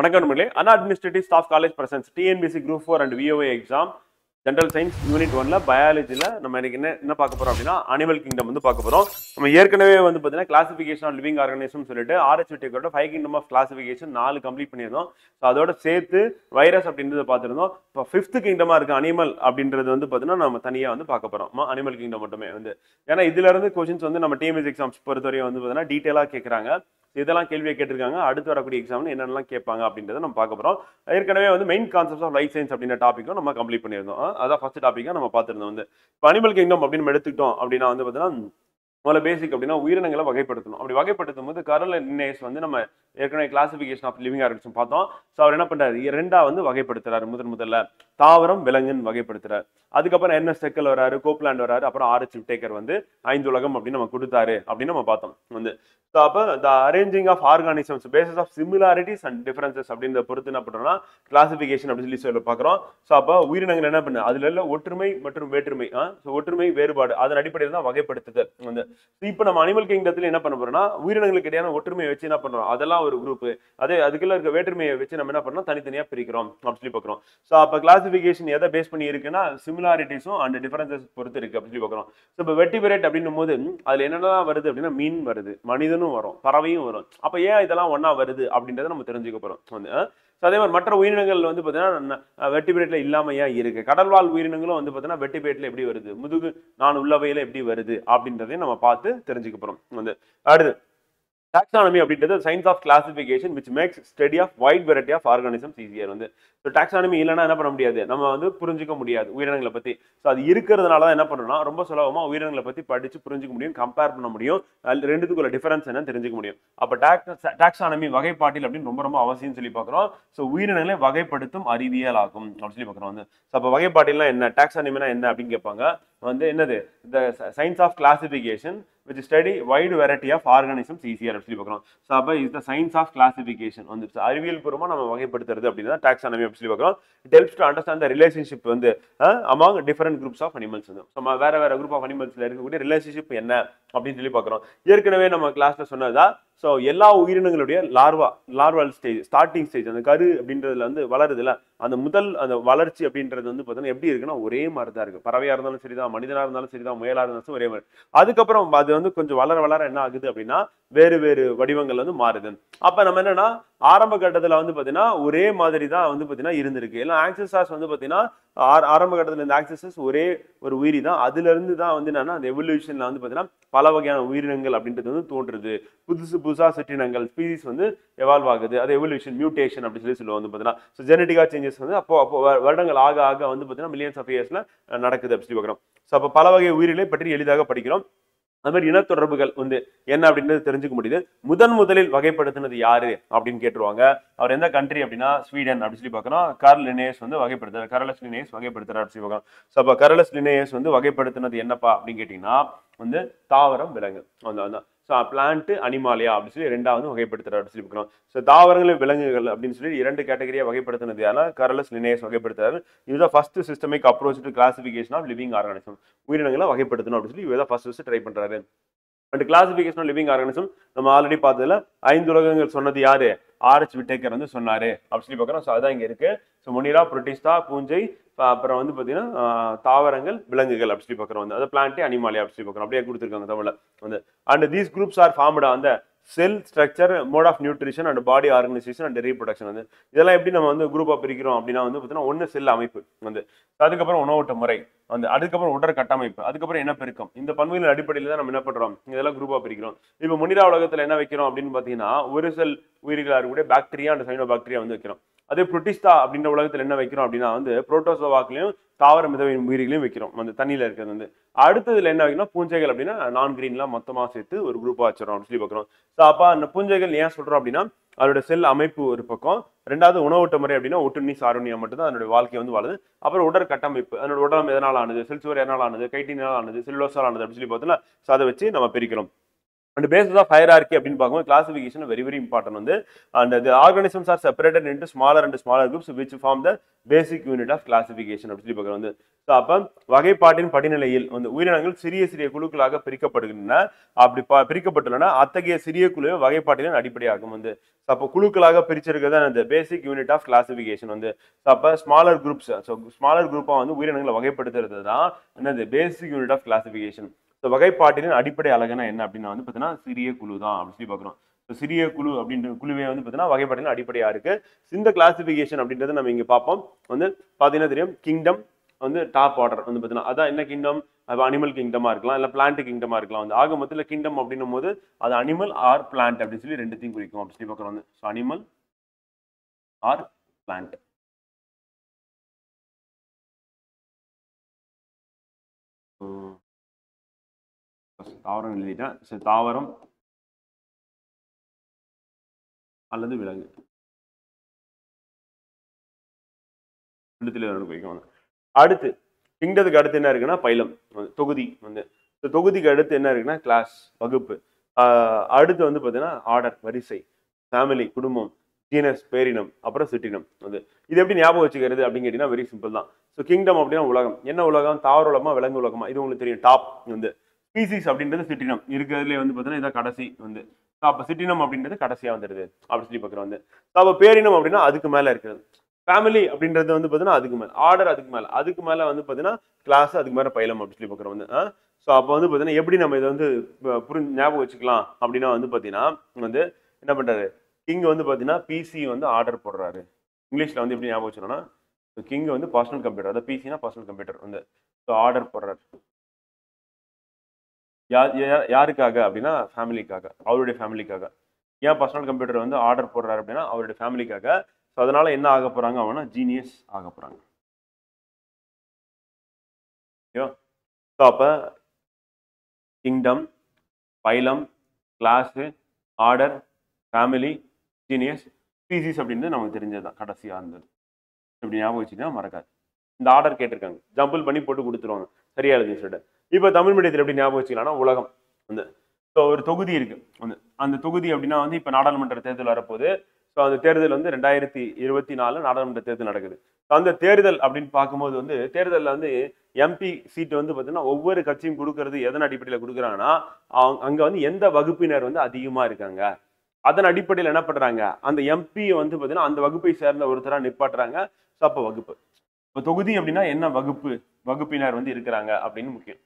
வணக்கம் நண்பர்களே. An administrative staff college presents TNPSC group 4 and VAO exam general science unit 1ல் பயாலஜியில் நம்ம எனக்கு என்ன பார்க்க போகிறோம் அப்படின்னா அனிமல் கிங்டம் வந்து பார்க்க போகிறோம். நம்ம ஏற்கனவே வந்து பார்த்தீங்கன்னா கிளாசிஃபிகேஷன் ஆஃப் லிவிங் ஆர்கனிசம்னு சொல்லிட்டு ஆர்ஹெச்விடியோட 5 கிங்டம் ஆஃப் கிளாசிஃபிகேஷன் 4 கம்ப்ளீட் பண்ணியிருந்தோம். ஸோ அதோட சேர்த்து வைரஸ் அப்படின்றத பார்த்துருந்தோம். இப்போ 5th கிங்டமாக இருக்குது அனிமல் அப்படின்றது வந்து பார்த்தீங்கன்னா நம்ம தனியாக வந்து பார்க்க போகிறோம். அனிமல் கிங்டம் மட்டுமே வந்து ஏன்னா இதுலேருந்து கொஷின்ஸ் வந்து நம்ம டிஎம்எஸ் எக்ஸாம்ஸ் பொறுத்தவரையும் வந்து பார்த்தீங்கன்னா டீட்டெயிலாக கேட்குறாங்க. இதெல்லாம் கேள்வியை கேட்டிருக்காங்க. அடுத்து வரக்கூடிய எக்ஸாம்னு என்னென்னலாம் கேட்பாங்க அப்படின்றத நம்ம பார்க்க போகிறோம். ஏற்கனவே வந்து main concepts of life science அப்படின்ற டாப்பிக்கும் நம்ம கம்ப்ளீட் பண்ணியிருந்தோம். அதான் ஃபர்ஸ்ட் டாப்பிக்காக நம்ம பார்த்துருந்தோம். வந்து இப்போ அனிமல் கிங்டம் அப்படின்னு நம்ம எடுத்துக்கிட்டோம் அப்படின்னா வந்து பார்த்தீங்கன்னா முதல்ல பேசிக் அப்படின்னா உயிரினங்களை வகைப்படுத்தணும். அப்படி வகைப்படுத்தும் போது கார்ல் லின்னேயஸ் வந்து நம்ம ஏற்கனவே கிளாசிஃபிகேஷன் ஆஃப் லிவிங் ஆர்கனிசம் பார்த்தோம். ஸோ அவர் என்ன பண்ணுறாரு, 2ஆ வந்து வகைப்படுத்துறாரு. முதல்ல தாவரம் விலங்குன்னு வகைப்படுத்துறாரு. அதுக்கப்புறம் என்ன செக்கல் வராரு, கோப்லாண்ட் வராரு, அப்புறம் ஆர்ஹெச்விடேக்கர் வந்து 5 உலகம் அப்படின்னு நம்ம கொடுத்தாரு அப்படின்னு நம்ம பார்த்தோம். வந்து ஸோ அப்போ the arranging of organisms bases of similarities and differences அப்படின்றத பொறுத்து என்ன பண்ணுறோம்னா கிளாசிஃபிகேஷன் அப்படின்னு சொல்லி சொல்ல பார்க்குறோம். ஸோ அப்போ உயிரினங்கள் என்ன பண்ணு, அதில் உள்ள ஒற்றுமை மற்றும் வேற்றுமை, ஸோ ஒற்றுமை வேறுபாடு அதன் அடிப்படையில் தான் வகைப்படுத்துதல். வந்து இப்போ நம்ம அனிமல் கிங்டத்தில் என்ன பண்ண போறோம்னா உயிரினங்களுக்கு இடையான ஒற்றுமையை வச்சு என்ன பண்ணுறோம், அதெல்லாம் ஒரு குரூப். அதே அதுக்குள்ள இருக்க வேற்றுமையை வச்சு நம்ம என்ன பண்ணோம், தனித்தனியாக பிரிக்கிறோம் அப்படின்னு சொல்லி பார்க்குறோம். ஸோ அப்போ கிளாசிஃபிகேஷன் எதை பேஸ் பண்ணி இருக்குன்னா சிமிலாரிட்டிஸும் அண்ட் டிஃபரன்சஸ் பொறுத்து இருக்கு அப்படின்னு சொல்லி பார்க்குறோம். ஸோ இப்போ வெட்டிபிரேட் அப்படின்னும் போது அதில் என்னென்ன வருது அப்படின்னா மீன் வருது, மனிதனும் வரும், பறவையும் வரும். அப்போ ஏன் இதெல்லாம் ஒன்னா வருது அப்படின்றத நம்ம தெரிஞ்சுக்க போறோம். வந்து அதே மாதிரி மற்ற உயிரினங்கள் வந்து பார்த்தீங்கன்னா வெட்டிபிரேட்டில் இல்லாமையா இருக்குது. கடல்வாழ் உயிரினங்களும் வந்து பார்த்தீங்கன்னா வெட்டிபிரேட்டில் எப்படி வருது, முதுகு நான் உள்ளவையில் எப்படி வருது அப்படின்றதையும் நம்ம பார்த்து தெரிஞ்சுக்க போகிறோம். வந்து அடுத்து டாக்ஸானமி அப்படின்றது science of classification which makes study of wide variety of organisms easier. வந்து ஸோ டாக்ஸானமி இல்லைன்னா என்ன பண்ண முடியாது, நம்ம வந்து புரிஞ்சிக்க முடியாது உயிரினங்களை பற்றி. ஸோ அது இருக்கிறதுனால தான் என்ன பண்ணணும்னா ரொம்ப சுலபமாக உயிரினங்களை பற்றி படித்து புரிஞ்சிக்க முடியும், கம்பேர் பண்ண முடியும், ரெண்டுத்துக்குள்ள டிஃபரன்ஸ் என்னன்னு தெரிஞ்சிக்க முடியும். அப்போ டாக்ஸானமி வகைப்பாட்டில் அப்படின்னு ரொம்ப ரொம்ப அவசியம் சொல்லி பார்க்குறோம். ஸோ உயிரினங்களை வகைப்படுத்தும் அறிவியல் ஆகும் அப்படின்னு சொல்லி பார்க்குறோம். வந்து ஸோ அப்போ வகைப்பாட்டிலாம் என்ன, டாக்ஸானமினா என்ன அப்படின்னு கேட்பாங்க. வந்து என்னது the science of classification which study wide variety of organisms easier அப்படினு பார்க்கறோம். சோ அப்ப is the science of classification வந்து அறிவியல் பூர்வமா நம்ம வகைப்படுத்துறது அப்படினா டாக்ஸானமி அப்படினு பார்க்கறோம். It helps to understand the relationship வந்து among different groups of animals. So வேற group of animalsல இருக்கக்கூடிய relationship என்ன அப்படினு சொல்லி பார்க்கறோம். ஏற்கனவே நம்ம கிளாஸ்ல சொன்னதா ஸோ எல்லா உயிரினங்களுடைய லார்வல் ஸ்டேஜ், ஸ்டார்டிங் ஸ்டேஜ், அந்த கரு அப்படின்றதுல வந்து வளருதுல அந்த முதல் அந்த வளர்ச்சி அப்படின்றது வந்து பார்த்தீங்கன்னா எப்படி இருக்குன்னா ஒரே மாதிரி தான் இருக்குது. பறவையாக இருந்தாலும் சரிதான், மனிதனாக இருந்தாலும் சரிதான், முயலாக இருந்தாலும் ஒரே மாதிரி. அதுக்கப்புறம் அது வந்து கொஞ்சம் வளர வளர என்ன ஆகுது அப்படின்னா வேறு வேறு வடிவங்கள் வந்து மாறுது. அப்போ நம்ம என்னன்னா ஆரம்ப கட்டத்தில் வந்து பார்த்தீங்கன்னா ஒரே மாதிரி தான் வந்து பார்த்தீங்கன்னா இருந்திருக்கு. எல்லாம் ஆக்சஸாஸ் வந்து பார்த்தீங்கன்னா ஆரம்ப கட்டத்தில் இந்த ஆக்சஸஸ் ஒரே ஒரு உயிரி தான். அதுலேருந்து தான் வந்து என்னன்னா அந்த எவல்யூஷனில் வந்து பார்த்தீங்கன்னா பல வகையான உயிரினங்கள் அப்படின்றது வந்து தோன்றுறது. புதுசாக செட்டினங்கள் ஸ்பீசிஸ் வந்து எவால்வ் ஆகுது. அது எவல்யூஷன், மியூட்டேஷன் அப்படின்னு சொல்லி சொல்லுவோம். வந்து பார்த்தீங்கன்னா ஸோ ஜெனட்டிக்கா சேஞ்சஸ் வந்து அப்போ வருடங்கள் ஆக ஆக வந்து பார்த்தீங்கன்னா மில்லியன்ஸ் ஆஃப் இயர்ஸ்ல நடக்குது அப்படின்னு சொல்லி பார்க்குறோம். ஸோ அப்போ பல வகை உயிரிகளை பற்றி எளிதாக படிக்கிறோம். அது மாதிரி இனத்தொடர்புகள் வந்து என்ன அப்படின்றது தெரிஞ்சுக்க முடியுது. முதன் முதலில் வகைப்படுத்தினது யாரு அப்படின்னு கேட்டுருவாங்க. அவர் எந்த கண்ட்ரி அப்படின்னா ஸ்வீடன் அப்படின்னு சொல்லி பார்க்குறோம். கார்ல் லின்னேயஸ் வந்து வகைப்படுத்துறாரு, கார்லஸ் லின்னேயஸ் வகைப்படுத்துறாரு அப்படின்னு சொல்லி பார்க்குறோம். ஸோ அப்போ கார்லஸ் லின்னேயஸ் வந்து வகைப்படுத்தினது என்னப்பா அப்படின்னு கேட்டிங்கன்னா வந்து தாவரம் விலங்கு அந்த ஸோ பிளான்ட் அனிமாலியா அப்படின்னு சொல்லி 2ஆவது வகைப்படுத்துறாரு அப்படின்னு சொல்லி பார்க்குறோம். ஸோ தாவரங்கள் விலங்குகள் அப்படின்னு சொல்லி 2 கேட்டகரியாக வகைப்படுத்தினது யாரா, கார்லஸ் லின்னேயஸ் வகைப்படுத்துறாரு. இதுதான் first systemic approach to classification of living organism. உயிரினங்களை வகைப்படுத்தணும் அப்படின்னு சொல்லி இதான் ஃபர்ஸ்ட் ட்ரை பண்ணுறாரு. And classification of living organism நம்ம ஆல்ரெடி பார்த்ததுல 5 உலகங்கள் சொன்னது யாரு, ஆர்ஹெச்விடேக்கர் வந்து சொன்னாரு அப்படின்னு சொல்லி பார்க்குறோம். ஸோ அதான் இங்கே இருக்கு. ஸோ முனிரா, புரோட்டிஸ்டா, பூஞ்சை, அப்புறம் வந்து பார்த்தீங்கன்னா தாவரங்கள் விலங்குகள் அப்படி சொல்லி பார்க்குறோம். வந்து அதாவது பிளான்ட் அனிமாலியா அப்படி சொல்லி பார்க்குறோம். அப்படியே கொடுத்துருக்காங்க தமிழ்ல வந்து. அண்ட் தீஸ் குரூப்ஸ் ஆர் ஃபார்ம்டா அந்த cell structure, mode of nutrition and body organization and reproduction. வந்து இதெல்லாம் எப்படி நம்ம வந்து குரூப்பாக பிரிக்கிறோம் அப்படின்னா வந்து பார்த்தீங்கன்னா ஒன்று செல் அமைப்பு, வந்து அதுக்கப்புறம் உணவூட்ட முறை, வந்து அதுக்கப்புறம் உடற் கட்டமைப்பு, அதுக்கப்புறம் என்ன பெருக்கம். இந்த பண்புகளின் அடிப்படையில் தான் நம்ம என்ன பண்ணுறோம், இதெல்லாம் குரூப்பாக பிரிக்கிறோம். இப்போ முனிரா உலகத்தில் என்ன வைக்கிறோம் அப்படின்னு பார்த்தீங்கன்னா ஒரு செல் உயிரிகளாக இருக்கக்கூடிய பாக்டீரியா அண்ட் சைனோ பாக்டீரியா வந்து வைக்கிறோம். அதே புரோட்டிஸ்டா அப்படின்ற உலகத்தில் என்ன வைக்கிறோம் அப்படின்னா வந்து புரோட்டோசோவாக்களையும் தாவர மிதவை உயிரிகளையும் வைக்கிறோம். வந்து தண்ணியில் இருக்கிறது. வந்து அடுத்ததுல என்ன வைக்கணும், பூஞ்சைகள் அப்படின்னா நான் கிரீன்லாம் மொத்தமாக சேர்த்து ஒரு குரூப்பாக வச்சிடறோம் அப்படின்னு சொல்லி பார்க்குறோம். ஸோ அப்போ அந்த பூஞ்சைகள் ஏன் சொல்கிறோம் அப்படின்னா அதோட செல் அமைப்பு ஒரு பக்கம், 2ஆவது உணவூட்ட முறை அப்படின்னா ஒட்டுண்ணி சாருண்ணியா மட்டும்தான் அதனுடைய வாழ்க்கை வந்து வாழுது. அப்புறம் உடற் கட்டமைப்பு, அதனோட உடல் எதனால் ஆனது, செல்சுவர் எதனால் ஆனது, கைட்டினால் ஆனது, செல்லுலோசால் ஆனது அப்படின்னு சொல்லி பார்த்தோம்னா அதை வச்சு நம்ம பிரிக்கிறோம். And basis of hierarchy அப்படின்னு பார்க்கும்போது classification very very important வந்து, and the organisms are separated into smaller and smaller groups which form the basic unit of classification அப்படி சொல்லி பார்க்குறோம் வந்து. ஸோ அப்போ வகைப்பாட்டின் படிநிலையில் வந்து உயிரினங்கள் சிறிய சிறிய குழுக்களாக பிரிக்கப்படுகின்றன. அப்படி பிரிக்கப்பட்டுள்ளன அத்தகைய சிறிய குழுவை வகைப்பாட்டின் அடிப்படையாகும் வந்து. ஸோ அப்போ குழுக்களாக பிரிச்சிருக்கிறது அந்த பேசிக் யூனிட் ஆஃப் கிளாசிஃபிகேஷன் வந்து. ஸோ அப்போ ஸ்மாலர் குரூப்ஸ், ஸோ ஸ்மாலர் குரூப்பாக வந்து உயிரினங்களை வகைப்படுத்துறது தான் என்னது basic unit of classification. So வகைப்பாட்டின் அடிப்படை அழகுனா என்ன அப்படின்னா வந்து பார்த்தீங்கன்னா சிறிய குழு தான் அப்படின்னு சொல்லி பார்க்குறோம். சிறிய குழு அப்படின்ற குழுவே வந்து பார்த்தீங்கன்னா வகைப்பாட்டின் அடிப்படையாக இருக்குது. இந்த கிளாசிஃபிகேஷன் அப்படின்றத நம்ம இங்கே பார்ப்போம் வந்து. பார்த்தீங்கன்னா தெரியும் கிங்டம் வந்து டாப் ஆர்டர் வந்து பார்த்தீங்கன்னா அதான் என்ன கிங்டம், அது அனிமல் கிங்டமாக இருக்கலாம் இல்லை பிளான்ட் கிங்டமாக இருக்கலாம் வந்து. ஆக மொத்தத்தில் கிங்டம் அப்படின்னும் போது அது அனிமல் ஆர் பிளான்ட் அப்படின்னு சொல்லி ரெண்டுத்தையும் குறிக்கும் அப்படின்னு சொல்லி பார்க்குறோம் வந்து. So animal or plant. தாவரம் எழுதிட்டேன். சரி, தாவரம் அல்லது விலங்கு குறிக்கும். அடுத்து கிங்டத்துக்கு அடுத்து என்ன இருக்குன்னா பைலம் தொகுதி வந்து. தொகுதிக்கு அடுத்து என்ன இருக்குன்னா கிளாஸ் வகுப்பு. அடுத்து வந்து பார்த்தீங்கன்னா ஆர்டர் வரிசை, ஃபேமிலி குடும்பம், ஜீனஸ் பேரினம், அப்புறம் சிற்றினம் வந்து. இது எப்படி ஞாபகம் வச்சுக்கிறது அப்படின்னு கேட்டீங்கன்னா வெரி சிம்பிள் தான். ஸோ கிங்டம் அப்படின்னா உலகம். என்ன உலகம்? தாவர உலகமா விலங்கு உலகமா? இது உங்களுக்கு தெரியும் டாப் வந்து. ஸ்பீசிஸ் அப்படின்றது சிற்றினம் இருக்கிறதுலே வந்து பார்த்தீங்கன்னா இதான் கடைசி வந்து. அப்போ சிற்றினம் அப்படின்றது கடைசியாக வந்துடுது அப்படின்னு சொல்லி பார்க்குறோம் வந்து. அப்போ பேரினம் அப்படின்னா அதுக்கு மேலே இருக்கிறது. ஃபேமிலி அப்படின்றது வந்து பார்த்தீங்கன்னா அதுக்கு மேலே. ஆர்டர் அதுக்கு மேலே. அதுக்கு மேலே வந்து பார்த்தீங்கன்னா கிளாஸ், அதுக்கு மேலே பைலம் அப்படின்னு சொல்லி பார்க்குறோம் வந்து. ஸோ அப்போ வந்து பார்த்தீங்கன்னா எப்படி நம்ம இதை வந்து புரிஞ்சு ஞாபகம் வச்சுக்கலாம் அப்படின்னா வந்து பார்த்தீங்கன்னா வந்து என்ன பண்ணுறாரு கிங் வந்து பார்த்தீங்கன்னா பிசி வந்து ஆர்டர் போடுறாரு. இங்கிலீஷில் வந்து எப்படி ஞாபகம் வச்சுக்கணும்னா கிங் வந்து பர்சனல் கம்ப்யூட்டர், அதாவது பிசினா பர்சனல் கம்ப்யூட்டர் வந்து. ஸோ ஆர்டர் போடுறாரு யாருக்காக அப்படின்னா ஃபேமிலிக்காக, அவருடைய ஃபேமிலிக்காக. ஏன் பர்சனல் கம்ப்யூட்டர் வந்து ஆர்டர் போடுறாரு அப்படின்னா அவருடைய ஃபேமிலிக்காக. ஸோ அதனால என்ன ஆக போகிறாங்க அப்படின்னா ஜீனியஸ் ஆக போகிறாங்க. ஓகேவா? ஸோ அப்போ kingdom, phylum, class, order, family, genius, species அப்படின்றது நமக்கு தெரிஞ்சது தான் கடைசியாக இருந்தது. இப்படி ஞாபகம் வச்சுன்னா மறக்காது. இந்த ஆர்டர் கேட்டிருக்காங்க, ஜம்பிள் பண்ணி போட்டு கொடுத்துருவாங்க சரியா இருக்குன்னு சொல்லிட்டு. இப்போ தமிழ் மீடியத்தில் எப்படி ஞாபகம் வச்சுக்கலாம்னா உலகம் வந்து. ஸோ ஒரு தொகுதி இருக்குது வந்து. அந்த தொகுதி அப்படின்னா வந்து இப்போ நாடாளுமன்ற தேர்தல் வரப்போகுது. ஸோ அந்த தேர்தல் வந்து 2024 நாடாளுமன்ற தேர்தல் நடக்குது. ஸோ அந்த தேர்தல் அப்படின்னு பார்க்கும்போது வந்து தேர்தலில் வந்து எம்பி சீட்டு வந்து பார்த்தீங்கன்னா ஒவ்வொரு கட்சியும் கொடுக்கறது எதன் அடிப்படையில் கொடுக்குறாங்கன்னா அங்கே வந்து எந்த வகுப்பினர் வந்து அதிகமாக இருக்காங்க அதன் அடிப்படையில் என்ன பண்ணுறாங்க அந்த எம்பியை வந்து பார்த்தீங்கன்னா அந்த வகுப்பை சேர்ந்த ஒருத்தராக நிப்பாட்டுறாங்க. ஸோ அப்போ வகுப்பு. இப்போ தொகுதி அப்படின்னா என்ன வகுப்பு வகுப்பினர் வந்து இருக்கிறாங்க அப்படின்னு முக்கியம்.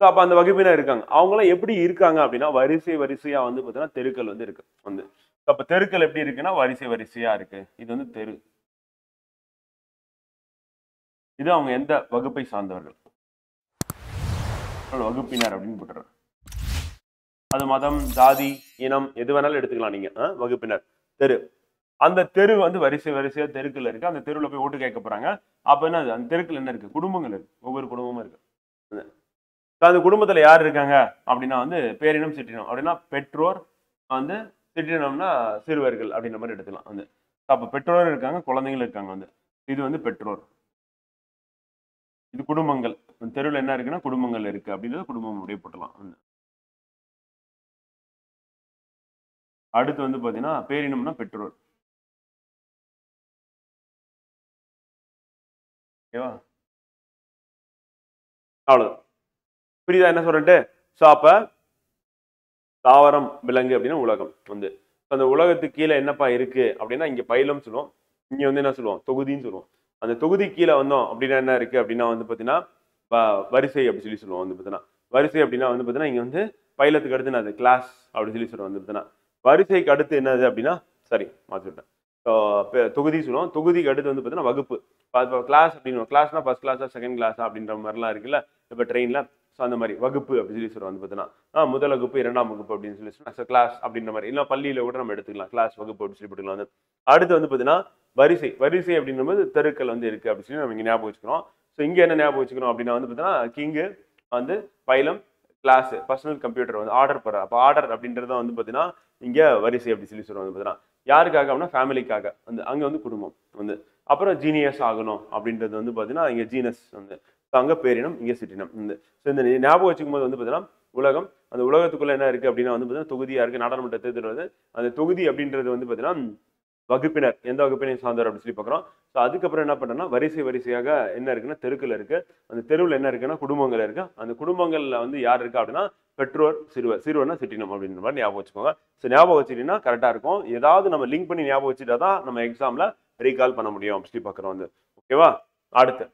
ஸோ அப்போ அந்த வகுப்பினர் இருக்காங்க. அவங்களாம் எப்படி இருக்காங்க அப்படின்னா வரிசை வரிசையாக வந்து பார்த்தீங்கன்னா தெருக்கள் வந்து இருக்கு வந்து. அப்போ தெருக்கள் எப்படி இருக்குன்னா வரிசை வரிசையாக இருக்கு. இது வந்து தெரு. இது அவங்க எந்த வகுப்பை சார்ந்தவர்கள், வகுப்பினர் அப்படின்னு போட்டுறாங்க. அது மதம், ஜாதி, இனம் எது வேணாலும் எடுத்துக்கலாம். நீங்கள் வகுப்பினர் தெரு. அந்த தெரு வந்து வரிசை வரிசையாக தெருக்கள் இருக்கு. அந்த தெருவில் போய் ஓட்டு கேட்க போகிறாங்க. அப்போ என்ன அந்த தெருக்கள் என்ன இருக்கு? குடும்பங்கள் இருக்கு. ஒவ்வொரு குடும்பமும் இருக்கு. அந்த குடும்பத்தில் யார் இருக்காங்க அப்படின்னா வந்து பேரினம் சிற்றினம் அப்படின்னா பெற்றோர் வந்து, சிற்றினம்னா சிறுவர்கள் அப்படின்ற மாதிரி எடுத்துக்கலாம் வந்து. அப்போ பெற்றோர் இருக்காங்க, குழந்தைங்களும் இருக்காங்க வந்து. இது வந்து பெற்றோர், இது குடும்பங்கள். தெருவில் என்ன இருக்குன்னா குடும்பங்கள் இருக்கு அப்படின்றது குடும்பம் அப்படியே போட்டலாம் வந்து. அடுத்து வந்து பார்த்தீங்கன்னா பேரினம்னா பெற்றோர். ஓகேவா? அவ்வளோதான். புரியுதா என்ன சொல்றேன்ட்டு? ஸோ அப்போ தாவரம் விலங்கு அப்படின்னா உலகம் வந்து. அந்த உலகத்துக்கு கீழே என்னப்பா இருக்கு அப்படின்னா இங்கே பைலம் சொல்லுவோம், இங்கே வந்து என்ன சொல்லுவோம் தொகுதின்னு சொல்லுவோம். அந்த தொகுதி கீழே வந்தோம் அப்படின்னா என்ன இருக்கு அப்படின்னா வந்து பார்த்தீங்கன்னா வரிசை அப்படி சொல்லி சொல்லுவோம் வந்து. பார்த்தீங்கன்னா வரிசை அப்படின்னா வந்து பார்த்தீங்கன்னா இங்கே வந்து பைலத்துக்கு அடுத்து என்னது கிளாஸ் அப்படின்னு சொல்லி சொல்லுவோம் வந்து. பார்த்தீங்கன்னா வரிசைக்கு அடுத்து என்னது அப்படின்னா சரி மாற்றிட்டேன், தொகுதி சொல்லுவோம். தொகுதிக்கு அடுத்து வந்து பார்த்தீங்கன்னா வகுப்பு. இப்போ கிளாஸ் அப்படின்னு கிளாஸ்னா ஃபர்ஸ்ட் கிளாஸா செகண்ட் கிளாஸா அப்படின்ற மாதிரிலாம் இருக்குல்ல இப்போ ட்ரெயினில். ஸோ அந்த மாதிரி வகுப்பு அப்படின்னு சொல்லி சொல்லுவோம் வந்து. பார்த்தீங்கன்னா முதல் வகுப்பு, இரண்டாம் வகுப்பு அப்படின்னு சொல்லி சொன்னால் கிளாஸ் அப்படின்ற மாதிரி. இல்லை பள்ளியில் கூட நம்ம எடுத்துக்கலாம் கிளாஸ் வகுப்பு அப்படின்னு சொல்லி போட்டுக்கலாம் வந்து. அடுத்து வந்து பார்த்தீங்கன்னா வரிசை. வரிசை அப்படின்னும்போது தெருக்கள் வந்து இருக்குது அப்படின்னு சொல்லி நம்ம இங்கே ஞாபகம் வச்சுக்கிறோம். ஸோ இங்கே என்ன ஞாபகம் வச்சுக்கிறோம் அப்படின்னா வந்து பார்த்தீங்கன்னா கிங்கு வந்து பைலம் கிளாஸு பர்சனல் கம்ப்யூட்டர் வந்து ஆர்டர் போடுற. அப்போ ஆர்டர் அப்படின்றத வந்து பார்த்தீங்கன்னா இங்கே வரிசை அப்படின்னு சொல்லி சொல்லுவோம் வந்து. பார்த்தீங்கன்னா யாருக்காக அப்படின்னா ஃபேமிலிக்காக வந்து. அங்கே வந்து குடும்பம் வந்து. அப்புறம் ஜீனியஸ் ஆகணும் அப்படின்றது வந்து பார்த்தீங்கன்னா இங்கே ஜீனஸ் வந்து. அங்கே பேரினம், இங்கே சிற்றினம். இந்த ஞாபகம் வச்சுக்கும் போது வந்து பார்த்தீங்கன்னா உலகம், அந்த உலகத்துக்குள்ளே என்ன இருக்குது அப்படின்னா வந்து பார்த்தீங்கன்னா தொகுதியாக இருக்குது. நாடாளுமன்ற தேர்தல் அந்த தொகுதி அப்படின்றது வந்து பார்த்தீங்கன்னா வகுப்பினர், எந்த வகுப்பினையும் சார்ந்தார் அப்படின்னு சொல்லி பார்க்குறோம். ஸோ அதுக்கப்புறம் என்ன பண்ணுறோம்னா வரிசை வரிசையாக என்ன இருக்குன்னா தெருக்கள் இருக்குது, அந்த தெருவில் என்ன இருக்குன்னா குடும்பங்கள் இருக்குது, அந்த குடும்பங்களில் வந்து யார் இருக்கா அப்படின்னா பெற்றோர், சிறுவர், சிறுவர்னா சிற்றினம் அப்படின்ற மாதிரி ஞாபகம் வச்சுக்கோங்க. ஸோ ஞாபகம் வச்சுக்கிட்டீங்கன்னா கரெக்டாக இருக்கும். ஏதாவது நம்ம லிங்க் பண்ணி ஞாபகம் வச்சுட்டா தான் நம்ம எக்ஸாமில் ரீகால் பண்ண முடியும் அப்படின்னு சொல்லி பார்க்குறோம் வந்து. ஓகேவா, அடுத்து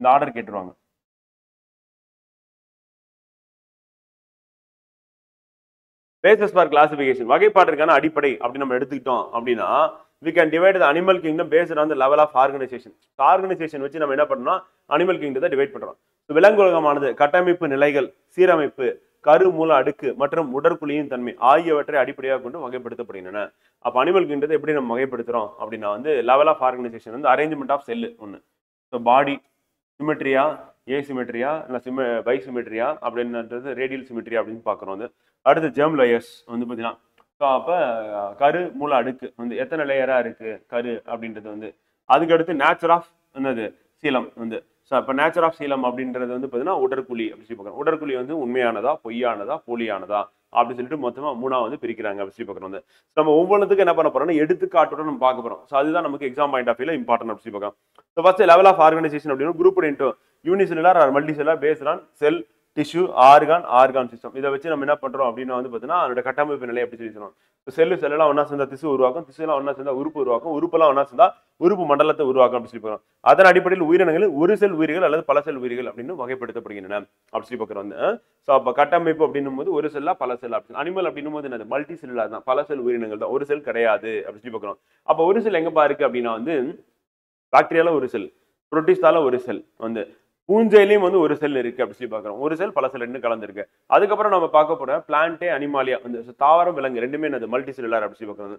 இந்த ஆர்டர் கேட்டுருவாங்க. பேசஸ் ஃபார் கிளாசிஃபிகேஷன், வகைப்பாட்டிற்கான அடிப்படை அப்படி நம்ம எடுத்துக்கிட்டோம் அப்படின்னா we can divide the animal kingdom based on the level of organization. Organization வச்சு நம்ம என்ன பண்ணோம்னா அனிமல் கிங்டத்தை டிவைட் பண்ணுறோம். ஸோ விலங்குலகமானது கட்டமைப்பு நிலைகள், சீரமைப்பு, கரு மூல அடுக்கு மற்றும் உடற்குழியின் தன்மை ஆகியவற்றை அடிப்படையாக கொண்டு வகைப்படுத்தப்படுகின்றன. அப்போ அனிமல் கிங்டத்தை எப்படி நம்ம வகைப்படுத்துகிறோம் அப்படின்னா வந்து லெவல் ஆஃப் ஆர்கனைசேஷன் வந்து அரேஞ்ச்மெண்ட் ஆஃப் செல்லு ஒன்று. ஸோ பாடி சிமெட்ரியா, ஏசிமெட்ரியா இல்லை பைசிமெட்ரியா அப்படின்றது ரேடியல் சிமெட்ரியா அப்படின்னு பார்க்குறோம் வந்து. அடுத்து ஜெர்ம் லேயர்ஸ் வந்து பார்த்தீங்கன்னா ஸோ அப்போ கரு மூல அடுக்கு வந்து எத்தனை லேயராக இருக்குது கரு அப்படின்றது வந்து. அதுக்கடுத்து நேச்சர் ஆஃப் என்னது சீலம் வந்து. ஸோ அப்போ நேச்சர் ஆஃப் சீலம் அப்படின்றது வந்து பார்த்தீங்கன்னா உடற்குழி அப்படின்னு சொல்லி பார்க்குறோம். உடற்குழி வந்து உண்மையானதா, பொய்யானதா, போலியானதா அப்படின்னு சொல்லிட்டு மொத்தமாக மூணா வந்து பிரிக்கிறாங்க அப்படின்னு சொல்லி பார்க்குறோம் வந்து. ஸோ நம்ம ஒவ்வொன்றுத்துக்கு என்ன பண்ண போகிறோம்னா எடுத்துக்காட்டோட நம்ம பார்க்க போகிறோம். ஸோ அதுதான் நமக்கு எக்ஸாம் பாயிண்ட் ஆஃப் வியூல இம்பார்ட்டன்ட் அப்படின்னு சொல்லி பார்க்கலாம். So first level of organization அப்படின்னா group into unicellular or multicellular based on cell, tissue, organ, organ system. இதை வச்சு நம்ம என்ன பண்ணுறோம் அப்படின்னா வந்து பார்த்தீங்கன்னா அதோட கட்டமைப்பு நிலை எப்படி சொல்லி சொன்னோம். செல்லு செல்லாம் ஒன்றா சேர்ந்தா திசு உருவாக்கும், திசுலாம் ஒன்றா சேர்ந்தா உறுப்பு உருவாக்கும், உறுப்பெல்லாம் ஒன்றா சேர்ந்தா உறுப்பு மண்டலத்தை உருவாக்கும் அப்படின்னு சொல்லி பார்க்குறோம். அதன் அடிப்படையில் உயிரினங்கள் ஒரு செல் உயிரிகள் அல்லது பல செல் உயிரிகள் அப்படின்னு வகைப்படுத்தப்படுகின்றன அப்படி சொல்லி பார்க்குறோம் வந்து. ஸோ அப்போ கட்டமைப்பு அப்படின்னும் போது ஒரு செல்லா பல செல் அப்படின்னு, அனிமல் அப்படின்னும் போது என்னது மல்டி செல்லா தான், பல செல் உயிரினங்கள் தான், ஒரு செல் கிடையாது அப்படின்னு சொல்லி பார்க்குறோம். அப்போ ஒரு செல் எங்கப்பா இருக்குது அப்படின்னா வந்து பாக்டீரியாவில் ஒரு செல், புரோட்டிஸ்டால ஒரு செல் வந்து, பூஞ்சையிலையும் வந்து ஒரு செல் இருக்குது அப்படின்னு சொல்லி பார்க்குறோம். ஒரு செல் பல செல் ரெண்டு கலந்துருக்கு. அதுக்கப்புறம் நம்ம பார்க்க போகிற பிளான்ட்டே அனிமாலியா வந்து தாவரம் விலங்கு ரெண்டுமே அது மல்டி செல்லுலர் அப்படி சொல்லி பார்க்குறது.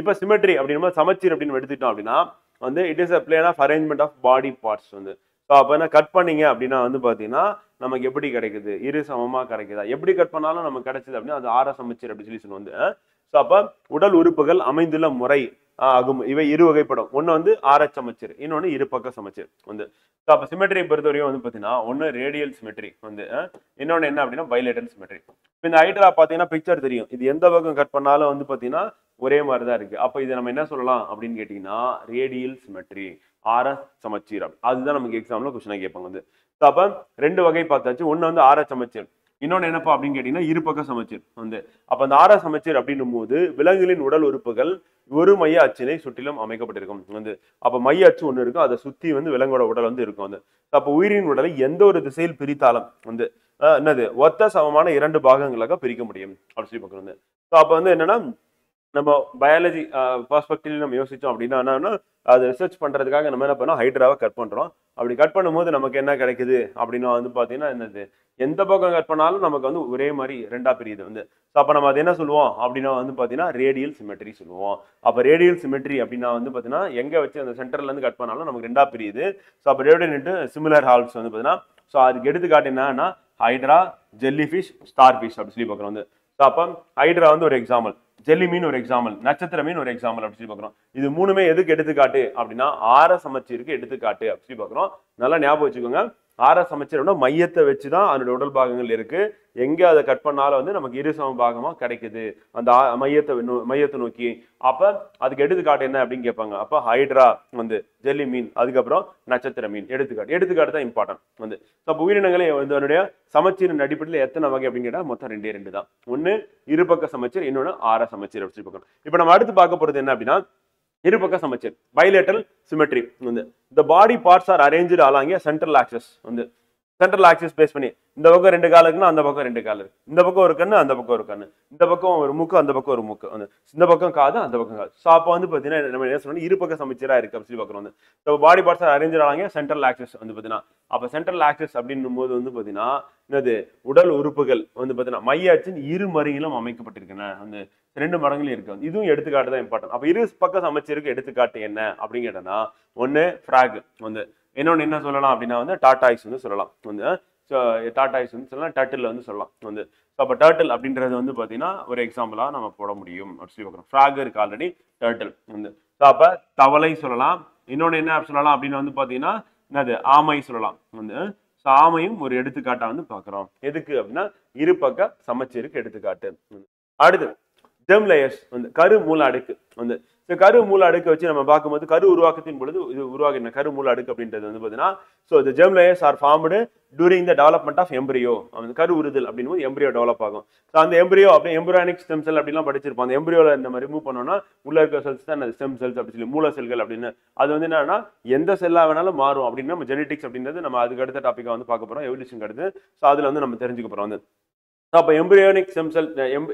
இப்போ சிமெட்ரி அப்படின்னா சமச்சீர் அப்படின்னு எடுத்துக்கிட்டோம் அப்படின்னா வந்து it is a plane of arrangement of body parts வந்து. ஸோ அப்போ என்ன கட் பண்ணிங்க அப்படின்னா வந்து பார்த்தீங்கன்னா நமக்கு எப்படி கிடைக்குது, இரு சமமாக கிடைக்குதா, எப்படி கட் பண்ணாலும் நமக்கு கிடைச்சிது அப்படின்னா அது ஆற சமச்சீர் அப்படின்னு சொல்லி சொல்லுவோம் வந்து. ஸோ அப்போ உடல் உறுப்புகள் அமைந்துள்ள முறை ஆகும் இவை இரு வகைப்படும். ஒன்று வந்து ஆரச் சமச்சீர், இன்னொன்று இரு பக்க சமச்சீர் வந்து. ஸோ அப்போ சிமெட்ரியை பொறுத்தவரையும் வந்து பார்த்தீங்கன்னா ஒன்று ரேடியல் சிமெட்ரி வந்து, இன்னொன்று என்ன அப்படின்னா பைலேட்டரல் சிமெட்ரி. இப்போ இந்த ஹைட்ரா பார்த்தீங்கன்னா பிக்சர் தெரியும், இது எந்த பக்கம் கட் பண்ணாலும் வந்து பார்த்தீங்கன்னா ஒரே மாதிரி தான் இருக்குது. அப்போ இதை நம்ம என்ன சொல்லலாம் அப்படின்னு கேட்டிங்கன்னா ரேடியல் சிமெட்ரி, ஆரச் சமச்சீர், அதுதான் நமக்கு எக்ஸாமில் கொஸ்டினாக கேட்பாங்க வந்து. ஸோ அப்போ ரெண்டு வகை பார்த்தாச்சு, ஒன்று வந்து ஆரச் சமச்சீர், இன்னொன்று என்னப்பா அப்படின்னு கேட்டிங்கன்னா இருபக்க சமச்சீர் வந்து. அப்போ அந்த ஆரச் சமச்சீர் அப்படின்னும் போது விலங்குகளின் உடல் உறுப்புகள் ஒரு மைய அச்சினை சுற்றிலும் அமைக்கப்பட்டிருக்கும் வந்து. அப்போ மைய அச்சு ஒன்று இருக்கும், அதை சுற்றி வந்து விலங்கோட உடல் வந்து இருக்கும் வந்து. அப்போ உயிரின் உடலை எந்த ஒரு திசையில் பிரித்தாலும் வந்து என்னது ஒத்த சமமான இரண்டு பாகங்களாக பிரிக்க முடியும் அப்படின்னு சொல்லி பார்க்குறது. ஸோ அப்போ வந்து என்னன்னா நம்ம பயாலஜி பர்ஸ்பெக்டிவ்ல நம்ம யோசித்தோம் அப்படின்னா என்னன்னா அதை ரிசர்ச் பண்ணுறதுக்காக நம்ம என்ன பண்ணோம் ஹைட்ராவை கட் பண்ணுறோம். அப்படி கட் பண்ணும்போது நமக்கு என்ன கிடைக்குது அப்படின்னா வந்து பார்த்தீங்கன்னா என்னது எந்த பக்கம் கட் பண்ணாலும் நமக்கு வந்து ஒரே மாதிரி ரெண்டாக பிரியுது வந்து. ஸோ அப்போ நம்ம அது என்ன சொல்லுவோம் அப்படின்னா வந்து பார்த்தீங்கன்னா ரேடியல் சிமெட்ரி சொல்லுவோம். அப்போ ரேடியல் சிமெட்ரி அப்படின்னா வந்து பார்த்தீங்கன்னா எங்கே வச்சு அந்த சென்டர்லேருந்து கட் பண்ணாலும் நமக்கு ரெண்டாக பிரியுது. ஸோ அப்போ ரேடியன்ட்டு சிமிலர் ஹால்ஸ் வந்து பார்த்தீங்கன்னா ஸோ அதுக்கு எடுத்துக்காட்டு என்னன்னா ஹைட்ரா, ஜெல்லிஃபிஷ், ஸ்டார்ஃபிஷ் அப்படி சொல்லி பார்க்குறோம் வந்து. ஸோ அப்போ ஹைட்ரா வந்து ஒரு எக்ஸாம்பிள், ஜெல்லி மீன் ஒரு எக்ஸாம்பிள், நட்சத்திர மீன் ஒரு எக்ஸாம்பிள் அப்படி சொல்லி பார்க்குறோம். இது மூணுமே எதுக்கு எடுத்துக்காட்டு அப்படின்னா ஆற சமச்சீருக்கு எடுத்துக்காட்டு அப்படி சொல்லி பார்க்குறோம். நல்லா ஞாபகம் வச்சுக்கோங்க, ஆற சமச்சீர்னா மையத்தை வச்சு தான் அதனுடைய உடல் பாகங்கள் இருக்கு, எங்கே அதை கட் பண்ணாலும் வந்து நமக்கு இரு சம பாகமாக கிடைக்குது அந்த மையத்தை நோக்கி. அப்போ அதுக்கு எடுத்துக்காட்டு என்ன அப்படின்னு கேட்பாங்க. அப்போ ஹைட்ரா வந்து, ஜெல்லி மீன், அதுக்கப்புறம் நட்சத்திர மீன் எடுத்துக்காட்டு தான் இம்பார்ட்டன்ட் வந்து. ஸோ அப்போ உயிரினங்களை வந்து அதனுடைய சமச்சீரின் அடிப்படையில் எத்தனை வகை அப்படின்னு கேட்டால் மொத்தம் ரெண்டு தான், ஒன்று இருபக்க சமச்சீர், இன்னொன்று ஆற சமச்சீர் அப்படின்னு சொல்லி பார்க்கணும். இப்போ நம்ம அடுத்து பார்க்க போகிறது என்ன அப்படின்னா இருபக்க சமச்சீர், பைலேட்டரல் சிமெட்ரி வந்து. இந்த body parts are arrange ஆளாங்க central axis வந்து, சென்ட்ரல் ஆக்சஸ் பேஸ் பண்ணி இந்த பக்கம் ரெண்டு கால் இருக்குன்னா அந்த பக்கம் ரெண்டு கால் இருக்கு, இந்த பக்கம் ஒரு கண்ணு அந்த பக்கம் ஒரு கண்ணு, இந்த பக்கம் ஒரு மூக்கு அந்த பக்கம் ஒரு மூக்கு வந்து, இந்த பக்கம் காது அந்த பக்கம் காது. ஸோ அப்போ வந்து பார்த்தீங்கன்னா நம்ம என்ன சொல்லணும் இருபக்க சமச்சீராக இருக்கு அப்படின்னு சொல்லி பார்க்குறோம் வந்து. So body parts are arrange ஆளாங்க central axis வந்து பார்த்தீங்கன்னா. அப்போ சென்ட்ரல் ஆக்சஸ் அப்படின்னும் போது வந்து பார்த்தீங்கன்னா என்னது உடல் உறுப்புகள் வந்து பார்த்தீங்கன்னா மையாச்சின் இரு மருங்கிலும் அமைக்கப்பட்டிருக்கேன் வந்து, ரெண்டு மடங்களும் இருக்கு. இதுவும் எடுத்துக்காட்டு தான் இம்பார்ட்டன்ட். அப்போ இரு பக்கம் சமச்சீருக்கு எடுத்துக்காட்டு என்ன அப்படின்னு கேட்டோம்னா ஒன்று ஃப்ராக் வந்து, இன்னொன்று என்ன சொல்லலாம் அப்படின்னா வந்து டாட்டாய்ஸ் வந்து சொல்லலாம் வந்து. ஸோ டாட்டாய்ஸ் வந்து சொல்லலாம், டர்ட்டில் வந்து சொல்லலாம் வந்து. ஸோ அப்போ டர்ட்டில் அப்படின்றது வந்து பார்த்தீங்கன்னா ஒரு எக்ஸாம்பிளாக நம்ம போட முடியும் அப்படி சொல்லி பார்க்குறோம். ஃப்ராக் இருக்கு ஆல்ரெடி, டர்ட்டில் வந்து. ஸோ அப்போ தவளை சொல்லலாம், இன்னொன்று என்ன சொல்லலாம் அப்படின்னு வந்து பார்த்தீங்கன்னா என்னது ஆமை சொல்லலாம். ஆமையும் ஒரு எடுத்துக்காட்டா பாக்குறோம். எதுக்கு அப்படின்னா இரு பக்க சமச்சீருக்கு எடுத்துக்காட்டு. அடுத்து ஜெர்ம் லேயர்ஸ் கரு மூல அடுக்கு. கரு மூல அடுக்கை வச்சு நம்ம பார்க்கும்போது கரு உருவாக்கத்தின் பொழுது இது உருவாகின கரு மூல அடுக்கு அப்படின்றது பாத்தீங்கன்னா, ஸோ இந்த germ layers are formed during the development of embryo. கரு உறுதல் அப்படின்னு போது எம்பிரியோ டெவலப் ஆகும். ஸோ அந்த எம்பிரியோ அப்படி எம்பிரியானிக் ஸ்டெம் செல் அப்படிலாம் படிச்சிருப்போம். அந்த எம்பிரியோவில் நம்ம ரிமூவ் பண்ணோம்னா உள்ள இருக்கிற செல்ஸ் தான் அந்த ஸ்டெம் செல்ஸ் அப்படின்னு சொல்லி மூல செல்கள் அப்படின்னு. அது என்னன்னா எந்த செல்லாக வேணாலும் மாறும் அப்படின்னு நம்ம ஜெனடிக்ஸ் அப்படின்றது நம்ம அதுக்கு அடுத்த டாப்பிக்காக பார்க்க போகிறோம். எவல்யூஷன் அடுத்து ஸோ அதில் நம்ம தெரிஞ்சுக்க போகிறோம். அப்போ எம்பிரியானிக் ஸ்டெம் செல்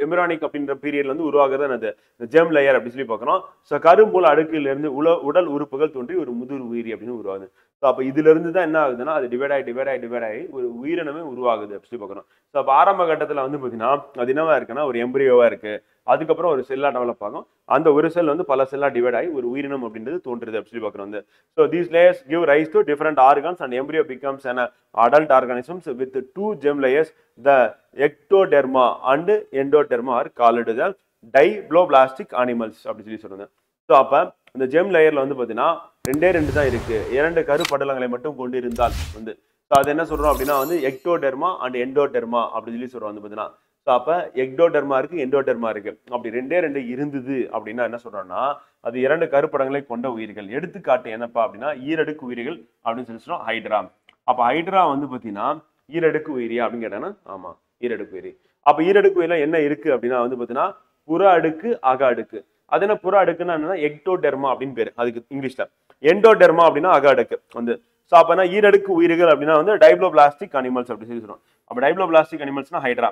எம்பிரியானிக் அப்படின்ற பீரியட்ல உருவாகிறது அந்த ஜெர்ம் லேயர் அப்படின்னு சொல்லி பார்க்குறோம். ஸோ கரும்புல அடுக்கிலிருந்து உடல் உறுப்புகள் தோன்றி ஒரு முதிர் உயிரி அப்படின்னு உருவாகுது. ஸோ அப்போ இதுல இருந்து தான் என்ன ஆகுதுன்னா அது டிவைட் ஆகி ஒரு உயிரினமே உருவாகுது அப்படின்னு சொல்லி பார்க்குறோம். ஸோ அப்போ ஆரம்ப கட்டத்தில் பார்த்தீங்கன்னா அது என்னவா இருக்குன்னா ஒரு எம்பிரியோவா இருக்கு. அதுக்கப்புறம் ஒரு செல்லா டெவலப் ஆகும். அந்த ஒரு செல் பல செல்லா டிவைட் ஆகி ஒரு உயிரினம் அப்படின்றது தோன்றுது அப்படின்னு சொல்லி பார்க்குறோம். So these layers give rise to different organs and embryo becomes an adult organisms with 2 germ layers. The ectoderm and endoderm are called the diploblastic animals அப்படின்னு சொல்லி சொல்லுங்க. ஸோ அப்போ இந்த ஜெர்ம் லேயர்ல பார்த்தீங்கன்னா ரெண்டே தான் இருக்கு. 2 கரு படலங்களை மட்டும் கொண்டு இருந்தால் ஸோ அது என்ன சொல்றோம் அப்படின்னா எக்டோடெர்மா அண்ட் எண்டோடெர்மா அப்படின்னு சொல்லி சொல்றோம். பார்த்தீங்கன்னா ஸோ அப்போ எக்டோடெர்மா இருக்கு, எண்டோடெர்மா இருக்கு. அப்படி 2 இருந்தது அப்படின்னா என்ன சொல்றோம்னா அது 2 கருப்படங்களை கொண்ட உயிர்கள். எடுத்துக்காட்டு என்னப்பா அப்படின்னா ஈரடுக்கு உயிரிகள் அப்படின்னு சொல்லி சொல்றோம். ஹைட்ரா. அப்போ ஹைட்ரா பார்த்தீங்கன்னா ஈரடுக்கு உயிரியா அப்படின்னு கேட்டாங்கன்னா ஆமா ஈரடுக்கு உயிரி. அப்போ ஈரடுக்கு உயிரில என்ன இருக்கு அப்படின்னா பார்த்தீங்கன்னா புற அடுக்கு அக அடுக்கு. அது என்ன புற அடுக்குன்னா என்னன்னா எக்டோடெர்மா அப்படின்னு பேரு அதுக்கு இங்கிலீஷ்ல. எண்டோடெர்மா அப்படின்னா அக அடுக்கு. ஸோ அப்போனா ஈரடுக்கு உயிர்கள் அப்படின்னா டைப்ளோபிளாஸ்டிக் அனிமல்ஸ் அப்படின்னு சொல்லி சொல்றோம். அப்போ டைப்ளோபிளாஸ்டிக் அனிமல்ஸ்னா ஹைட்ரா.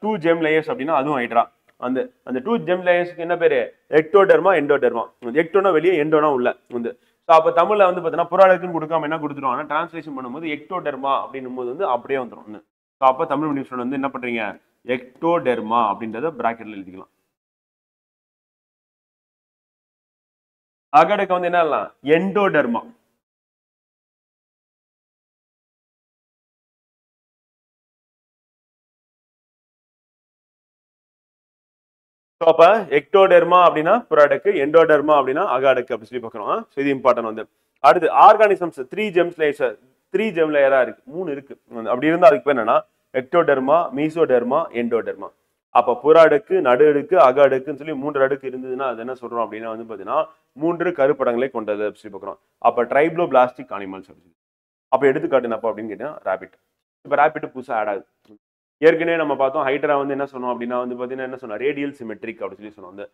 2 ஜெர்ம் லேயர்ஸ் அப்படின்னா அதுவும் ஹைட்ரா. அந்த 2 ஜெர்ம் லேயர்ஸ்க்கு என்ன பேரு எக்டோடெர்மா எண்டோடெர்மா. எக்டோனா வெளியே எண்டோனா உள்ள. ஸோ அப்போ தமிழ்ல பார்த்தீங்கன்னா புற அடுக்குன்னு கொடுக்காம என்ன கொடுத்துருவோம். ஆனால் டிரான்ஸ்லேஷன் பண்ணும்போது எக்டோடெர்மா அப்படின்னும் போது அப்படியே வந்துடும். ஸோ அப்போ தமிழ் மீடியம் என்ன பண்றீங்க எக்டோடெர்மா அப்படின்றத பிராக்கெட்ல எழுதிக்கலாம். அகடுக்கு என்ன ஆகலாம் எண்டோடெர்மா. அப்ப எக்டோடெர்மா அப்படின்னா புற அடுக்கு, எண்டோடெர்மா அப்படின்னா அக அடுக்கு அப்படி சொல்லி பார்க்கறோம். இது இம்பார்ட்டன்ட். அடுத்து ஆர்கானிசம்ஸ் 3 ஜெர்ம் லேயரா இருக்கு. 3 இருக்கு. அப்படி இருந்தா அதுக்கு பேர் என்னன்னா எக்டோடெர்மா, மீசோடெர்மா, எண்டோடெர்மா. அப்ப புற அடுக்கு, நடு அடுக்கு, அக அடுக்குன்னு சொல்லி 3 அடுக்கு இருந்ததுன்னா அது என்ன சொல்றோம் அப்படின்னா பாத்தீங்கன்னா 3 கருப்படங்களை கொண்டது அப்படி சொல்லி பார்க்கறோம். அப்ப ட்ரைப்ளோ பிளாஸ்டிக் அனிமல்ஸ் அப்படி. அப்ப எடுத்துக்காட்டு என்னப்பா அப்படின்னு கேட்டா ராபிட். இப்ப ராபிட் புதுசா ஆட் ஆகுது. ஏற்கனவே நம்ம பார்த்தோம் ஹைட்ரா என்ன சொன்னோம் அப்படின்னா பார்த்தீங்கன்னா என்ன சொன்னோம் ரேடியல் சிமெட்ரிக் அப்படின்னு சொல்லி சொன்னோம்.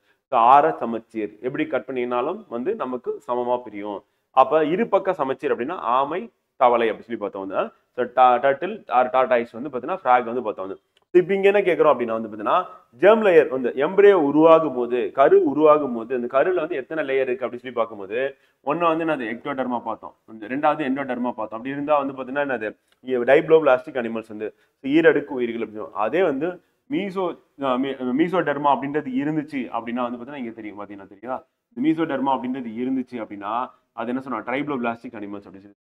ஆர சமச்சீர் எப்படி கட் பண்ணினாலும் நமக்கு சமமா பிரியும். அப்போ இருபக்க சமச்சீர் அப்படின்னா ஆமை, தவளை அப்படி சொல்லி பார்த்தோம். டர்ட்டில் ஆர் டார்டாய்ஸ் பார்த்தீங்கன்னா ஃப்ராக் பார்த்தோம். இப்போ இங்கே என்ன கேட்குறோம் அப்படின்னா பார்த்தீங்கன்னா ஜெர்ம் லேயர் எம்பிரியோ உருவாகும் போது கரு உருவாகும் போது அந்த கருவில் எத்தனை லேயர் இருக்கு அப்படின்னு சொல்லி பார்க்கும்போது ஒன்று என்னது எக்டோடெர்மா பார்த்தோம், 2வது எண்டோடெர்மா பார்த்தோம். அப்படி இருந்தால் பார்த்தீங்கன்னா என்னது டைப்ளோபிளாஸ்டிக் அனிமல்ஸ் ஈரடுக்கு உயிர்கள் அப்படின்னு. அதே மீசோடெர்மா அப்படின்றது இருந்துச்சு அப்படின்னா பார்த்தீங்கன்னா இங்கே தெரியும். பார்த்தீங்கன்னா தெரியுதா மீசோடெர்மா அப்படின்றது இருந்துச்சு அப்படின்னா அது என்ன சொன்னா ட்ரைப்ளோபிளாஸ்டிக் அனிமல்ஸ் அப்படின்னு சொல்லி.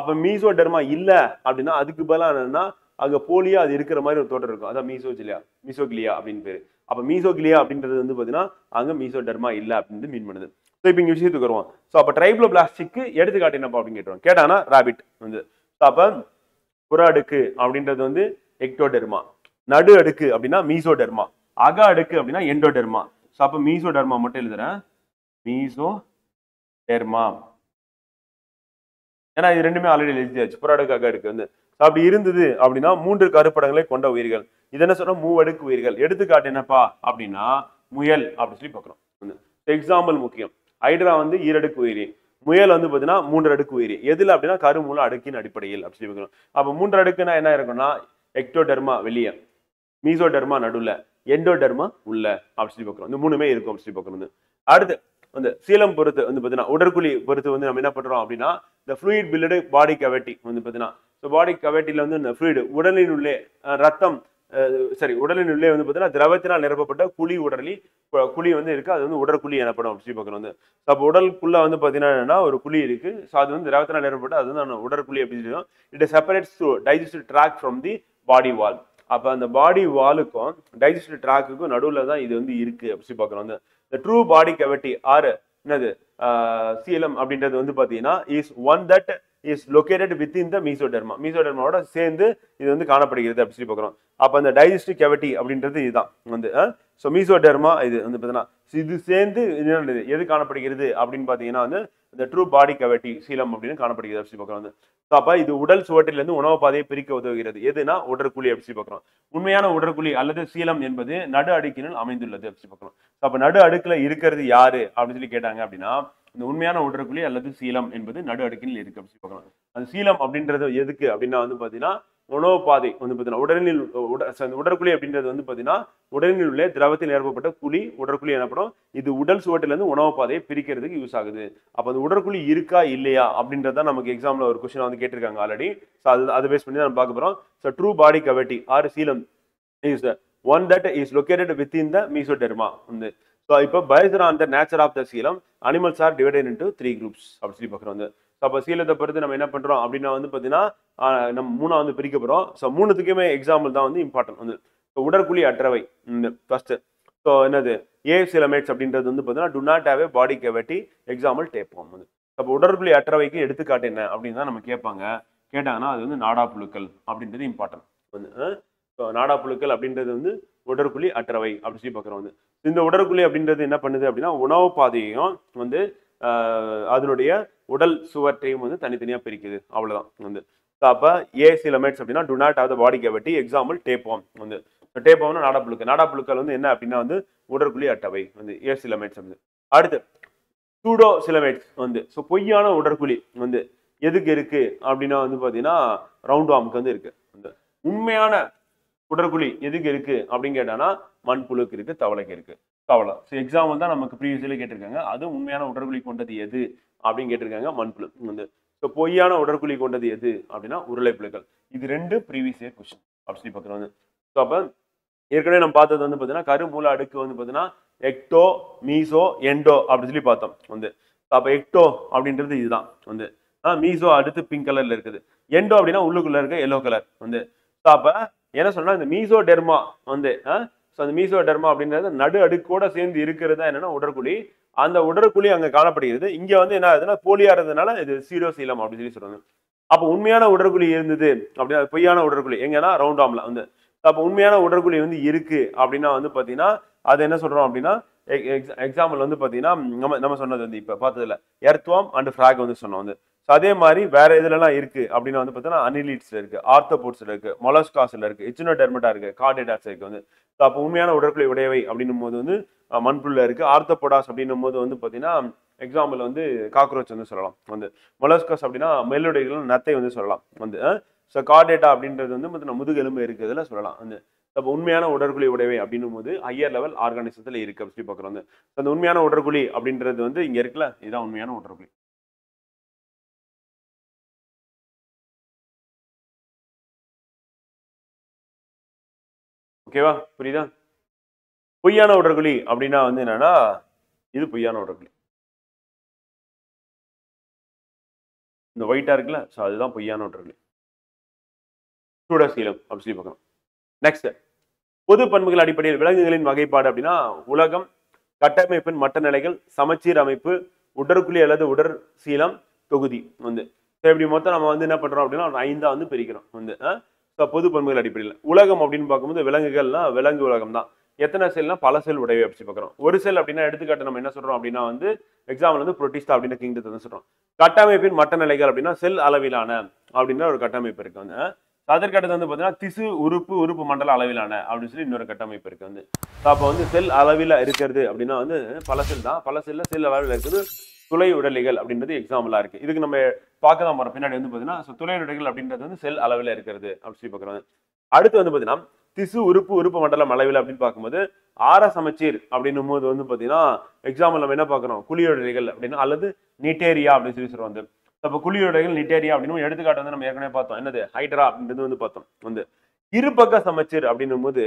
அப்போ மீசோடெர்மா இல்லை அப்படின்னா அதுக்கு பதிலாக என்னன்னா அங்கே போலியா அது இருக்கிற மாதிரி ஒரு தோட்டம் இருக்கும். அதான் மீசோகிலியா அப்படின்னு பேரு. அப்போ மீசோகிலியா அப்படின்றது பார்த்தீங்கன்னா அங்கே மீசோடெர்மா இல்லை அப்படின்னு மீன் பண்ணுது. ஸோ இப்போ இங்கே விஷயத்துக்கு வருவோம். ஸோ அப்போ ட்ரைப்ளோ பிளாஸ்டிக்கு எடுத்துக்காட்டு என்னப்பா அப்படின்னு கேட்டோம். கேட்டாங்கன்னா ராபிட். அப்போ புற அடுக்கு அப்படின்றது எக்டோடெர்மா, நடு அடுக்கு அப்படின்னா மீசோடெர்மா, அக அடுக்கு அப்படின்னா எண்டோடெர்மா. ஸோ அப்போ மீசோடெர்மா மட்டும் எழுதுறேன் மீசோடெர்மா. ஏன்னா இது ரெண்டுமே ஆல்ரெடி எழுதியாச்சு புற அடுக்கு அக அடுக்கு. அப்படி இருந்தது அப்படின்னா 3 கருப்படங்களை கொண்ட உயிர்கள். இது என்ன சொல்றோம் மூவடுக்கு உயிர்கள். எடுத்துக்காட்டு என்னப்பா அப்படின்னா முயல் அப்படின்னு சொல்லி பார்க்குறோம். எக்ஸாம்பிள் முக்கியம். ஹைட்ரா ஈரடுக்கு உயிரி, முயல் பார்த்தீங்கன்னா 3 அடுக்கு உயிரி. எதுல அப்படின்னா கருமூல அடுக்கின் அடிப்படையில் அப்படி சொல்லி பார்க்குறோம். அப்போ 3 அடுக்குன்னா என்ன இருக்குன்னா எக்டோடெர்மா வெளியே, மீசோடெர்மா நடுவில், எண்டோடெர்மா உள்ள அப்படி சொல்லி பார்க்குறோம். 3மே இருக்கும் அப்படி சொல்லி பார்க்குறோம். அடுத்து சீலம் பொறுத்து பார்த்தீங்கன்னா உடற்குழி பொறுத்து நம்ம என்ன பண்றோம் அப்படின்னா இந்த ஃப்ளூயிட் பில்டு பாடி கவெட்டி பார்த்தீங்கன்னா பாடி கவெட்டில இந்த ஃப்ளூயிடு உடலின் உள்ளே ரத்தம் உடலின் உள்ளே பார்த்தீங்கன்னா திரவத்தினால் நிரப்பப்பட்ட குழி இருக்கு. அது உடற்குழி எனப்படும் அப்படி சொல்லி பார்க்குறோம். அப்போ உடலுக்குள்ள பார்த்தீங்கன்னா என்னன்னா ஒரு குழி இருக்கு. ஸோ அது திரவத்தினால் நிரப்பப்பட்ட அது உடற்குழி அப்படின்னு சொல்லிடும். It separates digestive tract from the body wall. அப்போ அந்த பாடி வாலுக்கும் டைஜஸ்டிவ் ட்ராக்குக்கும் நடுவில் தான் இது இருக்கு அப்படி சொல்லி பார்க்குறோம். ட்ரூ பாடி கவெட்டி ஆர் என்னது சீலம் அப்படின்றது வந்து பார்த்தீங்கன்னா is one that is located within the mesoderm. மீசோடெர்மாவோட சேர்ந்து இது வந்து காணப்படுகிறது அப்படின்னு சொல்லி பார்க்குறோம். அப்போ அந்த டைஜஸ்டிவ் கேவிட்டி அப்படின்றது இதுதான் வந்து. ஸோ மீசோடெர்மா இது வந்து பார்த்தீங்கன்னா இது சேர்ந்து என்னது எது காணப்படுகிறது அப்படின்னு பார்த்தீங்கன்னா வந்து இந்த ட்ரூ பாடி கேவிட்டி சீலம் அப்படின்னு காணப்படுகிறது அப்படின்னு சொல்லி பார்க்குறோம் வந்து. அப்போ இது உடல் சுவற்றிலிருந்து உணவு பாதையை பிரிக்க உதவுகிறது. எதுனா உடற்குழி அப்படி பார்க்குறோம். உண்மையான உடற்குழி அல்லது சீலம் என்பது நடு அடுக்கினுள் அமைந்துள்ளது அப்படி பார்க்குறோம். அப்போ நடு அடுக்கில் இருக்கிறது யாரு அப்படின்னு சொல்லி கேட்டாங்க அப்படின்னா இந்த உண்மையான உடற்குழி அல்லது சீலம் என்பது நடு அடுக்கினில் இருக்கு அப்படி பார்க்குறோம். அந்த சீலம் அப்படின்றது எதுக்கு அப்படின்னா வந்து பார்த்தீங்கன்னா உணவு பாதை வந்து பார்த்தீங்கன்னா உடலில் உடற்குழி அப்படின்றது வந்து பார்த்தீங்கன்னா உடலில் உள்ள திரவத்தில் நிரப்பப்பட்ட குழி உடற்குழி எனப்படும். இது உடல் சுவட்டிலிருந்து உணவு பாதையை பிரிக்கிறதுக்கு யூஸ் ஆகுது. அப்போ அந்த உடற்குழி இருக்கா இல்லையா அப்படின்றத நமக்கு எக்ஸாமில் ஒரு கொஸ்டின் வந்து கேட்டிருக்காங்க ஆல்ரெடி. ஸோ அதை பேஸ் பண்ணி தான் நம்ம பார்க்க போகிறோம். So true body cavity or coelom is the one that is located within the mesoderm வந்து. ஸோ இப்போ based on the nature of the coelom animals are divided into 3 groups அப்படின்னு சொல்லி பார்க்குறோம் வந்து. ஸோ அப்போ சீலத்தை பொறுத்து நம்ம என்ன பண்ணுறோம் அப்படின்னா வந்து பார்த்தீங்கன்னா நம்ம மூணாக வந்து பிரிக்க போகிறோம். ஸோ மூணுத்துக்குமே எக்ஸாம்பிள் தான் வந்து இம்பார்ட்டன்ட் வந்து. ஸோ உடற்குழி அற்றவை ஃபர்ஸ்ட். ஸோ என்னது ஏ சீலமேட்ஸ் அப்படின்றது வந்து பார்த்தீங்கன்னா do not have a body cavity example tapeworm வந்து. அப்போ உடற்குழி அற்றவைக்கு எடுத்துக்காட்டு என்ன அப்படின்னு தான் நம்ம கேட்பாங்க. கேட்டாங்கன்னா அது வந்து நாடா புழுக்கள் அப்படின்றது இம்பார்ட்டன்ட் வந்து. ஸோ நாடா புழுக்கள் அப்படின்றது வந்து உடற்குழி அற்றவை அப்படின்னு சொல்லி பார்க்குறோம் வந்து. இந்த உடற்குழி அப்படின்றது என்ன பண்ணுது அப்படின்னா உணவு பாதையையும் வந்து அதனுடைய உடல் சுவற்றையும் வந்து தனித்தனியாக பிரிக்குது அவ்வளோதான் வந்து. அப்போ ஏ சீலமேட்ஸ் அப்படின்னா do not have the body cavity example tapeworm வந்து. டேப்வார்ம்னா நாடாப்புழுக்கள். நாடாப்புழுக்கள் வந்து என்ன அப்படின்னா வந்து உடற்குழி அட்டவை வந்து ஏ சீலமேட்ஸ் வந்து. அடுத்து சூடோ சீலமேட்ஸ் வந்து. ஸோ பொய்யான உடற்குழி வந்து எதுக்கு இருக்கு அப்படின்னா வந்து பார்த்தீங்கன்னா ரவுண்ட் வார்முக்கு வந்து இருக்கு. உண்மையான உடற்குழி எதுக்கு இருக்கு அப்படின்னு கேட்டாங்கன்னா மண்புழுக்கு இருக்கு, தவளைக்கு இருக்கு. தவளை ஸோ எக்ஸாம்பிள் தான் நமக்கு ப்ரீவியஸ்ல கேட்டிருக்காங்க. அது உண்மையான உடற்குழி கொண்டது எது அப்படின்னு கேட்டிருக்காங்க மண்புழு வந்து. ஸோ பொய்யான உடற்குழி கொண்டது எது அப்படின்னா உருளைப்புழுக்கள். இது ரெண்டு ப்ரீவியஸ் இயர் கொஸ்டின் அப்படி பார்க்குறோம் வந்து. ஸோ அப்போ ஏற்கனவே நம்ம பார்த்தது வந்து பார்த்தீங்கன்னா கரு மூல அடுக்கு வந்து பார்த்தீங்கன்னா எக்டோ மீசோ எண்டோ அப்படின்னு சொல்லி பார்த்தோம் வந்து. அப்போ எக்டோ அப்படின்றது இதுதான் வந்து. மீசோ அடுத்து பிங்க் கலர்ல இருக்குது. எண்டோ அப்படின்னா உள்ளுக்குள்ள இருக்க எல்லோ கலர் வந்து. ஸோ அப்போ என்ன சொன்னா இந்த மீசோடெர்மா வந்து. ஸோ அந்த மீசோடெர்மா அப்படின்றது நடு அடுக்கோட சேர்ந்து இருக்கிறது தான் என்னன்னா உடற்குழி. அந்த உடற்குழி அங்கே காணப்படுகிறது. இங்கே வந்து என்ன ஆகுதுன்னா போலியா இருந்ததுனால இது சீரோ சீலம் அப்படின்னு சொல்லி சொல்றாங்க. அப்போ உண்மையான உடற்குழி இருந்தது அப்படின்னா பொய்யான உடற்குழி எங்கன்னா ரவுண்ட் ஆம்ல வந்து. அப்போ உண்மையான உடற்குழி வந்து இருக்கு அப்படின்னா வந்து பார்த்தீங்கன்னா அது என்ன சொல்றோம் அப்படின்னா எக்ஸாம்பிள் வந்து பார்த்தீங்கன்னா நம்ம சொன்னது வந்து இப்போ பார்த்ததுல எர்த்வார்ம் அண்ட் ஃப்ராக் வந்து சொன்னோம் வந்து. ஸோ அதே மாதிரி வேற இதுலலாம் இருக்கு அப்படின்னா வந்து பார்த்தீங்கன்னா அனிலீட்ஸ்ல இருக்கு, ஆர்த்தோபோட்ஸ்ல இருக்கு, மொலஸ்காஸ்ல இருக்கு, இச்சினோடெர்மட்டா இருக்கு, கார்டேடாட்ஸ் இருக்கு வந்து. ஸோ அப்போ உண்மையான உடற்குழி உடையவை அப்படின்னும் போது வந்து மண்புள்ள இருக்கு. ஆர்த்தோபோடாஸ் அப்படின்னும் போது வந்து பார்த்தீங்கன்னா எக்ஸாம்பிள் வந்து காக்ரோச் வந்து சொல்லலாம் வந்து. மொலஸ்காஸ் அப்படின்னா மெல்லுடைகளும் நத்தை வந்து சொல்லலாம் வந்து. ஸோ கார்டேட்டா அப்படின்றது வந்து பார்த்தீங்கன்னா முதுகெலும்பு இருக்கிறதுல சொல்லலாம் வந்து. அப்போ உண்மையான உடற்குழி உடையவை அப்படின்னும் போது ஹையர் லெவல் ஆர்கானிசத்தில் இருக்கு அப்படி சொல்லி பார்க்குறோம் வந்து. அந்த உண்மையான உடற்குழி அப்படின்றது வந்து இங்கே இருக்குல்ல, இதுதான் உண்மையான உடற்குழி. ஓகேவா, புரியுதா? பொய்யான உடற்குழி அப்படின்னா வந்து என்னன்னா இது பொய்யான உடற்குழி. இந்த ஒயிட்டா இருக்குல்ல, ஸோ அதுதான் பொய்யான உடற்குழி சூடசீலம் அப்படின்னு சொல்லி பார்க்கணும். நெக்ஸ்ட், பொது பண்புகள் அடிப்படையில் விலங்குகளின் வகைப்பாடு அப்படின்னா உலகம், கட்டமைப்பின் மற்ற நிலைகள், சமச்சீர் அமைப்பு, உடற்குழி அல்லது உடற் சீலம், தொகுதி வந்து. இப்படி மொத்தம் நம்ம வந்து என்ன பண்றோம் அப்படின்னா 5 வந்து பிரிக்கிறோம் வந்து. பொது பண்புகள் அடிப்படையில் உலகம் அப்படின்னு பார்க்கும்போது விலங்குகள்னா விலங்கு உலகம் தான். எத்தனை செல்னா பல செல் உடையவை அப்படி பார்க்குறோம். ஒரு செல் அப்படின்னா எடுத்துக்காட்டு நம்ம என்ன சொல்றோம் அப்படின்னா வந்து எக்ஸாம்பிள் வந்து புரோட்டிஸ்டா அப்படின்னு கிங்டத்தை தான் சொல்றோம். கட்டமைப்பின் மற்ற நிலைகள் அப்படின்னா செல் அளவிலான அப்படின்ற ஒரு கட்டமைப்பு இருக்கு வந்து. அதற்கடுத்து வந்து பார்த்தீங்கன்னா திசு உறுப்பு உறுப்பு மண்டல அளவிலான அப்படின்னு சொல்லி இன்னொரு கட்டமைப்பு இருக்கு வந்து. அப்போ வந்து செல் அளவில் இருக்கிறது அப்படின்னா வந்து பல செல் தான். பல செல்ல செல் அளவில் இருக்கிறது துளை உடலிகள் அப்படின்றது எக்ஸாம்பிளா இருக்கு. இதுக்கு நம்ம பார்க்க தான் போறோம் பின்னாடி வந்து பார்த்தீங்கன்னா. துளை உடலிகள் அப்படின்றது வந்து செல் அளவில் இருக்கிறது அப்படின்னு சொல்லி பார்க்குறோம். அடுத்து வந்து பார்த்தீங்கன்னா திசு உறுப்பு உறுப்பு மண்டலம் அளவில் அப்படின்னு பார்க்கும்போது ஆர சமச்சீர் அப்படின்னும் போது வந்து பார்த்தீங்கன்னா எக்ஸாம்பிள் நம்ம என்ன பார்க்குறோம் குழியுடலிகள் அப்படின்னு அல்லது நிட்டேரியா அப்படின்னு சொல்லி சொல்றோம் வந்து. அப்போ குழியுடைகள் நிட்டேரியா அப்படின்னு எடுத்துக்காட்டு வந்து நம்ம ஏற்கனவே பார்த்தோம். என்னது ஹைட்ரா அப்படின்றது வந்து பார்த்தோம் வந்து. இருபக்க சமச்சீர் அப்படின்னும் போது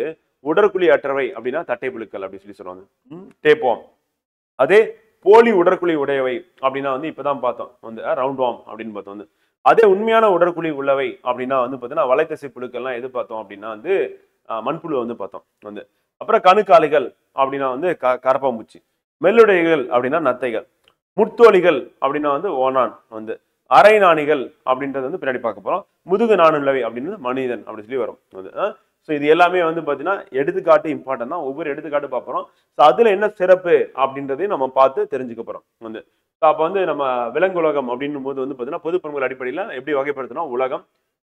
உடற்குழி அற்றவை அப்படின்னா தட்டை புழுக்கள் அப்படின்னு சொல்லி சொல்லுவாங்க டேப்வார்ம். அதே போலி உடற்குழி உடையவை அப்படின்னா வந்து இப்போதான் பார்த்தோம் வந்து ரவுண்ட்வார்ம் அப்படின்னு பார்த்தோம் வந்து. அதே உண்மையான உடற்குழி உள்ளவை அப்படின்னா வந்து பார்த்தீங்கன்னா வலைத்தசை புழுக்கள்லாம் எது பார்த்தோம் அப்படின்னா வந்து மண்புழு வந்து பார்த்தோம் வந்து. அப்புறம் கணுக்காலிகள் அப்படின்னா வந்து கரப்பாம்பூச்சி, மெல்லுடைகள் அப்படின்னா நத்தைகள், முட்தோலிகள் அப்படின்னா வந்து ஓனான் வந்து, அரை நாணிகள் அப்படின்றது வந்து பின்னாடி பார்க்க போகிறோம். முதுகு நாணுலவை அப்படின்றது மனிதன் அப்படின்னு சொல்லி வரும் வந்து. ஸோ இது எல்லாமே வந்து பார்த்தீங்கன்னா எடுத்துக்காட்டு இம்பார்ட்டன்ட் தான், ஒவ்வொரு எடுத்துக்காட்டு பார்ப்போம். ஸோ அதில் என்ன சிறப்பு அப்படின்றதையும் நம்ம பார்த்து தெரிஞ்சுக்க போகிறோம் வந்து. ஸோ அப்போ வந்து நம்ம விலங்குலகம் அப்படின்னும் போது வந்து பார்த்தீங்கன்னா பொதுப்பண்புகள் அடிப்படையில் எப்படி வகைப்படுத்தினா உலகம்,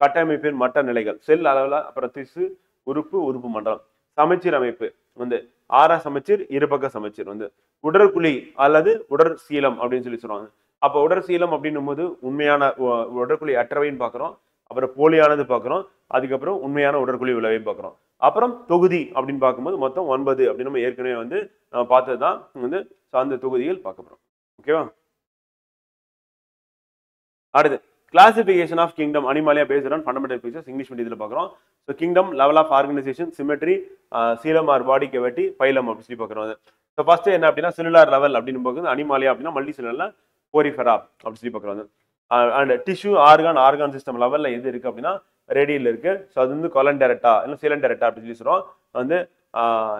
கட்டமைப்பின் மட்ட நிலைகள், செல் அளவில், அப்புறம் திசு, உறுப்பு, உறுப்பு மண்டலம், சமச்சீர் அமைப்பு வந்து, ஆறா சமச்சீர், இருபக்க சமச்சீர் வந்து, உடற்குழி அல்லது உடற் சீலம் அப்படின்னு சொல்லி சொல்லுவாங்க. அப்போ உடற் சீலம் அப்படின்னும் போது உண்மையான உடற்குழி அற்றவைன்னு பார்க்குறோம், அப்புறம் போலியானது பார்க்குறோம், அதுக்கப்புறம் உண்மையான உடற்குழி உலவையும் பார்க்குறோம். அப்புறம் தொகுதி அப்படின்னு பார்க்கும்போது மொத்தம் 9 அப்படின்னு நம்ம ஏற்கனவே வந்து நம்ம பார்த்தது தான் வந்து சார்ந்த தொகுதிகள் பார்க்க போகிறோம். ஓகேவா? அடுத்து classification of kingdom Animalia based on fundamental features English மீடியத்தில் பார்க்குறோம். So kingdom, level of organization, symmetry, coelom or body cavity, phylum அப்படின்னு சொல்லி பார்க்குறோம். ஸோ ஃபர்ஸ்ட் என்ன அப்படின்னா செல்லுலார் லெவல் அப்படின்னு பார்க்குறது அனிமாலியா அப்படின்னா மல்டி செல்லுலர்ல போரிஃபெரா அப்படின்னு சொல்லி பார்க்குறோம். And tissue organ organ system லெவலில் எது இருக்குது அப்படின்னா ரேடியில் இருக்குது. ஸோ அது வந்து கொலண்டெரட்டா இல்லை சீலண்டெரட்டா அப்படின்னு சொல்லி சொல்கிறோம் வந்து,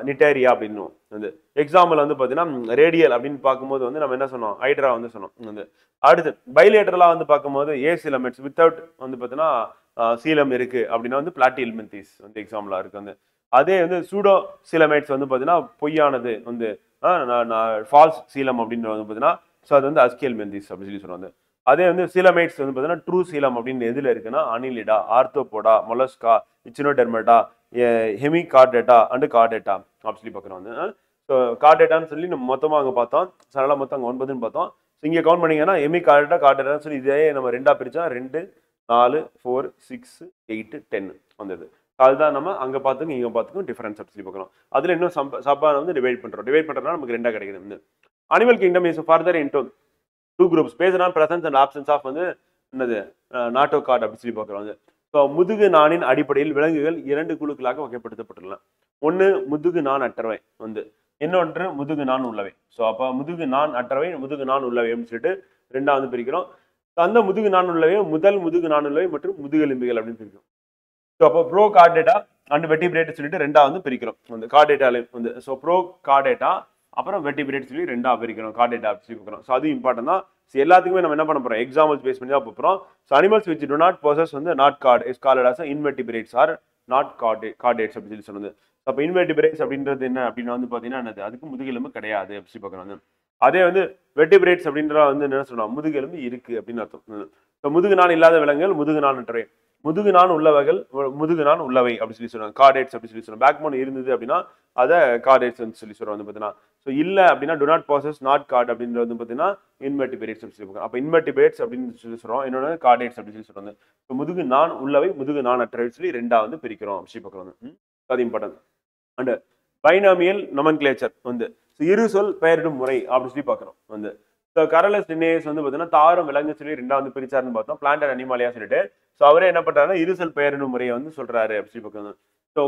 நிட்டேரியா அப்படின்னு வந்து. எக்ஸாம்பிள் வந்து பார்த்தீங்கன்னா ரேடியல் அப்படின்னு பார்க்கும்போது வந்து நம்ம என்ன சொன்னோம், ஹைட்ரா வந்து சொன்னோம் வந்து. அடுத்து பைலேட்டரலாக வந்து பார்க்கும்போது ஏ சீலமெட்ஸ் வித்தவுட் வந்து பார்த்தீங்கன்னா சீலம் இருக்குது அப்படின்னா வந்து பிளாட்டிஹெல்மின்தீஸ் வந்து எக்ஸாம்பிளாக இருக்குது வந்து. அதே வந்து சூடோ சீலமேட்ஸ் வந்து பார்த்தீங்கன்னா பொய்யானது வந்து ஃபால்ஸ் சீலம் அப்படின்னு வந்து பார்த்தீங்கன்னா, ஸோ அது வந்து அஸ்கியல்மின்தீஸ் அப்படின்னு சொல்லி சொல்லுவாங்க. அதே வந்து சீலமேட்ஸ் வந்து பார்த்தீங்கன்னா ட்ரூ சீலம் அப்படின்னு எதில் இருக்குன்னா annelida, arthropoda, mollusca, echinodermata, hemichordata and chordata அப்படின்னு சொல்லி பார்க்குறோம் வந்து. ஸோ கார்டேட்டான்னு சொல்லி நம்ம மொத்தமாக அங்கே பார்த்தோம், சரலாக மொத்தம் அங்கே 9ன்னு பார்த்தோம். ஸோ இங்கே கவுண்ட் பண்ணிங்கன்னா ஹெமிகார்டேட்டா கார்டேட்டான்னு சொல்லி இதே நம்ம 2ஆக பிரித்தா 2, 4, 4, 6, 8, 10 வந்தது. அதுதான் நம்ம அங்கே பார்த்துக்கும் இங்கே பார்த்துக்கும் டிஃபரன்ஸ் அப்படின்னு சொல்லி பார்க்குறோம். அதில் இன்னும் சப்பாக வந்து டிவைட் பண்ணுறோம், டிவைட் பண்ணுறதுனால நமக்கு 2ஆக கிடைக்குது வந்து. Animal kingdom is further into 2 groups based on presence and absence of வந்து என்னது நாட்டோ கார்டு அப்படின்னு சொல்லி பார்க்குறோம் வந்து. ஸோ முதுகு நாணின் அடிப்படையில் விலங்குகள் 2 குழுக்களாக வகைப்படுத்தப்பட்டுள்ளன. ஒன்று முதுகு நான் அற்றவை வந்து, இன்னொன்று முதுகு நான் உள்ளவை. ஸோ அப்போ முதுகு நான் அற்றவை, முதுகு நான் உள்ளவை அப்படின்னு சொல்லிட்டு 2ஆக வந்து பிரிக்கிறோம். ஸோ அந்த முதுகு நான் உள்ளவை முதல் முதுகு நான் உள்ளவை மற்றும் முதுகெலும்புகள் அப்படின்னு பிரிக்கிறோம். ஸோ அப்போ ப்ரோ கார்டேட்டா அண்ட் வெட்டிபிரேட் சொல்லிட்டு 2ஆக வந்து பிரிக்கிறோம் வந்து கார்டேட்டாலையும் வந்து. ஸோ ப்ரோ கார்டேட்டா அப்புறம் வெட்டிபிரேட் சொல்லி 2ஆக பிரிக்கிறோம், கார்டேட்டா சொல்லி பார்க்குறோம். ஸோ அதுவும் இம்பார்ட்டன்ட் தான். ஸோ எல்லாத்துக்குமே நம்ம என்ன பண்ண போகிறோம், எக்ஸாம்பிள்ஸ் பேஸ் பண்ணி தான் போகிறோம். So animals which do not possess வந்து notochord is called as invertebrates or not chordates அப்படின்னு சொல்லி சொன்னது. ஸோ அப்போ இன்வெர்டிபிரேட்ஸ் அப்படின்றது என்ன அப்படின்னா வந்து பார்த்தீங்கன்னா என்னது, அதுக்கு முதுகெலும்பு கிடையாது அப்படின்னு சொல்லி பார்க்குறோம் வந்து. அதே வந்து வெட்டிபிரேட்ஸ் அப்படின்ற வந்து என்ன சொல்லலாம், முதுகெலும்பு இருக்குது அப்படின்னு அர்த்தம். ஸோ முதுகு நான் இல்லாத விலங்குகள் முதுகு நான் அற்றவை, முதுகு நான் உள்ளவைகள் முதுகு நான் உள்ளவை அப்படின்னு சொல்லி சொல்லுவாங்க, கார்டேட்ஸ் அப்படின்னு சொல்லி சொல்லுவாங்க. பேக் போன் இருந்தது அப்படின்னா அதை கார்டேட்ஸ் சொல்லி சொல்லுவாங்க பார்த்தீங்கன்னா. ஸோ இல்லை அப்படின்னா do not possess notochord அப்படின்றது வந்து பார்த்தீங்கன்னா இன்வெர்டிபிரேட்ஸ் அப்படின்னு சொல்லுவாங்க. அப்போ இன்வெர்டிபிரேட்ஸ் அப்படின்னு சொல்லி சொல்கிறோம், என்னோட கார்டேட்ஸ் அப்படின்னு சொல்லி சொல்லுவாங்க. ஸோ முதுகு நான் உள்ளவை முதுகு நான் அற்றவை சொல்லி 2ஆக வந்து பிரிக்கிறோம் அப்படி பார்க்குறோம். அது important. And binomial nomenclature வந்து இரு சொல் பெயரிடும் முறை அப்படின்னு சொல்லி பார்க்குறோம் வந்து. ஸோ கார்ல் லின்னேயஸ் வந்து பார்த்தீங்கன்னா தாவரம் விலங்கு சொல்லி 2ஆக வந்து பிரிச்சாருன்னு பார்த்தோம், பிளான்ட் அண்ட் அனிமாலியா சொல்லிட்டு. ஸோ அவரே என்ன பண்ணுறாருன்னா இருசல் பெயரிடும் முறையை வந்து சொல்கிறாரு அப்படி சொல்லி பார்க்கணும். ஸோ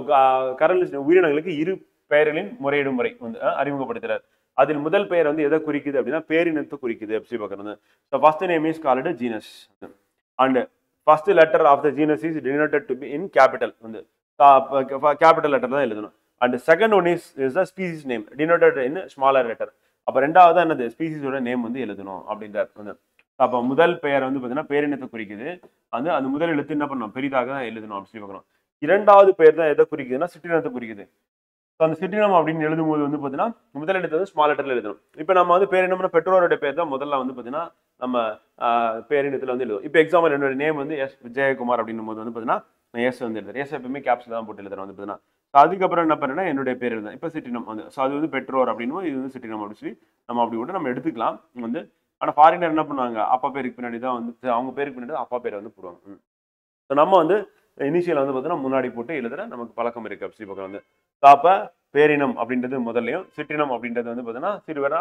கார்ல் உயிரினங்களுக்கு இரு பெயர்களின் முறையிடும் முறை வந்து அறிமுகப்படுத்துறாரு. அதில் முதல் பெயர் வந்து எதை குறிக்குது அப்படின்னா பேரினத்தை குறிக்குது அப்படி சொல்லி பார்க்குறது. So first name is called genus and first letter of the genus is denoted to be in capital வந்து, கேபிட்டல் லெட்டர் தான் எழுதணும். And second one is the species name denoted in smaller letter. அப்போ 2ஆவது என்னது ஸ்பீசிஸோட name வந்து எழுதணும் அப்படின்றது வந்து. அப்போ முதல் பெயர் வந்து பார்த்தீங்கன்னா பேரினத்தை குறிக்குது, அது அந்த முதல் எழுத்து என்ன பண்ணணும் பெரிதாக தான் எழுதணும் அப்படி சொல்லி பார்க்கணும். 2ஆவது பெயர் தான் எதை குறிக்குதுன்னா சிற்றினத்தை குறிக்குது. ஸோ அந்த சிற்றினம் அப்படின்னு எழுதும்போது வந்து பார்த்தீங்கன்னா முதல் எழுத்து வந்து ஸ்மால் லெட்டரில் எழுதணும். இப்போ நம்ம வந்து பேரினம்னா பெற்றோரோட பேர் தான் முதல்ல வந்து பார்த்தீங்கன்னா நம்ம பேரினத்தில் வந்து எழுதுவோம். இப்போ எக்ஸாம்பிள் என்னோட நேம் வந்து எஸ் விஜயகுமார் அப்படின்னும் போது வந்து பார்த்தீங்கன்னா எஸ் வந்து எழுதுறேன், எஸ் எப்பவுமே கேப்ஸில் தான் போட்டு எழுதுறேன் வந்து பார்த்தீங்கன்னா. ஸோ அதுக்கப்புறம் என்ன பண்ணுறேன்னா என்னுடைய பேர் எழுதுறேன். இப்போ சிற்றினம் வந்து, ஸோ அது வந்து பெற்றோர் அப்படின்னும் இது வந்து சிற்றினம் அப்படின்னு சொல்லி நம்ம அப்படி கூட நம்ம எடுத்துக்கலாம் வந்து. ஆனால் ஃபாரினர் என்ன பண்ணுவாங்க, அப்பா பேருக்கு பின்னாடி தான் வந்து, அவங்க பேருக்கு பின்னாடி தான் அப்பா பேரை வந்து போடுவாங்க. ஸோ நம்ம வந்து இனிஷியல் வந்து பார்த்தீங்கன்னா முன்னாடி போட்டு எழுதுகிற நமக்கு பழக்கம் இருக்குது அப்படி சொல்லி பார்க்குறோம் வந்து. ஸோ அப்போ பேரினம் அப்படின்றது முதல்லையும் சிற்றினம் அப்படின்றது வந்து பார்த்தீங்கன்னா சிறுவரா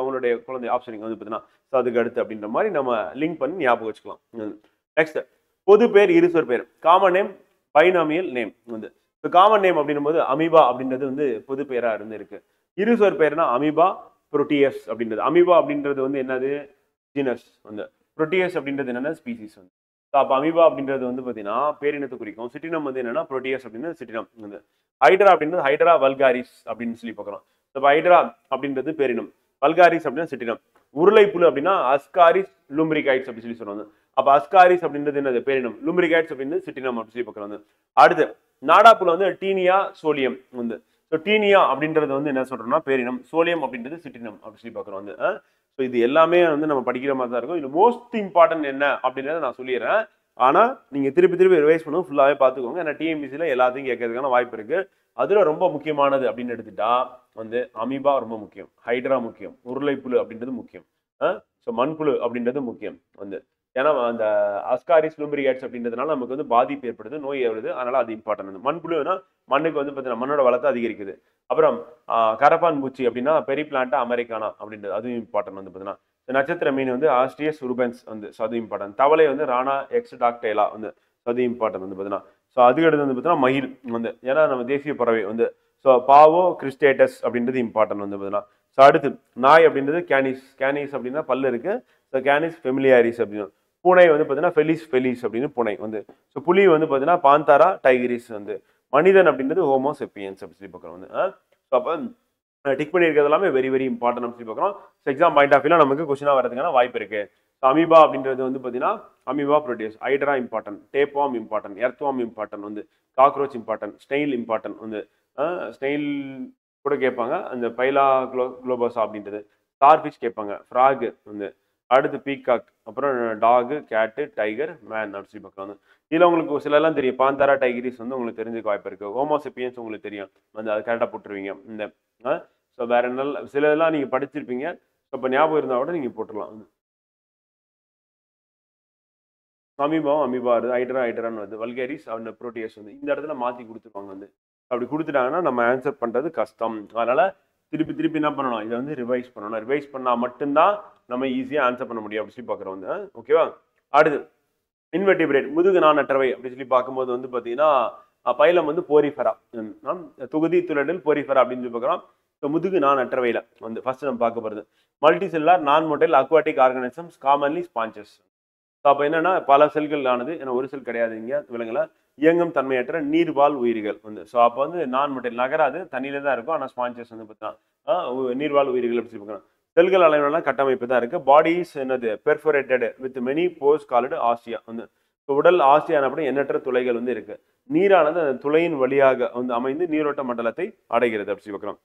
அவங்களுடைய குழந்தை ஆப்ஷனுக்கு வந்து பார்த்தீங்கன்னா ஸோ அதுக்கு அடுத்து அப்படின்ற மாதிரி நம்ம லிங்க் பண்ணி ஞாபகம் வச்சுக்கலாம். நெக்ஸ்ட் பொது பேர் இருசொற் பேர் காமன் நேம் பைனாமியல் நேம் வந்து. ஸோ காமன் நேம் அப்படின்னும் போது அமீபா அப்படின்றது வந்து பொது பேராக இருந்து இருக்கு. இருசொற் பேர்னா அமீபா புரோட்டியஸ் அப்படின்றது. அமீபா அப்படின்றது வந்து என்னது ஜீனஸ் வந்து, புரோட்டியஸ் அப்படின்றது என்னென்ன ஸ்பீசிஸ் வந்து. ஸோ அப்போ அமீபா அப்படின்றது வந்து பார்த்தீங்கன்னா பேரினத்தை குறிக்கும். சிட்டினம் வந்து என்னன்னா புரோட்டியஸ் அப்படின்றது சிட்டினம் வந்து. ஹைட்ரா அப்படின்றது ஹைட்ரா வல்காரிஸ் அப்படின்னு சொல்லி பார்க்குறோம். ஸோ ஹைட்ரா அப்படின்றது பேரினம், வல்காரிஸ் அப்படின்னா சிட்டினம். உருளைப்புழு அப்படின்னா அஸ்காரிஸ் லூம்ரிகைட்ஸ் அப்படின்னு சொல்லி சொல்லுவாங்க. அப்போ அஸ்காரிஸ் அப்படின்றது என்னது பேரினம், லூம்ரிகைட்ஸ் அப்படின்றது சிட்டினம் அப்படின்னு சொல்லி பார்க்குறாங்க. அடுத்து நாடாப்புல வந்து டீனியா சோலியம் வந்து, ஸோ டீனியா அப்படின்றது வந்து என்ன சொல்றோம்னா பேரினம், சோலியம் அப்படின்றது சிட்டினம் அப்படின்னு சொல்லி பார்க்குறோம் வந்து. ஸோ இது எல்லாமே வந்து நம்ம படிக்கிற மாதிரி தான் இருக்கும். இது மோஸ்ட் இம்பார்ட்டன்ட் என்ன அப்படின்றத நான் சொல்லிடுறேன், ஆனால் நீங்கள் திருப்பி திருப்பி ரிவைஸ் பண்ணுவோம், ஃபுல்லாகவே பார்த்துக்கோங்க. ஏன்னா டிஎம்பிசியில் எல்லாத்தையும் கேட்கறதுக்கான வாய்ப்பு இருக்குது. அதில் ரொம்ப முக்கியமானது அப்படின்னு எடுத்துட்டா வந்து அமீபா ரொம்ப முக்கியம், ஹைட்ரா முக்கியம், உருளைப்புழு அப்படின்றது முக்கியம், ஸோ மண்புழு அப்படின்றது முக்கியம் வந்து. ஏன்னா அந்த அஸ்காரிஸ் லூம்ரிகைட்ஸ் அப்படின்றதுனால நமக்கு வந்து பாதிப்பு ஏற்படுது, நோய் ஏற்படுது, அதனால அது இம்பார்ட்டன்ட். மண்புழுனா மண்ணுக்கு வந்து பார்த்தீங்கன்னா மண்ணோட வளத்தை அதிகரிக்குது. அப்புறம் கரப்பான் பூச்சி அப்படின்னா பெரிய பிளான்ட்டா அமெரிக்கானா அப்படின்றது அதுவும் இம்பார்ட்டன்ட் வந்து பார்த்தீங்கன்னா. நட்சத்திர மீன் வந்து ஆஸ்ட்ரியஸ் ரூபன்ஸ் வந்து, ஸோ அது இம்பார்ட்டன்ட். தவளை வந்து ரானா எக்ஸ் டாக்டேலா வந்து, ஸோ அது இம்பார்ட்டன்ட் வந்து பார்த்தீங்கன்னா. ஸோ அதுக்கடுத்து வந்து பார்த்தீங்கன்னா மயில் வந்து, ஏன்னா நம்ம தேசிய பறவை வந்து, ஸோ பாவோ கிறிஸ்டேட்டஸ் அப்படின்றது இம்பார்ட்டன்ட் வந்து பார்த்தீங்கன்னா. ஸோ அடுத்து நாய் அப்படின்றது கேனிஸ், கேனிஸ் அப்படின்னா பல்லு இருக்கு, ஸோ கேனிஸ் ஃபெமிலியாரிஸ் அப்படின்னு. பூனை வந்து பார்த்தீங்கன்னா ஃபெலிஸ் ஃபெலிஸ் அப்படின்னு பூனை வந்து. ஸோ புலி வந்து பார்த்தீங்கன்னா பாந்தாரா டைகிரிஸ் வந்து. மனிதன் அப்படின்றது ஹோமோ சாப்பியன்ஸ் அப்படின்னு சொல்லி பார்க்குறோம் வந்து. ஸோ அப்போ டிக் பண்ணியிருக்கிறது எல்லாமே வெரி வெரி இம்பார்ட்டன்ட் அப்படின்னு சொல்லி பார்க்குறோம். ஸோ எக்ஸாம் பாயிண்ட் ஆஃப் வியூல நமக்கு கொஸ்டினாக வரதுக்கான வாய்ப்பு இருக்குது. ஸோ அமீபா அப்படின்றது வந்து பார்த்தீங்கன்னா amoeba ப்ரோடியூஸ், hydra important, tapeworm important, earthworm important வந்து, காக்ரோச் இம்பார்ட்டன்ட், ஸ்னெயில் இம்பார்ட்டன்ட் வந்து, ஸ்னெயில் கூட கேட்பாங்க, அந்த பைலா குளோபஸா அப்படின்றது, ஸ்டார்ஃபிஷ் கேட்பாங்க, ஃப்ராக் வந்து, அடுத்து பீகாக், அப்புறம் டாகு, கேட்டு, டைகர், மேன் அப்படி சொல்லி பார்க்கலாம். இதில் உங்களுக்கு சிலலாம் தெரியும், பாந்தாரா டைகிரிஸ் வந்து உங்களுக்கு தெரிஞ்சுக்க வாய்ப்பு இருக்குது, ஹோமோ சாப்பியன்ஸ் உங்களுக்கு தெரியும் வந்து, அது கரெக்டாக போட்டுருவீங்க இந்த. ஸோ வேறு என்ன சிலதெல்லாம் நீங்கள் படிச்சிருப்பீங்க, ஸோ இப்போ ஞாபகம் இருந்தால் கூட நீங்கள் போட்டுடலாம் வந்து. அமீபாவும் அமீபா வருது, ஹைட்ரா ஹைட்ரான்னு வருது, வல்கேரிஸ் அவன் ப்ரோட்டியஸ் வந்து. இந்த இடத்துல மாற்றி கொடுத்துருவாங்க வந்து, அப்படி கொடுத்துட்டாங்கன்னா நம்ம ஆன்சர் பண்ணுறது கஷ்டம். அதனால் திருப்பி திருப்பி என்ன பண்ணணும், இதை வந்து ரிவைஸ் பண்ணணும். ரிவைஸ் பண்ணால் மட்டும்தான் நம்ம ஈஸியாக ஆன்சர் பண்ண முடியும் அப்படி சொல்லி பார்க்குறோம் வந்து. ஓகேவா. அடுத்து இன்வெர்டிபிரேட் முதுகு நானற்றவை அப்படின்னு சொல்லி பார்க்கும்போது வந்து பார்த்தீங்கன்னா பைலம் வந்து போரிஃபெரா, தொகுதி துளடில் போரிஃபெரா அப்படின்னு சொல்லி பார்க்குறோம். ஸோ முதுகு நானற்றவையில் வந்து ஃபர்ஸ்ட் நம்ம பார்க்க போகிறது மல்டி செல்லார் non motile aquatic organisms commonly sponges. So அப்போ என்னென்னா பல செல்கள் ஆனது, ஏன்னா ஒரு செல் கிடையாது இங்கே விலங்குல, இயங்கும் தன்மையற்ற நீர்வாழ் உயிர்கள் வந்து. ஸோ அப்போ வந்து நான் மோட்டைல் நகராது, தண்ணியில தான் இருக்கும், ஆனால் ஸ்பான்சஸ் வந்து பார்த்தீங்கன்னா நீர்வாழ் உயிர்கள் அப்படி சொல்லி பார்க்குறோம். செல்கள் அளவிலான கட்டமைப்பு தான் இருக்குது. பாடிஸ் என்னது perforated with many pores called ostia வந்து. இப்போ உடல் ஆசியானப்படி எண்ணற்ற துளைகள் வந்து இருக்குது. நீரானது அந்த துளையின் வழியாக வந்து அமைந்து நீரோட்ட மண்டலத்தை அடைகிறது அப்படி சொல்லி பார்க்குறோம்.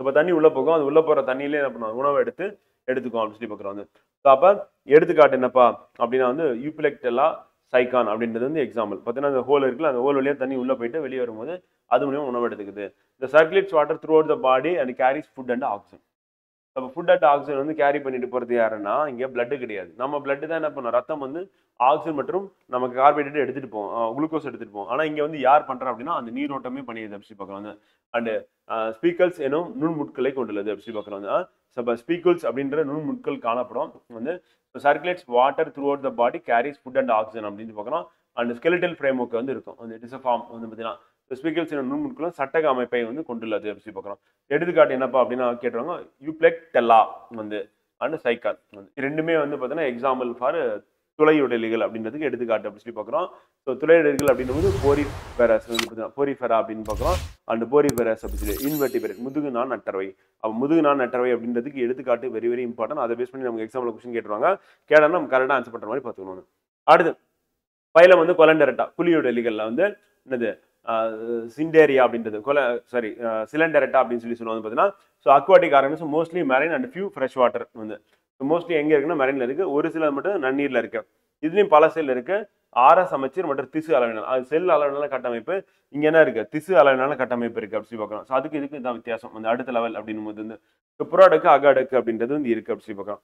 இப்போ தண்ணி உள்ளே போகும், அது உள்ளே போகிற தண்ணியிலே என்ன பண்ணுவோம், உணவை எடுத்துக்கும் அப்படின்னு சொல்லி பார்க்குறோம் வந்து. ஸோ அப்போ எடுத்துக்காட்டு என்னப்பா அப்படின்னா வந்து யூப்ளெக்டெல்லா சைக்கான் அப்படின்றது வந்து எக்ஸாம்பிள். பார்த்தீங்கன்னா அந்த ஹோல் இருக்குல்ல, அந்த ஹோல் வழியாக தண்ணி உள்ளே போயிட்டு வெளியே வரும்போது அது மூலியமாக உணவு எடுத்துக்குது. இந்த circulates water throughout the body and carries food and oxygen. அப்போ ஃபுட் அண்ட் ஆக்சிஜன் வந்து கேரி பண்ணிட்டு போகிறது யாருன்னா, இங்கே பிளட்டு கிடையாது, நம்ம பிளட்டு தான் என்ன பண்ணோம், ரத்தம் வந்து ஆக்சிஜன் மற்றும் நமக்கு கார்போஹைட்ரேட் எடுத்துகிட்டு போவோம், குளுக்கோஸ் எடுத்துகிட்டு போவோம். ஆனால் இங்கே வந்து யார் பண்ணுறா அப்படின்னா அந்த நீரோட்டமே பண்ணிடுது அப்படி பார்க்கலாம் வந்து. அண்டு ஸ்பீக்கல்ஸ் எனும் நுண்முட்களை கொண்டுள்ளது அப்படி பார்க்கலாம் வந்து. அப்போ ஸ்பீக்கல்ஸ் அப்படின்ற நுண்முட்கள் காணப்படும் வந்து. Circulates water throughout the body carries food and oxygen அப்படின்னு பார்க்கலாம். அண்ட் ஸ்கெலிட்டல் ஃப்ரேம்வொர்க் வந்து இருக்கும் அந்த டிசஃபார்ம் வந்து பார்த்தீங்கன்னா. ஸ்பீக்கல்ஸ் நுண்முட்களும் சட்டக அமைப்பை வந்து கொண்டுள்ளது அப்படி பார்க்குறோம். எடுத்துக்காட்டு என்னப்பா அப்படின்னா கேட்டுருவாங்க யூப்ளெக்டெல்லா வந்து அண்ட் சைக்கான் வந்து. ரெண்டுமே வந்து பார்த்தீங்கன்னா எக்ஸாம்பிள் ஃபார் துளையுடலிகள் அப்படின்றதுக்கு எடுத்துக்காட்டு அப்படி சொல்லி பார்க்குறோம். ஸோ துளையுடலிகள் அப்படின்றது போரிஃபெரஸ் வந்து பார்த்தீங்கன்னா போரிஃபெரா அப்படின்னு பார்க்குறோம். அண்ட் போரிஃபெரஸ் அப்படி சொல்லி இன்வெர்டிபிரேட் முதுகு நான் அற்றவை. அப்போ முதுகு நான் அற்றவை அப்படின்றதுக்கு எடுத்துக்காட்டு வெரி வெரி இம்பார்ட்டன்ட். அதை பேஸ் பண்ணி நமக்கு எக்ஸாம்பிள் கொஸ்டின் கேட்டுருவாங்க, கேட்டால் நம்ம கரெக்டாக ஆன்சர் பண்ணுற மாதிரி பார்த்துக்கணும். அடுத்து பைலம் வந்து கொலண்டரட்டா புலியுடலிகளில் வந்து என்னது சிண்டேரியா அப்படின்றது சிலண்டரட்டா அப்படின்னு சொல்லி சொல்லுவாங்க பார்த்தீங்கன்னா. So aquatic organism mostly marine and few fresh water வந்து. மோஸ்ட்லி எங்கே இருக்குன்னா மெரைனில் இருக்குது, ஒரு சில மட்டும் நன்னீரில் இருக்குது. இதுலேயும் பல செல் இருக்குது. ஆர்எஸ் அமைச்சர் மற்றும் திசு அளவினால், அது செல் அளவினால கட்டமைப்பு, இங்கே என்ன இருக்குது திசு அளவினால கட்டமைப்பு இருக்குது அப்படி சொல்லி பார்க்கலாம். ஸோ அதுக்கு இதுக்கு தான் வித்தியாசம் வந்து அடுத்த லெவல் அப்படின்னு போது வந்து. ஸோ புறாடுக்கு அகாடுக்கு அப்படின்றது வந்து இருக்குது அப்படி சொல்லி பார்க்கலாம்.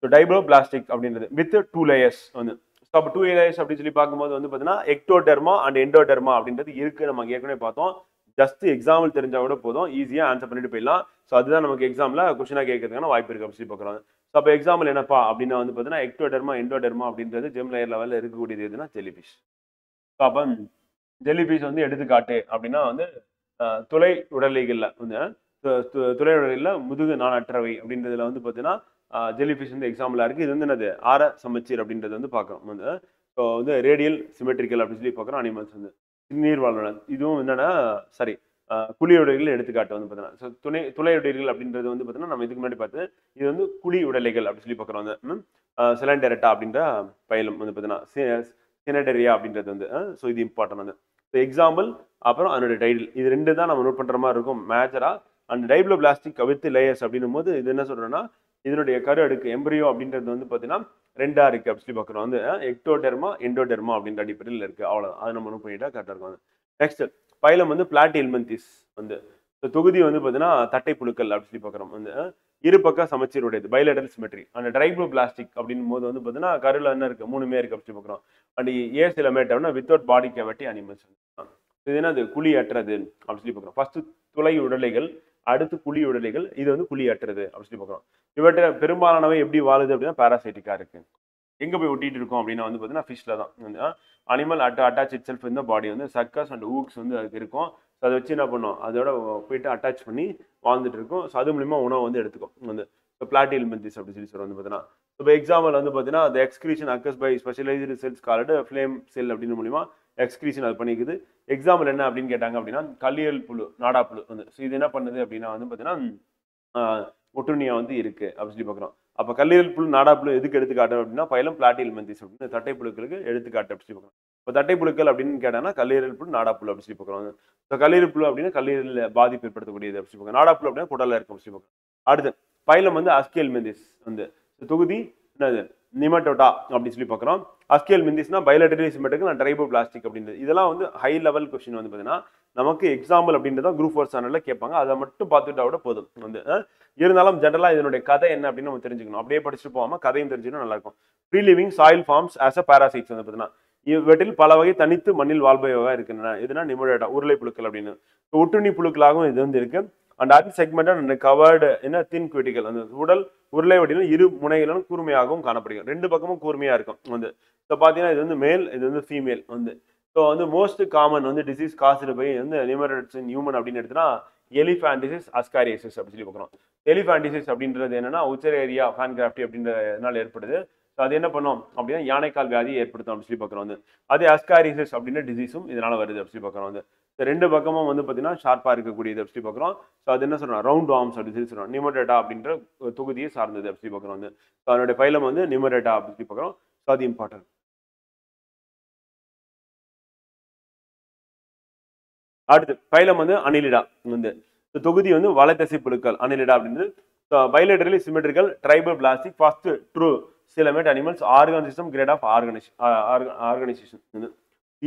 ஸோ டைப்ளோபிளாஸ்டிக் அப்படின்றது வித் 2 layers வந்து. ஸோ அப்போ 2 layers அப்படின்னு சொல்லி பார்க்கும்போது வந்து பார்த்தீங்கன்னா எக்டோடெர்மா அண்ட் எண்டோடெர்மா அப்படின்றது இருக்குது. நம்ம ஏற்கனவே பார்த்தோம், ஜஸ்ட் எக்ஸாம்பிள் தெரிஞ்சால் கூட போதும், ஈஸியாக ஆன்சர் பண்ணிட்டு போயிடலாம். ஸோ அதுதான் நமக்கு எக்ஸாமில் கொஸ்டினாக கேட்கறதுக்கான வாய்ப்பு இருக்குது அப்படி சொல்லி பார்க்குறாங்க. ஸோ அப்போ எக்ஸாம்பிள் என்னப்பா அப்படின்னா வந்து பார்த்தீங்கன்னா எக்டோடெர்மா எண்டோடெர்மா அப்படின்றது ஜெம் லேயர் லெவலில் இருக்கக்கூடியது எதுனா ஜெல்லிஃபிஷ். ஸோ அப்போ ஜெல்லிஃபிஷ் வந்து எடுத்துக்காட்டு அப்படின்னா வந்து துளை உடலிகளில் வந்து துளை உடலில் முதுகு நானற்றவை அப்படின்றதுல வந்து பார்த்தீங்கன்னா ஜெல்லிஃபிஷ் வந்து எக்ஸாம்பிளாக இருக்குது. இது வந்து என்னது ஆர சமச்சீர் அப்படின்றது வந்து பார்க்குறோம் வந்து. ஸோ வந்து ரேடியல் சிமெட்ரிக்கல் அப்படின்னு சொல்லி பார்க்குறோம் அனிமல்ஸ் வந்து நீர் வாழ். இதுவும் என்னென்னா குழி உடலைகள் எடுத்துக்காட்டு வந்து பார்த்தீங்கன்னா, ஸோ துளை உடலைகள் அப்படின்றது வந்து பார்த்தீங்கன்னா நம்ம இதுக்கு முன்னாடி பார்த்து இது வந்து குழி உடலைகள் அப்படின்னு சொல்லி பார்க்குறோம். வந்து செலண்டெரட்டா அப்படின்ற பயிலும் வந்து பார்த்தீங்கன்னா சினடரியா அப்படின்றது வந்து, ஸோ இது இம்பார்ட்டன் வந்து. ஸோ எக்ஸாம்பிள் அப்புறம் அதனுடைய டைட்டில் இது ரெண்டு தான் நம்ம நோட் பண்ணுற மாதிரி இருக்கும் மேஜராக. அண்ட் டைப்ளோபிளாஸ்டிக் வித் லேயர்ஸ் அப்படின்னும் போது இது என்ன சொல்கிறோன்னா இதனுடைய கரு அடுக்கு எம்பிரியோ அப்படின்றது வந்து பார்த்தீங்கன்னா ரெண்டாக இருக்குது அப்படின்னு சொல்லி பார்க்குறோம். வந்து எக்டோடெர்மா எண்டோடெர்மா அப்படின்ற அடிப்படையில் இருக்குது. அவ்வளோதான், அது நம்ம நோட் பண்ணிட்டா கரெக்டாக இருக்கும். நெக்ஸ்ட் பைலம் வந்து பிளாட்டிஹெல்மின்தீஸ் வந்து தொகுதி வந்து பார்த்தீங்கன்னா தட்டை புழுக்கள் அப்படின்னு சொல்லி பார்க்குறோம். வந்து இரு பக்கம் சமச்சீருடையது பைலேட்டரல் சிமெட்ரி. அந்த டைப்ளோபிளாஸ்டிக் அப்படின்னும் போது வந்து பார்த்தீங்கன்னா கருவில் என்ன இருக்குது, மூணுமே இருக்குது அப்படின்னு சொல்லி பார்க்குறோம். அண்ட் ஏ சில மேட்டர்னா வித்தவுட் பாடி கேவட்டி அனிமல்ஸ். இது என்ன, அது குழி அற்றது அப்படின்னு சொல்லி பார்க்குறோம். ஃபர்ஸ்ட் துளை உடலைகள், அடுத்து குழி உடலைகள், இது வந்து குழி அற்றது அப்படின்னு சொல்லி பார்க்குறோம். இவற்றை பெரும்பாலானவை எப்படி வாழுது அப்படின்னா பேராசைட்டிக்காக இருக்குது. எங்கே போய் ஒட்டிகிட்டு இருக்கோம் அப்படின்னா வந்து பார்த்தீங்கன்னா ஃபிஷ்ல தான். வந்து அனிமல் அட்டாச் இட் செல்ஃப் இந்த பாடி வந்து சர்க்கஸ் அண்ட் ஊக்ஸ் வந்து அதுக்கு இருக்கும். ஸோ அதை வச்சு என்ன பண்ணோம், அதோட போயிட்டு அட்டாச் பண்ணி வாழ்ந்துட்டு இருக்கும். ஸோ அது மூலிமா உணவு வந்து எடுத்துக்கும். வந்து இப்போ பிளாட்டிஹெல்மின்தீஸ் அப்படின்னு சொல்லி சொல்ல வந்து பார்த்தீங்கன்னா, இப்போ எக்ஸாம்பிள் வந்து பார்த்தீங்கன்னா அந்த excretion occurs by specialised cells called flame cell அப்படின்னு மூலிமா எக்ஸ்கிரீஷன் அது பண்ணிக்குது. எக்ஸாம்பிள் என்ன அப்படின்னு கேட்டாங்க அப்படின்னா கல்லியல் புழு, நாடா புழு வந்து. ஸோ இது என்ன பண்ணுது அப்படின்னா வந்து பார்த்தீங்கன்னா ஒட்டுண்ணியா வந்து இருக்கு அப்படின்னு சொல்லி பார்க்குறோம். அப்போ கல்லீரல் புழு நாடா புழு எதுக்கு எடுத்துக்காட்டோம் அப்படின்னா பைலம் பிளாட்டிஹெல்மின்தீஸ் அப்படின்னு தட்டை புழுக்களுக்கு எடுத்துக்காட்டு அப்படின்னு சொல்லி பார்க்குறோம். இப்போ தட்டை புழுக்கள் அப்படின்னு கேட்டாங்கன்னா கல்லீரல் புழு நாடா புழு அப்படின்னு சொல்லி பார்க்குறோம். ஸோ கல்லீரல் புழு அப்படின்னா கல்லீரல் பாதிப்பு ஏற்படுத்தக்கூடியது அப்படின்னு சொல்லி பார்க்குறோம். நாடா புழு அப்படின்னா குடலில் இருக்கும் அப்படின்னு சொல்லி பார்க்குறோம். அடுத்து பைலம் வந்து அஸ்கியல்மின்தீஸ் வந்து தொகுதி என்னது நிமட்டோட்டா அப்படின்னு சொல்லி பார்க்குறோம். அஸ்கியல்மின்தீஸ்னா பைலேட்டரலி சிமெட்ரிக் அண்ட் டைப்ளோபிளாஸ்டிக் அப்படின்றது. இதெல்லாம் வந்து ஹை லெவல் கொஸ்டின் வந்து பார்த்தீங்கன்னா நமக்கு எக்ஸாம்பிள் அப்படின்றத குரூப் 4 சேனல்ல கேட்பாங்க. அதை மட்டும் பார்த்துட்டா விட போதும். வந்து இருந்தாலும் ஜென்ரலாக இதனுடைய கதை என்ன அப்படின்னு நம்ம தெரிஞ்சுக்கணும். அப்படியே படிச்சுட்டு போகாமல் கதையும் தெரிஞ்சுக்கணும், நல்லாயிருக்கும். Free living soil forms as a parasites வந்து பார்த்தீங்கன்னா இவற்றில் பல வகை தனித்து மண்ணில் வாழ்பவையாக இருக்கின்றன. எதுனா நிமடோட்டா உருளை புழுக்கள் அப்படின்னு. ஸோ ஒட்டுண்ணி புழுக்களாகவும் இது வந்து இருக்கு. அண்ட் அது செக்மெண்டட் அண்ட் கவர்டு என்ன தின் குட்டிகள். அந்த உடல் உருளை வடிவில் இரு முனைகளும் கூர்மையாகவும் காணப்படுகிறது. ரெண்டு பக்கமும் கூர்மையாக இருக்கும். வந்து இப்போ பார்த்தீங்கன்னா இது வந்து மேல், இது வந்து ஃபீமேல் வந்து. ஸோ வந்து மோஸ்ட் காமன் வந்து டிசீஸ் காசுடு போய் வந்து நிமடோட்ஸ் இன் ஹியூமன் அப்படின்னு எடுத்துனா எலிஃபேண்டிசிஸ் அஸ்காரியசிஸ் அப்படின்னு சொல்லி பார்க்குறோம். எலிஃபேண்டிசிஸ் அப்படின்றது என்னன்னா உச்சர் ஏரியா ஃபேன் கிராஃப்டி அப்படின்றதுனால ஏற்படுது. ஸோ அது என்ன பண்ணோம் அப்படின்னா யானைக்கால் வியாதியை ஏற்படுத்தும் அப்படின்னு சொல்லி பார்க்குறோம். வந்து அதே அஸ்காரியசிஸ் அப்படின்ற டிசீஸும் இதனால வருது அப்படி சொல்லி பார்க்குறோம். வந்து ரெண்டு பக்கமும் வந்து பார்த்தீங்கன்னா ஷார்ப்பாக இருக்கக்கூடியது அப்படி சொல்லி பார்க்குறோம். ஸோ அது என்ன சொல்கிறோம், ரவுண்ட் ஆர்ம்ஸ் அப்படின்னு சொல்லி சொல்கிறோம். நிமடோட்டா அப்படின்ற தொகுதியை சார்ந்தது அப்படி சொல்லி பார்க்குறோம். வந்து ஸோ அதனுடைய பைலம் வந்து நிமடோட்டா அப்படின்னு சொல்லி பார்க்குறோம். ஸோ அது இம்பார்ட்டன்ட். அடுத்து பைலம் வந்து அனிலிடா வந்து தொகுதி வந்து வலைத்தசை புழுக்கள் அனிலிடா அப்படின்றது. Bilaterally symmetrical triploblastic first true coelomate animals organ system grade of organisation வந்து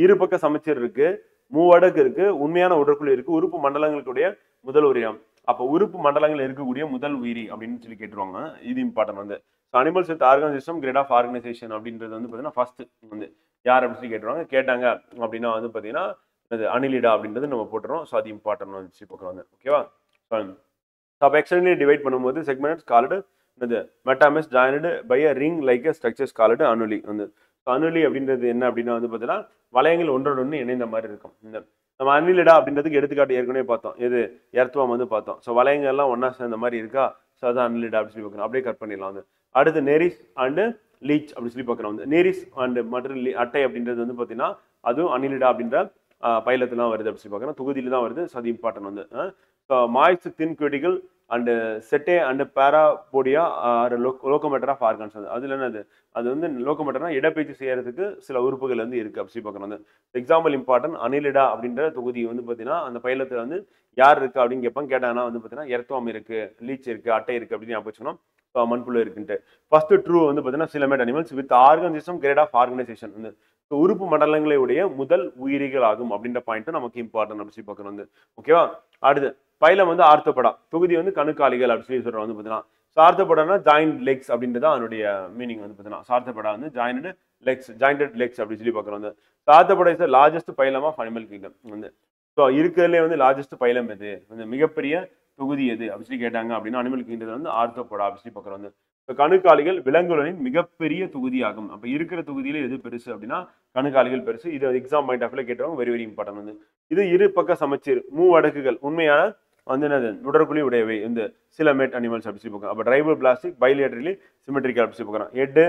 இரு பக்க சமச்சீர் இருக்கு, மூவடக்கு இருக்கு, உண்மையான உடற்குழு இருக்கு, உறுப்பு மண்டலங்களுடைய முதல் உயிரினம். அப்போ உறுப்பு மண்டலங்கள் இருக்கக்கூடிய முதல் உயிரி அப்படின்னு சொல்லி கேட்டுருவாங்க. இது இம்பார்ட்டன் வந்து. So animals with organ system grade of organisation அப்படின்றது வந்து பார்த்தீங்கன்னா ஃபர்ஸ்ட் வந்து யார் அப்படின்னு சொல்லி கேட்டுருவாங்க. கேட்டாங்க அப்படின்னா வந்து பார்த்தீங்கன்னா அது அனிலிடா அப்படின்றது நம்ம போட்டுறோம். ஸோ அது இம்பார்ட்டன் வச்சு பார்க்குறோம். ஓகேவா, அப்போ எக்ஸ்டர்னலி டிவைட் பண்ணும்போது செக்மெண்ட்ஸ் கால்டு இது மெட்டாமஸ் joined by a ring like a structures called annuli வந்து. ஸோ அனுலி அப்படின்றது என்ன அப்படின்னா வந்து பார்த்தீங்கன்னா வளையங்கள் ஒன்றோட ஒன்று இணைந்த மாதிரி இருக்கும். இந்த நம்ம அனிலிடா அப்படின்றதுக்கு எடுத்துக்காட்டு ஏற்கனவே பார்த்தோம், இது எர்த்வார்ம் வந்து பார்த்தோம். ஸோ வளையங்கள்லாம் ஒன்றா சேர்ந்த மாதிரி இருக்கா, ஸோ அதான் அனிலிடா அப்படின்னு சொல்லி பார்க்கணும். அப்படியே கட் பண்ணிடலாம். வந்து அடுத்து நெரிஸ் அண்டு லீச் அப்படின்னு சொல்லி பார்க்குறோம். வந்து நெரிஸ் அண்டு மற்றும் அட்டை அப்படின்றது வந்து பார்த்தீங்கன்னா அதுவும் அனிலிடா அப்படின்ற பைலத்துல தான் வருது அப்படி சொல்லி பார்க்குறோம். தொகுதியில தான் வருது. ஸோ அது இம்பார்ட்டன் வந்து. மாய்ஸ் தின் குட்டிகள் and setae and parapodia locomotor of organs வந்து. அதில் என்னது, அது வந்து லோக்கோமேட்டர்னா இடப்பயிற்சி செய்யறதுக்கு சில உறுப்புகள் வந்து இருக்குது அப்படி சொல்லி பார்க்குறோம். வந்து எக்ஸாம்பிள் இம்பார்ட்டன்ட் அனிலிடா அப்படின்ற தொகுதி வந்து பார்த்தீங்கன்னா அந்த பைலத்தில் வந்து யார் இருக்குது அப்படின்னு கேட்பாங்க. கேட்டாங்கன்னா வந்து பார்த்தீங்கன்னா எர்த்வார்ம் இருக்குது, லீச் இருக்குது, அட்டை இருக்குது அப்படின்னு ஞாபகம் வச்சுக்கணும். மண்புழு இருக்குன்ட்டு ஃபர்ஸ்ட் ட்ரூ வந்து பார்த்தீங்கன்னா coelomate animals with organ system grade of organisation வந்து உறுப்பு மண்டலங்களுடைய முதல் உயிரிகள் ஆகும் அப்படின்ற பாயிண்ட் நமக்கு இம்பார்ட்டன் அப்படி சொல்லி பார்க்குறோம். வந்து ஓகேவா. அடுத்து பைலம் வந்து ஆர்த்தோபடா தொகுதி வந்து கணுக்காலிகள் அப்படின்னு சொல்லி சொல்கிறோம். வந்து பார்த்தீங்கன்னா ஆர்த்தோபடானா ஜாயிண்ட் லெக்ஸ் அப்படின்றது அதனுடைய மீனிங் வந்து பார்த்தீங்கன்னா ஆர்த்தோபடா வந்து ஜாயின்டு லெக்ஸ் ஜாயிண்டட் லெக்ஸ் அப்படின்னு சொல்லி பார்க்குறோம். வந்து ஆர்த்தோபடா is the largest phylum of animal kingdom வந்து. ஸோ இருக்கிறதுலே வந்து லார்ஜஸ்ட் பைலம் எது, வந்து மிகப்பெரிய தொகுதி எது அப்படின்னு சொல்லி கேட்டாங்க அப்படின்னா அனிமல் கிங்டத்தில் வந்து ஆர்த்தோபடா அப்படின்னு சொல்லி பார்க்குறோம். வந்து இப்போ கணுக்காலிகள் விலங்குகளின் மிகப்பெரிய தொகுதியாகும். அப்போ இருக்கிற தொகுதியில எது பெருசு அப்படின்னா கணுக்காலிகள் பெருசு. இது எக்ஸாம் பாயிண்ட் ஆஃப்ல கேட்டவங்க வெரி வெரி இம்பார்ட்டன். வந்து இது இரு பக்க சமச்சீர் மூவடக்குகள் உண்மையான வந்து என்னது உடற்குழி உடையவை இந்த சிலமேட் அனிமல்ஸ் அப்படி சொல்லி பார்க்குறோம். அப்போ ட்ரைபல் பிளாஸ்டிக் பைலேட்டரலி சிமெட்ரிக்கல் அப்படி சொல்லி பார்க்குறோம். ஹெட்டு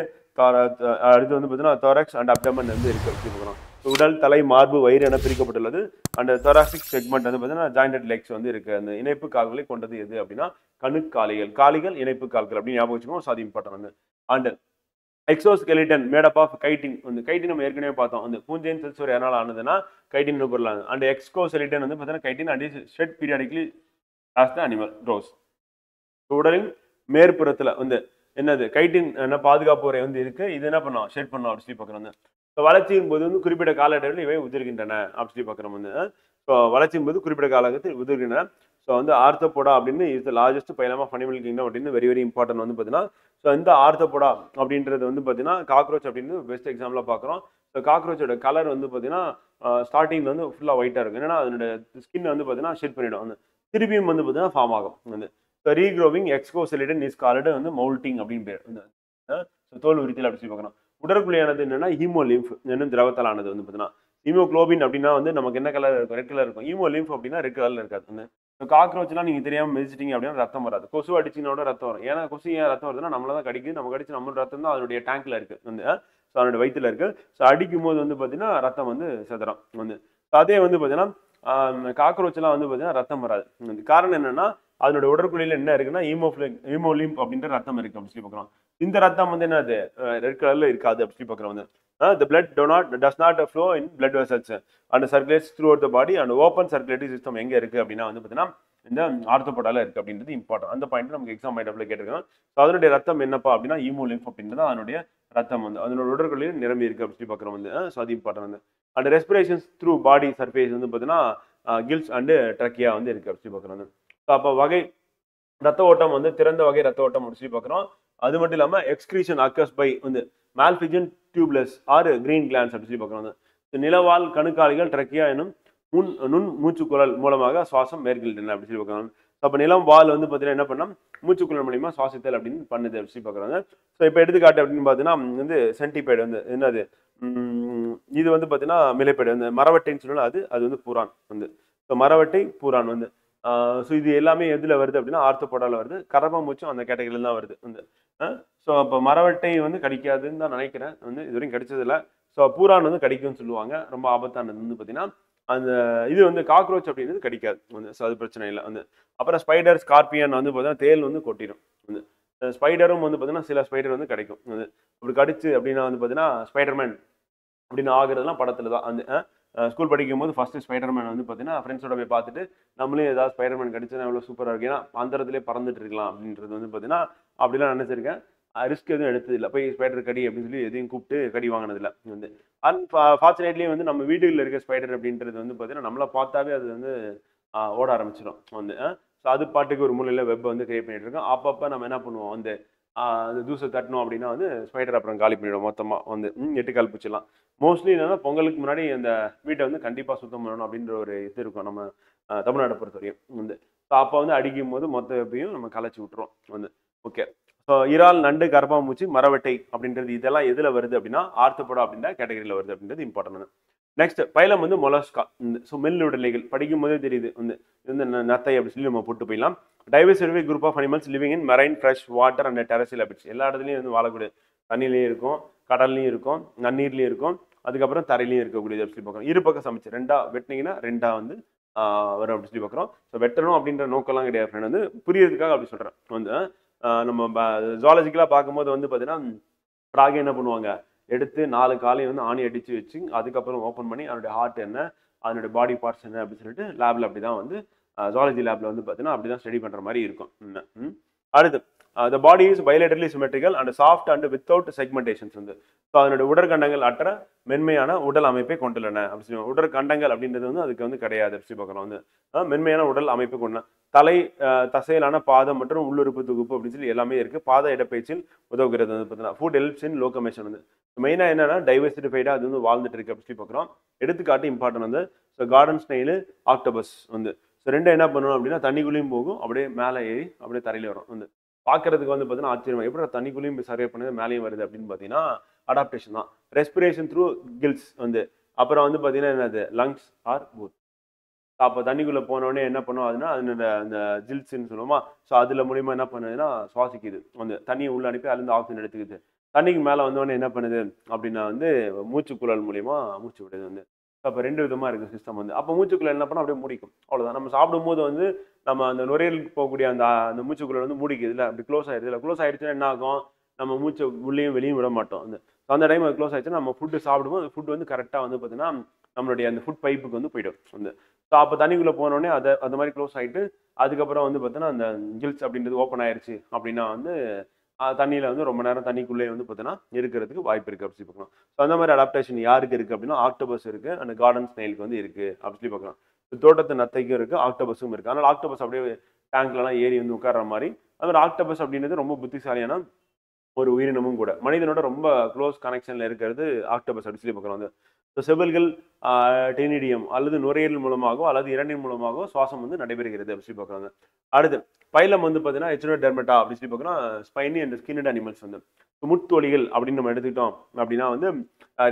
அடுத்து வந்து பார்த்தீங்கன்னா தாரக்ஸ் அண்ட் அப்டமன் வந்து இருக்கு அப்படி சொல்லி பார்க்குறோம். உடல் தலை மார்பு வயிறு என பிரிக்கப்பட்டுள்ளது. அந்த தொராசிக் செக்மெண்ட் வந்து பார்த்தீங்கன்னா ஜாயிண்டட் லெக்ஸ் வந்து இருக்கு. அந்த இணைப்பு கால்களை கொண்டது எது அப்படின்னா கணுக்காலிகள். காலிகள் இணைப்பு கால்கள் அப்படின்னு ஞாபகம் வச்சுக்கணும். ஸோ அது இம்பார்ட்டன்ட் வந்து. And exoskeleton made up of chitin. வந்து கைட்டின் நம்ம ஏற்கனவே பார்த்தோம். அந்த பூஞ்சையின் செல்சுவர் எதனால் ஆனதுன்னா கைட்டின் பொருளாங்க. அண்ட் எக்ஸோஸ்கெலிட்டன் வந்து பார்த்தீங்கன்னா chitin and shed periodically as the animal grows. உடலின் மேற்புறத்தில் வந்து என்னது கைட்டின் என்ன பாதுகாப்பு உரை வந்து இருக்குது. இது என்ன பண்ணோம் ஷெட் பண்ணோம் அப்படின்னு சொல்லி பார்க்குறோம். ஸோ வளர்ச்சியின் போது வந்து குறிப்பிட்ட கால இடைவெளி இவை உதிர்கின்றன அப்படின்னு சொல்லி பார்க்குறோம். வந்து ஸோ வளர்ச்சியின் போது குறிப்பிட்ட காலகட்டத்தில் உதிர்கின்றன. ஸோ வந்து ஆர்த்தோபோடா அப்படின்னு இது largest phylum of animal kingdom அப்படின்னு வெரி வெரி இம்பார்ட்டன்ட் வந்து பார்த்தீங்கன்னா. ஸோ இந்த ஆர்த்தோபோடா அப்படின்றது வந்து பார்த்தீங்கன்னா காக்ரோச் அப்படின்னு பெஸ்ட் எக்ஸாம்பிளாக பார்க்குறோம். ஸோ காக்ரோச்சோட கலர் வந்து பார்த்தீங்கன்னா ஸ்டார்டிங்கில் வந்து ஃபுல்லாக ஒயிட்டாக இருக்கும். ஏன்னா அதனோட ஸ்கின் வந்து பார்த்தீங்கன்னா ஷெட் பண்ணிவிடும். வந்து திருப்பியும் வந்து பார்த்தீங்கன்னா ஃபார்ம் ஆகும். வந்து so regrowing exoskeleton is called வந்து மவுல்டிங் அப்படின்னு பேர். வந்து தோல் உரித்தல் அப்படின்னு சொல்லி பார்க்கணும். உடற்குழியானது என்னன்னா ஹீமோலிம்ஃப் என்னும் திரவத்தாலானது வந்து பார்த்தீங்கன்னா. ஹீமோக்ளோபின் அப்படின்னா வந்து நமக்கு என்ன கலர் இருக்கும், ரெட் கலர் இருக்கும். ஹீமோலிம்ஃப் அப்படின்னா ரெட் கலர் இருக்காது. வந்து காக்ரோச்லாம் நீங்கள் தெரியாமல் மிதிச்சிட்டிங்க அப்படின்னா ரத்தம் வராது. கொசு அடிச்சிங்கனோட ரத்தம் வரும். ஏன்னா கொசு ஏன் ரத்தம் வருதுன்னா நம்மள தான் கடிக்குது. நம்ம கடிச்சு நம்மளோட ரத்தம் தான் அதனுடைய டேங்க்ல இருக்குது. வந்து ஸோ அதனுடைய வயிற்றுல இருக்குது. ஸோ அடிக்கும் போது வந்து பார்த்தீங்கன்னா ரத்தம் வந்து செதறும். வந்து அதே வந்து பார்த்தீங்கன்னா காக்ரோச்லாம் வந்து பார்த்தீங்கன்னா ரத்தம் வராது. காரணம் என்னன்னா அதனோட உடற்குழியில் என்ன இருக்குன்னா ஹீமோலிம்ப் அப்படின்ற ரத்தம் இருக்குது அப்படின்னு சொல்லி பார்க்குறோம். இந்த ரத்தம் வந்து என்னது ரெட் கலரில் இருக்காது அப்படி சொல்லி பார்க்குறோம். வந்து the blood does not flow in blood vessels and circulates throughout the body and open circulatory system எங்கே இருக்குது அப்படின்னா வந்து பார்த்தீங்கன்னா இந்த ஆர்த்தோபோடாவில் இருக்குது அப்படின்றது இம்பார்ட்டன்ட். அந்த பாயிண்ட் நமக்கு எக்ஸாம் பாயிண்ட்ல கேட்டிருக்கோம். ஸோ அதனுடைய ரத்தம் என்னப்பா அப்படின்னா ஹீமோலிம்ப் அப்படின்றது அதனுடைய ரத்தம் வந்து அதனோட உடற்குழியில் நிரம்பி இருக்குது அப்படி சொல்லி பார்க்குறோம். வந்து ஸோ அது இம்பார்ட்டன்ட். வந்து and respirations through body surface வந்து பார்த்தீங்கன்னா கில்ஸ் அண்டு ட்ரக்கியா வந்து இருக்குது அப்படி சொல்லி பார்க்குறோம். வந்து அப்போ வகை ரத்த ஓட்டம் வந்து திறந்த வகை ரத்த ஓட்டம் அப்படி சொல்லி பார்க்குறோம். அது மட்டும் இல்லாமல் எக்ஸ்கிரீஷன் அக்கஸ் பை வந்து Malpighian tubules or green glands அப்படின்னு சொல்லி பார்க்குறோம். வந்து நிலவால் கணுக்காலிகள் ட்ரக்கியா எனும் நுண் மூச்சுக்குழல் மூலமாக சுவாசம் மேற்கொள்கின்றன அப்படின்னு சொல்லி பார்க்குறாங்க. அப்போ நிலம் வால் வந்து பார்த்தீங்கன்னா என்ன பண்ணால் மூச்சுக்குழல் மூலியமாக சுவாசித்தல் அப்படின்னு பண்ணுது அப்படின்னு சொல்லி பார்க்குறாங்க. ஸோ இப்போ எடுத்துக்காட்டு அப்படின்னு பார்த்தீங்கன்னா வந்து சென்டிபைடு வந்து என்னது இது வந்து பார்த்தீங்கன்னா மிலைப்பேடு. வந்து மரவட்டைன்னு சொன்னால் அது வந்து புறான். வந்து ஸோ மரவட்டை புறான் வந்து ஸோ இது எல்லாமே எதில் வருது அப்படின்னா ஆர்த்தோபோடாவில் வருது. கரப்பாம்பூச்சும் அந்த கேட்டகரியில் தான் வருது. வந்து ஸோ அப்போ மரவட்டை வந்து கடிக்காதுன்னு தான் நினைக்கிறேன். வந்து இது வரைக்கும் கிடைச்சதில்ல. ஸோ பூரான் வந்து கடிக்கும்னு சொல்லுவாங்க. ரொம்ப ஆபத்தானது வந்து பார்த்தீங்கன்னா அந்த இது வந்து காக்ரோச் அப்படின்றது கடிக்காது. வந்து ஸோ அது பிரச்சனை இல்லை. வந்து அப்புறம் ஸ்பைடர் ஸ்கார்பியன் வந்து பார்த்தீங்கன்னா தேல் வந்து கொட்டிடும். வந்து ஸ்பைடரும் வந்து பார்த்தீங்கன்னா சில ஸ்பைடர் வந்து கிடைக்கும். வந்து அப்படி கடிச்சு அப்படின்னா வந்து பார்த்தீங்கன்னா ஸ்பைடர்மேன் அப்படின்னு ஆகுறதுலாம் படத்தில் தான். அந்த ஸ்கூல் படிக்கும் போது ஃபஸ்ட்டு ஸ்பைடர்மேன் வந்து பார்த்தீங்கன்னா ஃப்ரெண்ட்ஸோட போய் பார்த்துட்டு நம்மளே ஏதாவது ஸ்பைடர்மேன் கடிச்சா எவ்வளோ சூப்பராக இருக்கு, ஏன்னா அந்தரத்துலேயே பறந்துட்டு இருக்கலாம் அப்படின்றது வந்து பார்த்தீங்கன்னா அப்படிலாம் நினச்சிருக்கேன். ரிஸ்க் எதுவும் எடுத்ததில்லை. போய் ஸ்பைடர் கடி அப்படின்னு சொல்லி எதையும் கூப்பிட்டு கடி வாங்கினதில்லை. வந்து அன்ஃபார்ச்சுனேட்லி வந்து நம்ம வீடுகளில் இருக்க ஸ்பைடர் அப்படின்றது வந்து பார்த்தீங்கன்னா நம்மளை பார்த்தாவே அது வந்து ஓட ஆரம்பிச்சிடும். வந்து ஸோ அது பாட்டுக்கு ஒரு மூலையில் வெப்பை வந்து கிரியேட் பண்ணிட்டு இருக்கோம். அப்பப்போ நம்ம என்ன பண்ணுவோம், அந்த தூசை தட்டணும் அப்படின்னா வந்து ஸ்பைடர் அப்புறம் காலி பண்ணிவிடும் மொத்தமாக. வந்து எட்டுக்கால் பூச்சிலாம் மோஸ்ட்லி என்னன்னா பொங்கலுக்கு முன்னாடி அந்த வீட்டை வந்து கண்டிப்பாக சுத்தம் பண்ணணும் அப்படின்ற ஒரு இது இருக்கும் நம்ம தமிழ்நாட்டை பொறுத்த வரையும். வந்து ஸோ அப்போ வந்து அடிக்கும் போது மொத்த எப்பையும் நம்ம கலைச்சி விட்டுறோம். வந்து ஓகே. ஸோ இறால் நண்டு கரப்பாம்பூச்சி மரவட்டை அப்படின்றது இதெல்லாம் எதில் வருது அப்படின்னா ஆர்த்தோபோடா அப்படின்ற கேட்டகரியில் வருது அப்படின்றது இம்பார்ட்டன்ட். நெக்ஸ்ட் பைலம் வந்து மொலஸ்கா. ஸோ மெல்லுடலைகள் படிக்கும் போதே தெரியுது. வந்து இந்த நத்தை அப்படி சொல்லி நம்ம போட்டு போயிடலாம். Diversify group of animals living in marine fresh water and terrestrial habitats. எல்லா இடத்துலையும் வந்து வாழக்கூடிய தண்ணிலையும் இருக்கும், கடல்லையும் இருக்கும், நன்னீர்லையும் இருக்கும், அதுக்கப்புறம் தரையிலையும் இருக்கக்கூடியது அப்படி சொல்லி பார்க்குறோம். இரு பக்கம் சமைச்சு ரெண்டா வெட்டினீங்கன்னா ரெண்டா வந்து வரும் அப்படி சொல்லி பார்க்குறோம். ஸோ வெட்டணும் அப்படின்ற நோக்கம்லாம் கிடையாது ஃப்ரெண்ட். வந்து புரியறதுக்காக அப்படி சொல்கிறேன். வந்து நம்ம ஜுவாலஜிக்கலாக பார்க்கும்போது வந்து பார்த்தீங்கன்னா ஃப்ராக் என்ன பண்ணுவாங்க, எடுத்து நாலு காலையும் வந்து ஆணி அடித்து வச்சு அதுக்கப்புறம் ஓப்பன் பண்ணி அதனுடைய ஹார்ட் என்ன அதனுடைய பாடி பார்ட்ஸ் என்ன அப்படின்னு சொல்லிட்டு லேபில் அப்படி தான் வந்து ஜுவாலஜி லேபில் வந்து பார்த்தீங்கன்னா அப்படி தான் ஸ்டடி பண்ணுற மாதிரி இருக்கும். அடுத்து the body is bilaterally symmetrical and soft and without segmentations. வந்து ஸோ அதனுடைய உடற்கண்டங்கள் அற்ற மென்மையான உடல் அமைப்பை கொண்டுள்ளன அப்படி சொல்லி. உடற்கண்டங்கள் அப்படின்றது வந்து அதுக்கு வந்து கிடையாது அப்படி சொல்லி பார்க்கலாம். வந்து மென்மையான உடல் அமைப்பை கொண்டுள்ளன. தலை தசையிலான பாதம் மற்றும் உள்ளுறுப்பு தொகுப்பு அப்படின்னு சொல்லி எல்லாமே இருக்குது. பாத இடப்பயிற்சியில் உதவுகிறது வந்து பார்த்தீங்கன்னா. Foot helps in locomotion. வந்து மெயினாக என்னென்னா டைவர்சிஃபைடாக அது வந்து வாழ்ந்துட்டு இருக்குது அப்படி சொல்லி பார்க்குறோம். எடுத்துக்காட்டு இம்பார்ட்டன்ட். வந்து ஸோ கார்டன் ஸ்னெயில் ஆக்டோபஸ். வந்து ஸோ ரெண்டும் என்ன பண்ணணும் அப்படின்னா தண்ணிக்குள்ளேயும் போகும், அப்படியே மேலே ஏறி அப்படியே தரையில் வரும். வந்து பார்க்குறதுக்கு வந்து பார்த்தீங்கன்னா ஆச்சரியமாக எப்படி தண்ணிக்குள்ளேயும் சர்வே பண்ணது மேலேயும் வருது அப்படின்னு பார்த்தீங்கன்னா அடாப்டேஷன் தான். Respiration through gills. வந்து அப்புறம் வந்து பார்த்தீங்கன்னா என்னது லங்ஸ் ஆர் பூத். அப்போ தண்ணிக்குள்ளே போனோடனே என்ன பண்ணுவோம் அதுன்னா அதனோட அந்த ஜில்ஸுன்னு சொல்லுவோமா, ஸோ அதில் மூலிமா என்ன பண்ணுதுன்னா சுவாசிக்குது. வந்து தண்ணியை உள்ள அனுப்பி அதுலேருந்து ஆக்சிஜன் எடுத்துக்குது. தண்ணிக்கு மேலே வந்தோடனே என்ன பண்ணுது அப்படின்னா வந்து மூச்சுக்குழல் மூலிமா மூச்சு விடுது வந்து. அப்போ ரெண்டு விதமாக இருக்குது சிஸ்டம் வந்து. அப்போ மூச்சுக்குழல் என்ன பண்ணால் அப்படியே மூடிக்கும், அவ்வளோதான். நம்ம சாப்பிடும்போது வந்து நம்ம அந்த நுரையீரலுக்கு போகக்கூடிய அந்த மூச்சுக்குழல் வந்து மூடிக்குது இல்லை, அப்படி க்ளோஸ் ஆகிடுது இல்லை. க்ளோஸ் ஆகிடுச்சுன்னா என்ன ஆகும், நம்ம மூச்சு உள்ளேயும் வெளியும் விட மாட்டோம். அந்த டைம் அது க்ளோஸ் ஆகிடுச்சுன்னா நம்ம ஃபுட்டு சாப்பிடுவோம், அந்த ஃபுட்டு வந்து கரெக்டாக வந்து பார்த்தீங்கன்னா நம்மளுடைய அந்த ஃபுட் பைப்புக்கு வந்து போய்டும் வந்து. ஸோ அப்போ தண்ணிக்குள்ளே போனோடனே அதை அந்த மாதிரி க்ளோஸ் ஆகிட்டு அதுக்கப்புறம் வந்து பார்த்தீங்கன்னா அந்த ஜில்ஸ் அப்படின்றது ஓப்பன் ஆயிடுச்சு அப்படின்னா வந்து தண்ணியில் வந்து ரொம்ப நேரம் தண்ணிக்குள்ளேயே வந்து பார்த்தீங்கன்னா இருக்கிறதுக்கு வாய்ப்பு இருக்குது அப்படி பார்க்கலாம். ஸோ அந்த மாதிரி அடாப்டேஷன் யாருக்கு இருக்குது அப்படின்னா ஆக்டோபஸ் இருக்குது, அந்த கார்டன் ஸ்னைலுக்கு வந்து இருக்குது அப்படி சொல்லி பார்க்கலாம். தோட்டத்து நத்தைக்கும் இருக்குது, ஆக்டோபஸும் இருக்குது. அதனால் ஆக்டோபஸ் அப்படியே டேங்க்லலாம் ஏறி வந்து உட்கார்ற மாதிரி. அதுமாதிரி ஆக்டோபஸ் அப்படின்றது ரொம்ப புத்திசாலியான ஒரு உயிரினமும் கூட, மனிதனோட ரொம்ப க்ளோஸ் கனெக்ஷனில் இருக்கிறது ஆக்டோபஸ் அப்படி சொல்லி பார்க்கலாம் வந்து. ஸோ செவல்கள் டெனிடியம் அல்லது நுரையீரல் மூலமாகவோ அல்லது இரண்டின் மூலமாகவோ சுவாசம் வந்து நடைபெறுகிறது அப்படி சொல்லி பார்க்குறாங்க. அடுத்து பைலம் வந்து பார்த்தீங்கன்னா எக்டோடெர்மட்டா அப்படின்னு சொல்லி பார்க்குறோம், ஸ்பைனி அண்ட் ஸ்கின்னட் அனிமல்ஸ் வந்து. முட்தோலிகள் அப்படின்னு நம்ம எடுத்துக்கிட்டோம் அப்படின்னா வந்து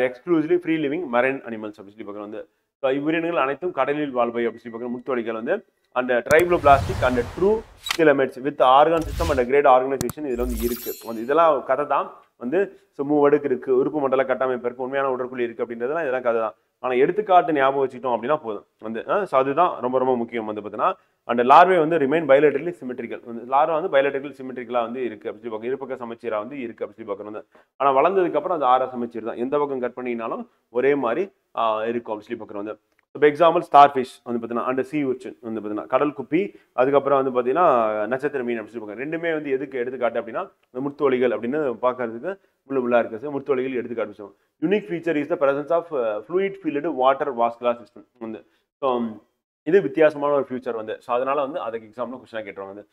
exclusively free living marine animals அப்படி சொல்லி பார்க்குறோம் வந்து. ஸோ இவ்வுயிரினங்கள் அனைத்தும் கடலில் வாழ்வை அப்படி சொல்லி பார்க்குறோம். முட்தோலிகள் வந்து அந்த triploblastic and true coelomates with organ system and grade organisation இதில் வந்து இருக்குது வந்து. இதெல்லாம் கதை தான் வந்து. ஸோ மூவடுக்கு இருக்குது, உறுப்பு மண்டல கட்டமைப்பு இருக்குது, உண்மையான உடற்குழி இருக்குது அப்படின்றதுலாம் இதெல்லாம் கதை தான். ஆனால் எடுத்துக்காட்டு ஞாபகம் வச்சுக்கிட்டோம் அப்படின்னா போதும் வந்து. ஸோ அதுதான் ரொம்ப ரொம்ப முக்கியம் வந்து பார்த்தீங்கன்னா. அந்த லார்வே வந்து ரிமைன் பயோலெட்ரிகலி சிமெட்ரிக்கல் வந்து, லார்வை வந்து பயோலெட்ரிகல் சிமெட்ரிக்கலாக வந்து இருக்குது அப்படி சொல்லி பார்க்கணும். இரு பக்கம் சமச்சீராக வந்து இருக்குது அப்படி சொல்லி பார்க்கணும். ஆனால் வளர்ந்ததுக்கப்புறம் அது ஆறாக சமச்சீர் தான், எந்த பக்கம் கட் பண்ணினாலும் ஒரே மாதிரி இருக்கும் அப்படி சொல்லி பார்க்குறோம் வந்து. இப்போ எக்ஸாம்பிள் ஸ்டார்ஃபிஷ் வந்து பார்த்தீங்கன்னா அண்ட் சீ உர்ச்சின் வந்து பார்த்தீங்கன்னா கடல் குப்பி, அதுக்கப்புறம் வந்து பார்த்தீங்கன்னா நட்சத்திர மீன் அப்படி சொல்லி ரெண்டுமே வந்து எதுக்கு எடுத்துக்காட்டு அப்படின்னா இந்த முட்தோலிகள் அப்படின்னு பார்க்கறதுக்கு முள்ளு முள்ளாக இருக்குது. சார் முட்தோலிகள் எடுத்துக்காட்டு சொல்லுவோம். Unique feature is the presence of fluid filled water vascular system வந்து. ஸோ இது வித்தியாசமான ஒரு ஃபியூச்சர் வந்து. ஸோ அதனால வந்து அதுக்கு எக்ஸாம்பிள் கொஸ்டினாக கேட்டுருவாங்க வந்து.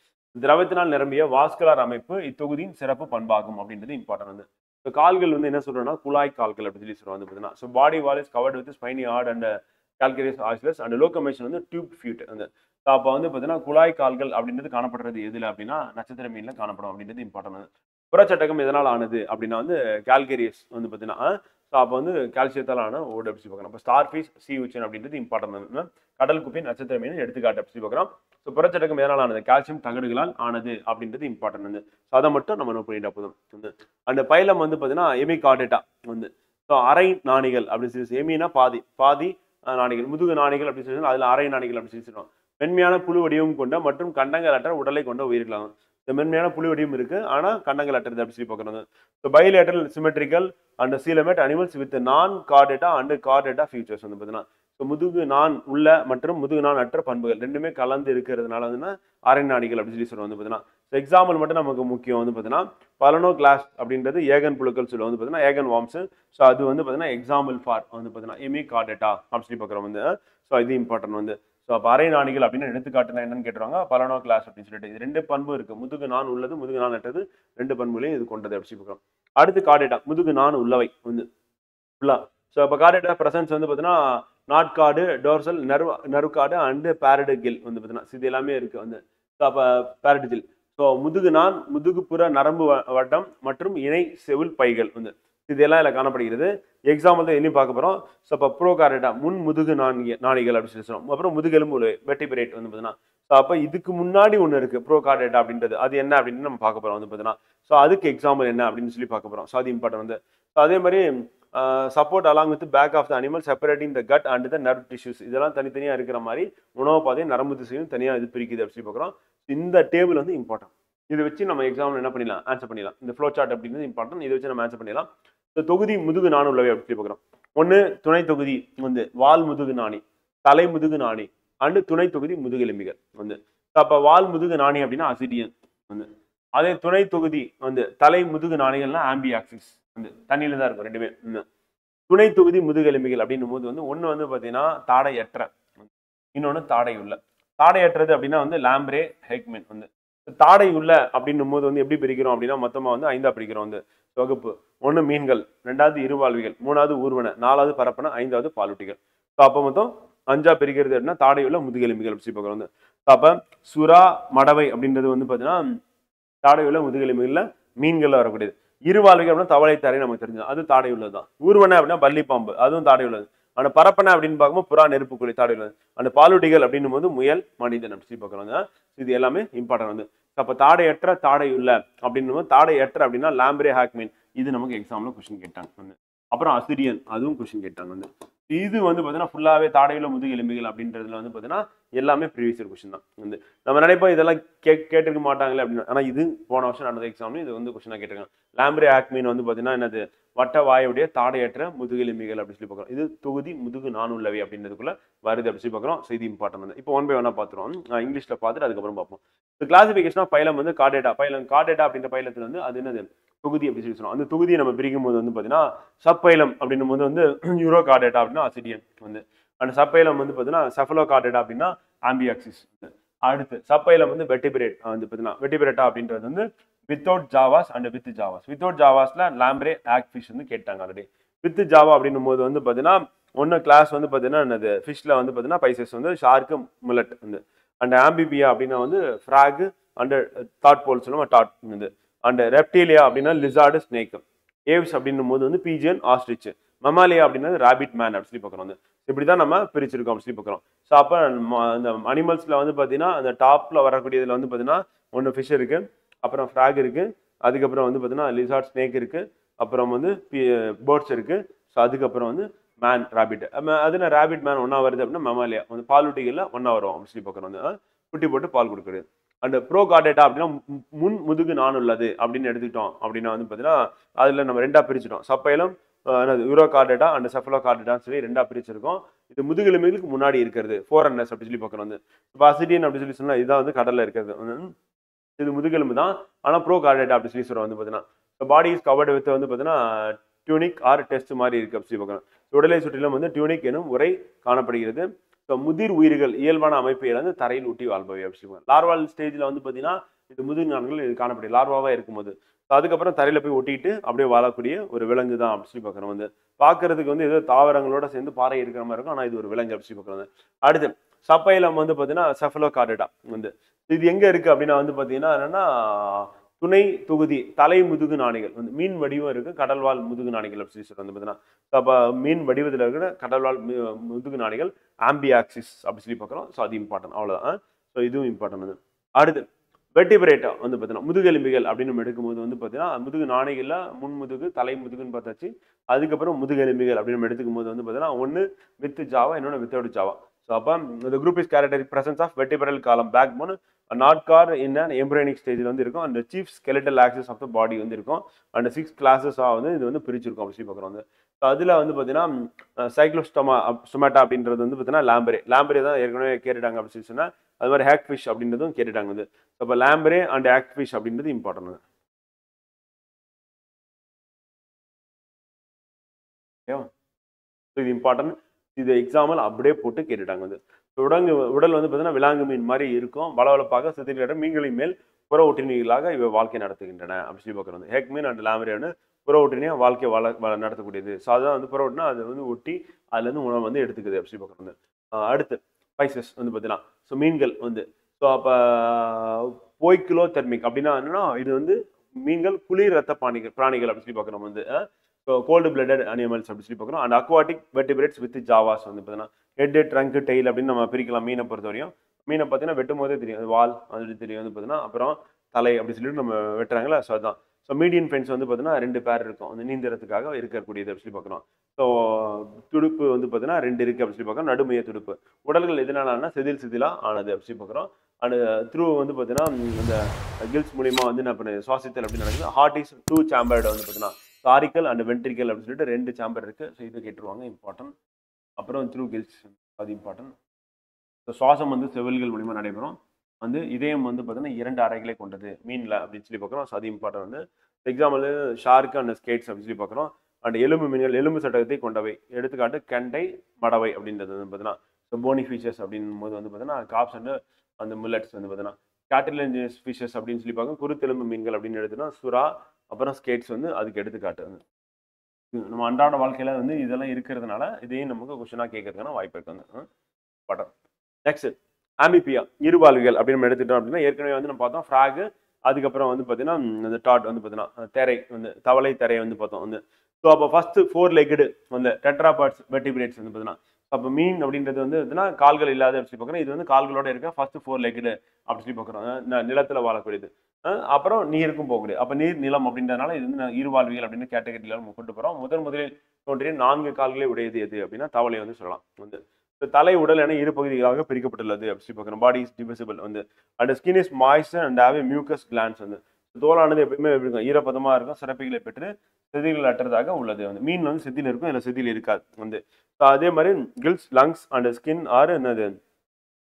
திரவத்தினால் நிரம்பிய வாஸ்குலார் அமைப்பு இத்தொகுதியின் சிறப்பு பண்பாகும் அப்படின்றது இம்பார்ட்டன் வந்து. இப்போ கால்கள் வந்து என்ன சொல்கிறோன்னா குழாய் கால்கள் அப்படின்னு சொல்லி சொல்லுவாங்க வந்து பார்த்தீங்கன்னா. So body walls covered with spiny hard and calcareous ossicles and locomotion வந்து டியூப் ஃபியூட் வந்து. ஸோ அப்போ வந்து பார்த்தீங்கன்னா குழாய் கால்கள் அப்படின்றது காணப்படுறது எதில் அப்படின்னா நட்சத்திர மீனில் காணப்படும் அப்படின்றது இம்பார்ட்டன் வந்து. புறச்சட்டகம் எதனால் ஆனது அப்படின்னா வந்து கால்கரியஸ் வந்து பார்த்தீங்கன்னா. ஸோ அப்போ வந்து கால்சியத்தால் ஆன ஓடு அப்படி பார்க்குறோம். அப்போ ஸ்டார்ஃபிஷ் சீ உச்சன் அப்படின்றது இம்பார்ட்டன். கடல் குப்பி நட்சத்திர மீன் எடுத்துக்காட்டு அப்படி பார்க்குறோம். ஸோ புறச்சட்டகம் எதனால் ஆனது, கால்சியம் தகடுகளால் ஆனது அப்படின்றது இம்பார்ட்டன் வந்து. ஸோ அதை மட்டும் நம்ம நோட் பண்ணிட்டா போதும் வந்து. அந்த பைலம் வந்து பார்த்தீங்கன்னா எமிகார்டேட்டா வந்து. ஸோ அரை நாணிகள் அப்படின்னு சொல்லி எமினா பாதி, பாதி நாணிகள், முதுகு நாணிகள் அப்படின்னு சொல்லி அதில் அரை நாணிகள் அப்படின்னு சொல்லி சொல்லுவோம். மென்மையான புழு வடிவம் கொண்ட மற்றும் கண்டங்கள் அற்ற உடலை கொண்ட உயிர்களாகும். இந்த மென்மையான புழு வடிவம் இருக்குது ஆனால் கண்டங்கள் அற்றது அப்படி சொல்லி பார்க்குறாங்க. So bilateral symmetrical and coelomate animals with non Chordata and Chordata features வந்து பார்த்தீங்கன்னா. ஸோ முதுகு நான் உள்ள மற்றும் முதுகு நான் அற்ற பண்புகள் ரெண்டுமே கலந்து இருக்கிறதுனால வந்துன்னா அரை நாணிகள் அப்படின்னு சொல்லி சொல்லுவோம் வந்து பார்த்தீங்கன்னா. எக்ஸாம்பிள் மட்டும் நமக்கு முக்கியம் வந்து பார்த்தீங்கன்னா. பலனோ கிளாஸ் அப்படின்றது ஏகன் புழுக்கள் சொல்லுவோம் வந்து பார்த்தீங்கன்னா, ஏகன் வாம்ஸு. ஸோ அது வந்து பார்த்தீங்கன்னா எக்ஸாம்பிள் ஃபார் வந்து பார்த்தீங்கன்னா எமிகார்டேட்டா அப்படி சொல்லி பார்க்குறோம் வந்து. ஸோ இது இம்பார்ட்டன் வந்து. ஸோ அப்போ அரை நாணிகள் அப்படின்னு எடுத்துக்காட்டுனா என்னன்னு கேட்டுருவாங்க. பலனோ கிளாஸ் அப்படின்னு சொல்லிட்டு இது ரெண்டு பண்பும் இருக்குது, முதுகு நான் உள்ளது, முதுகு நான் அற்றது, ரெண்டு பண்புலையும் இது கொண்டது அப்படி சொல்லி பார்க்குறோம். அடுத்து கார்டேட்டா, முதுகு நான் உள்ளவை வந்து ஃபுல்லாக. ஸோ அப்போ கார்டேட்டா ப்ரெசன்ஸ் வந்து பார்த்தீங்கன்னா notochord, dorsal, nerve cord and paired gill வந்து பார்த்தீங்கன்னா. ஸோ இது எல்லாமே இருக்குது வந்து. ஸோ அப்போ பேரடு கில். ஸோ முதுகு நான், முதுகுப்புற நரம்பு வட்டம் மற்றும் இணை செவில் பைகள் வந்து இதெல்லாம் இதில் காணப்படுகிறது. எக்ஸாம்பிள் தான் இன்னும் பார்க்க போகிறோம். ஸோ அப்போ ப்ரோ கார்டேட்டா முன் முதுகு நாணிகள் அப்படின்னு சொல்லி சொல்லுவோம். அப்புறம் முதுகெலும்பு வெர்டிபிரேட் வந்து பார்த்தீங்கன்னா. ஸோ அப்போ இதுக்கு முன்னாடி ஒன்று இருக்குது ப்ரோ கார்டேட்டா அப்படின்றது, அது என்ன அப்படின்னு நம்ம பார்க்க போகிறோம் வந்து பார்த்தீங்கன்னா. ஸோ அதுக்கு எக்ஸாம்பிள் என்ன அப்படின்னு சொல்லி பார்க்க போகிறோம். ஸோ அது இம்பார்ட்டன் வந்து. ஸோ அதே மாதிரி support along with back of the animal separating the gut and the nerve tissues, இதெல்லாம் தனித்தனியாக இருக்கிற மாதிரி உணவு பாதையும் நரம்பு திசையும் தனியாக இது பிரிக்குது அப்படி சொல்லி பார்க்குறோம். இந்த டேபிள் வந்து இம்பார்ட்டன்ட். இதை வச்சு நம்ம எக்ஸாம்பிள் என்ன பண்ணிடலாம், ஆன்சர் பண்ணிடலாம். இந்த ஃப்ளோ சார்ட் அப்படின்றது இம்பார்ட்டன்ட், இதை வச்சு நம்ம ஆன்சர் பண்ணிடலாம். இந்த தொகுதி முதுகு நாணு உள்ளவை அப்படி சொல்லி பார்க்குறோம். ஒன்று துணை தொகுதி வந்து வால் முதுகு நாணி, தலை முதுகு நாணி அண்டு துணை தொகுதி முதுகெலும்பிகள் வந்து. அப்போ வால் முதுகு நாணி அப்படின்னா அசிடியன் வந்து. அதே துணை தொகுதி வந்து தலை முதுகு நாணிகள்னா ஆம்பியாக்சிஸ் வந்து, தண்ணியில தான் இருக்கும் ரெண்டுமே. துணை தொகுதி முதுகெலும்பிகள் அப்படின்னும் போது வந்து ஒன்று வந்து பார்த்தீங்கன்னா தாடையற்ற, இன்னொன்று தாடை உள்ள. தாடையற்றது அப்படின்னா வந்து லாம்ப்ரே, ஹெக்மென் வந்து. தாடை உள்ள அப்படின்னும் போது வந்து எப்படி பிரிக்கிறோம் அப்படின்னா மொத்தமாக வந்து 5 பிரிக்கிறோம் வந்து தொகுப்பு. ஒன்று மீன்கள், ரெண்டாவது இருவாழ்விகள், மூணாவது ஊர்வன, நாலாவது பரப்பன, ஐந்தாவது பாலூட்டிகள். ஸோ அப்போ மொத்தம் 5 பிரிக்கிறது அப்படின்னா தாடை உள்ள முதுகெலும்பிகள் அப்படி பார்க்குறோம் வந்து. அப்போ சுறா, மடவை அப்படின்றது வந்து பார்த்தீங்கன்னா தாடை உள்ள முதுகெலும்பிகளில் மீன்களில் வரக்கூடியது. இருவாழ்விகள் அப்படின்னா தவளை தாரை நமக்கு தெரிஞ்சது, அது தாடை உள்ளது தான். ஊர்வன அப்படின்னா பள்ளிப்பாம்பு, அதுவும் தாடை உள்ளது. ஆனால் பரப்பனை அப்படின்னு பார்க்கும்போது புறா, நெருப்புக்குழி தாடை உள்ளது. அந்த பாலூட்டிகள் அப்படின்னும் போது முயல், மனிதன் அப்படி பார்க்குறாங்க. இது எல்லாமே இம்பார்ட்டன் வந்து. அப்போ தாடையற்ற, தாடை உள்ள அப்படின்னும் போது தாடையற்ற அப்படின்னா லாம்ப்ரே, ஹாக்மீன். இது நமக்கு எக்ஸாமில் கொஸ்டின் கேட்டாங்க வந்து. அப்புறம் அசிரியன், அதுவும் கொஸ்டின் கேட்டாங்க வந்து. இது வந்து பார்த்தீங்கன்னா ஃபுல்லாகவே தாடையில் முதுகு எலும்புகள் அப்படின்றதுல வந்து பார்த்தீங்கன்னா எல்லாமே ப்ரீவியஸ் இயர் கொஸ்டின் தான் வந்து. நம்ம நினைப்போம் இதெல்லாம் கேட்டிருக்க மாட்டாங்களே அப்படின்னு, ஆனால் இது போன வருஷம் நடந்த எக்ஸாம்லையும் இது வந்து கொஸ்டினாக கேட்டிருக்காங்க. லாம்ப்ரே ஆக்மீன் வந்து பார்த்தீங்கன்னா என்னது, வட்ட வாயுடைய தாடையற்ற முதுகெலும்பிகள் அப்படின்னு சொல்லி பார்க்குறோம். இது தொகுதி முதுகு நானுள்ளவை அப்படின்றதுக்குள்ள வருது அப்படின்னு சொல்லி பார்க்குறோம். செய்தி இம்பார்ட்டன் வந்து இப்போ ஒன் பை ஒன்னா பார்த்துருவோம். இங்கிலீஷில் பார்த்துட்டு அதுக்கப்புறம் பார்ப்போம். இப்போ கிளாசிஃபிகேஷனா பைலம் வந்து கார்டேட்டா பைலம், கார்டேட்டா அப்படின்ற பைலத்தில் வந்து அது என்னது தொகுதி அப்படின்னு சொல்லி சொல்லுவோம். அந்த தொகுதியை நம்ம பிரிக்கும் போது வந்து பார்த்தீங்கன்னா சப் பைலம் அப்படின்னும் போது வந்து யூரோ கார்டேட்டா அப்படின்னா அசிடியன் வந்து, அண்ட் சப் பைலம் வந்து பார்த்தீங்கன்னா செஃபலோ கார்டேட்டா அப்படின்னா ஆம்பியாக்சிஸ். அடுத்து சப் பைலம் வந்து வெர்டிபிரேட் வந்து பார்த்தீங்கன்னா வெர்டிபிரேட்டா அப்படின்றது வந்து without jaws and with jaws. Without ஜாவாஸ்ல லாம்ப்ரே ஆக் ஃபிஷ் வந்து கேட்டாங்க ஆல்ரெடி. வித் ஜாவா அப்படின்னும் போது வந்து பார்த்தீங்கன்னா ஒன்று கிளாஸ் வந்து பார்த்தீங்கன்னா என்னது ஃபிஷ்ல வந்து பார்த்தீங்கன்னா பைசஸ் வந்து ஷார்க்கு முலட் வந்து, அண்ட் ஆம்பிபியா அப்படின்னா வந்து ஃப்ராக் அண்ட் தாட் போல் சொல்லுவோம் டாட் வந்து, அண்ட் ரெப்டீலியா அப்படின்னா லிசார்டு ஸ்னேக், ஏவ்ஸ் அப்படின்னும் போது வந்து பீஜியன் ஆஸ்ட்ரிச், மமாலியா அப்படின்னா ராபிட் மேன் அப்படின்னு சொல்லி பார்க்குறோம் வந்து. இப்படி தான் நம்ம பிரிச்சிருக்கோம் அப்படின்னு சொல்லி பார்க்குறோம். ஸோ அப்போ அந்த அனிமல்ஸ்ல வந்து பார்த்தீங்கன்னா அந்த டாப்ல வரக்கூடியதுல வந்து பார்த்தீங்கன்னா ஒன்று ஃபிஷ் இருக்கு, அப்புறம் ஃப்ராக் இருக்குது, அதுக்கப்புறம் வந்து பார்த்தீங்கன்னா லிசார்ட் ஸ்னேக் இருக்குது, அப்புறம் வந்து பேர்ட்ஸ் இருக்குது, ஸோ அதுக்கப்புறம் வந்து மேன் ராபிட். அதில் ராபிட் மேன் ஒன்றா வருது அப்படின்னா மெமாலியா வந்து, பாலூட்டிகளில் ஒன்றா வரும் அப்படின்னு சொல்லி பார்க்குறோம் வந்து, குட்டி போட்டு பால் கொடுக்குறது. அண்ட் ப்ரோ கார்டேட்டா அப்படின்னா முன் முதுகு நான் உள்ளது அப்படின்னு எடுத்துக்கிட்டோம் அப்படின்னா வந்து பார்த்தீங்கன்னா அதில் நம்ம ரெண்டாக பிரிச்சுட்டோம். சப்பையிலும் யூரோ கார்டேட்டா அண்ட் செஃபலோ கார்டேட்டான்னு சொல்லி ரெண்டாக பிரிச்சிருக்கோம். இது முதுகெலும்புகளுக்கு முன்னாடி இருக்கிறது ஃபோரன்னஸ் அப்படின்னு சொல்லி பார்க்குறோம் வந்து. இப்போ அசிடியன் அப்படின்னு சொல்லி சொன்னால் இதுதான் வந்து கடலில் இருக்கிறது, இது முதுகெலும்பு தான், ஆனால் ப்ரோ கார்டேட்டா அப்படி சொல்லி சொல்கிறோம் வந்து பார்த்தீங்கன்னா பாடி இஸ் கவர்டு வித் வந்து பார்த்தீங்கன்னா டியூனிக் ஆர் டெஸ்ட் மாதிரி இருக்குது அப்படி சொல்லி பார்க்கணும். உடலை சுற்றிலும் வந்து டியூனிக் எனும் உரை காணப்படுகிறது. ஸோ முதிர் உயிர்கள் இயல்பான அமைப்பை வந்து தரையில் ஊட்டி வாழ்பவை அப்படி சொல்லி லார்வால் ஸ்டேஜில் வந்து பார்த்தீங்கன்னா இது முதிர் நான்கள் இது காணப்படுது லார்வாவாக இருக்கும்போது. ஸோ அதுக்கப்புறம் தரையில் போய் ஒட்டிட்டு அப்படியே வாழக்கூடிய ஒரு விலங்கு தான் அப்படி சொல்லி பார்க்குறோம் வந்து. பார்க்கறதுக்கு வந்து ஏதோ தாவரங்களோட சேர்ந்து பாறை இருக்கிற மாதிரி இருக்கும், ஆனால் இது ஒரு விலங்கு அப்படி சொல்லி பார்க்குறோம். அடுத்து சப்பைலம் வந்து பார்த்தீங்கன்னா செஃபலோ கார்டேட்டா வந்து, இது எங்கே இருக்குது அப்படின்னா வந்து பார்த்தீங்கன்னா என்னென்னா துணை தொகுதி தலை முதுகு நாணிகள் வந்து, மீன் வடிவம் இருக்குது கடல்வாழ் முதுகு நாணிகள் அப்படின்னு சொல்லி வந்து பார்த்தீங்கன்னா. அப்போ மீன் வடிவத்தில் இருக்கிற கடல்வாழ் முதுகு நாணிகள் ஆம்பியாக்சிஸ் அப்படி சொல்லி பார்க்குறோம். ஸோ அது இம்பார்ட்டன் அவ்வளோதான். ஸோ இதுவும் இம்பார்ட்டன் வந்து. அடுத்து வெர்டிபிரேட்டா வந்து பார்த்தீங்கன்னா முதுகெலும்பிகள் அப்படின்னு நம்ம எடுக்கும்போது வந்து பார்த்தீங்கன்னா முதுகு நாணிகளில் முன்முதுகு தலை முதுகுன்னு பார்த்தாச்சு. அதுக்கப்புறம் முதுகெலும்பிகள் அப்படின்னு நம்ம எடுத்துக்கும் போது வந்து பார்த்தீங்கன்னா ஒன்று வித்து ஜாவா, இன்னொன்று வித்தவுட் ஜாவா. ஸோ அப்போ இந்த group is characteristic presence of vertebral column backbone notochord in and embryonic ஸ்டேஜில் வந்து இருக்கும். அந்த chief skeletal axis of the body வந்து இருக்கும். அண்ட் 6 கிளாஸஸாக வந்து இது வந்து பிரிச்சிருக்கும் அப்படி சொல்லி பார்க்குறோம் வந்து. ஸோ அதில் வந்து பார்த்தீங்கன்னா சைக்ளோஸ்டொமேட்டா அப்படின்றது வந்து பார்த்தீங்கன்னா லாம்பரே தான் ஏற்கனவே கேட்டுட்டாங்க அப்படின்னு சொல்லி சொன்னால். அது மாதிரி ஹேக் ஃபிஷ் அப்படின்றதும் கேட்டுட்டாங்க வந்து. ஸோ அப்போ லாம்பரே அண்ட் ஹேக் ஃபிஷ் அப்படின்றது இம்பார்ட்டன்ட். ஓகேவா, ஸோ இது இம்பார்ட்டன்ட். இது எக்ஸாம்பிள் அப்படியே போட்டு கேட்டுட்டாங்க வந்து. உடல் வந்து பார்த்தீங்கன்னா விலாங்கு மீன் மாதிரி இருக்கும், வளவளப்பாக சித்திரிக்கிற மீன்களின் மேல் புற ஒட்டுணிகளாக இவை வாழ்க்கை நடத்துகின்றன அப்படி சொல்லி பார்க்குறது. ஹேக் மீன் அண்ட் லாம்பரேன்னு புற ஒட்டுணியாக வாழ்க்கை நடத்தக்கூடியது. ஸோ அதான் வந்து புற ஒட்டுனா அது வந்து ஒட்டி அதுலேருந்து உணவு வந்து எடுத்துக்குது அப்படி சொல்லி பார்க்குறது. அடுத்து பைசஸ் வந்து பார்த்தீங்கன்னா ஸோ மீன்கள் வந்து, ஸோ அப்போ போய்கிலோ தெர்மிக் அப்படின்னா என்னன்னா இது வந்து மீன்கள் குளிர் ரத்த பிராணிகள் அப்படி சொல்லி பார்க்குறோம் வந்து. ஸோ கோல்டு பிளட்டட் அனிமல்ஸ் அப்படின்னு சொல்லி பார்க்குறோம். And aquatic vertebrates with jaws வந்து பார்த்தீங்கன்னா ஹெட் ட்ரங்க் டெயில் அப்படின்னு நம்ம பிரிக்கலாம். மீனை பொறுத்த வரையும் மீனை பார்த்தீங்கன்னா வெட்டும் போதே தெரியும் அது வால் அது தெரியும் வந்து பார்த்தீங்கன்னா, அப்புறம் தலை அப்படி சொல்லிட்டு நம்ம வெட்டுறாங்களா. ஸோ அதுதான். ஸோ மீடியன் ஃபின்ஸ் வந்து பார்த்தீங்கன்னா 2 பேர் இருக்கும் அந்த நீந்திரத்துக்காக இருக்கக்கூடியது அப்படி சொல்லி பார்க்குறோம். ஸோ துடுப்பு வந்து பார்த்தீங்கன்னா 2 இருக்குது அப்படி சொல்லி பார்க்குறோம். நடுமைய துடுப்பு உடல்கள் எதனாலன்னா செதிலாக ஆனது அப்படி சொல்லி பார்க்குறோம். அண்ட் த்ரூ வந்து பார்த்தீங்கன்னா இந்த கில்ஸ் மூலிமா வந்து என்ன பண்ணுது சுவாசித்தல் அப்படின்னு நடக்குது. ஹார்ட் இஸ் 2 சேம்பர்டு வந்து பார்த்தீங்கன்னா காரிக்கல் அண்ட் வென்ட்ரிக்கல் அப்படின்னு சொல்லிட்டு 2 சாம்பர் இருக்குது. ஸோ இதை கேட்டுருவாங்க இம்பார்ட்டன்ட். அப்புறம் த்ரூ கில்ஸ் அது இம்பார்ட்டன்ட். ஸோ சுவாசம் வந்து செவில்கள் மூலிமா நடைபெறும் வந்து. இதயம் வந்து பார்த்தீங்கன்னா 2 அறைகளை கொண்டது மீனில் அப்படின்னு சொல்லி பார்க்குறோம். ஸோ அது இம்பார்ட்டன்ட் வந்து. எக்ஸாம்பிள் ஷார்க் அண்ட் ஸ்கேட்ஸ் அப்படின்னு சொல்லி பார்க்குறோம். அண்ட் எலும்பு மீன்கள் எலும்பு சட்டகத்தை கொண்டவை, எடுத்துக்காட்டு கண்டை மடவை அப்படின்றது வந்து பார்த்தீங்கன்னா. ஸோ போனி ஃபிஷஸ் அப்படின்னும் போது வந்து பார்த்தீங்கன்னா காப்ஸ் அண்ட் அந்த முல்லட்ஸ் வந்து பார்த்தீங்கன்னா. கேட்டலிஜியஸ் ஃபிஷஸ் அப்படின்னு சொல்லி பார்க்கணும் குருத்தெலும்பு மீன்கள் அப்படின்னு எடுத்துனா சுறா, அப்புறம் ஸ்கேட்ஸ் வந்து அதுக்கு எடுத்துக்காட்டு. நம்ம அன்றாட வாழ்க்கையில் வந்து இதெல்லாம் இருக்கிறதுனால இதையும் நமக்கு கொஸ்டினாக கேட்கறதுக்கான வாய்ப்பு இருக்குது. பட்டம் நெக்ஸ்ட் ஆம்பிபியா இருவால்கள் அப்படின்னு நம்ம எடுத்துக்கிட்டோம் அப்படின்னா ஏற்கனவே வந்து நம்ம பார்த்தோம் ஃப்ராகு, அதுக்கப்புறம் வந்து பார்த்தீங்கன்னா இந்த டாட் வந்து பார்த்தீங்கன்னா திரை வந்து தவளை திரையை வந்து பார்த்தோம் வந்து. ஸோ அப்போ ஃபர்ஸ்ட் 4 லெக்டு வந்து டெட்ராபாட்ஸ் வெர்டிபிரேட்ஸ் வந்து பார்த்தீங்கன்னா. அப்போ மீன் அப்படின்றது வந்து பார்த்தீங்கன்னா கால்கள் இல்லாத அப்படி சொல்லி பார்க்குறோம். இது வந்து கால்களோட இருக்க ஃபர்ஸ்ட் 4 லெக்டு அப்படி சொல்லி பார்க்குறோம். நிலத்தில் வாழக்கூடியது. அப்புறம் நீருக்கும் போகுது. அப்போ நீர் நிலம் அப்படின்றதுனால இது வந்து இருவாழ்விகள் அப்படின்னு கேட்டகரியில நம்ம கொண்டு போகிறோம். முதலில் தோன்றிய 4 கால்களே உடையது எது அப்படின்னா தவளை வந்து சொல்லலாம். வந்து தலை உடல் என 2 பகுதிகளாக பிரிக்கப்பட்டுள்ளது அப்படி சொல்லி பார்க்குறோம். பாடி இஸ் டிவிசிபிள் வந்து and skin is moister and have mucus glands வந்து தோலானது எப்பயுமே இருக்கும், ஈரப்பதமாக இருக்கும், சிறப்புகளை பெற்று செதில்கள் அற்றதாக உள்ளது. வந்து மீன் வந்து செதில் இருக்கும், இதில் செதில் இருக்காது. வந்து அதே மாதிரி gills lungs and skin are என்னது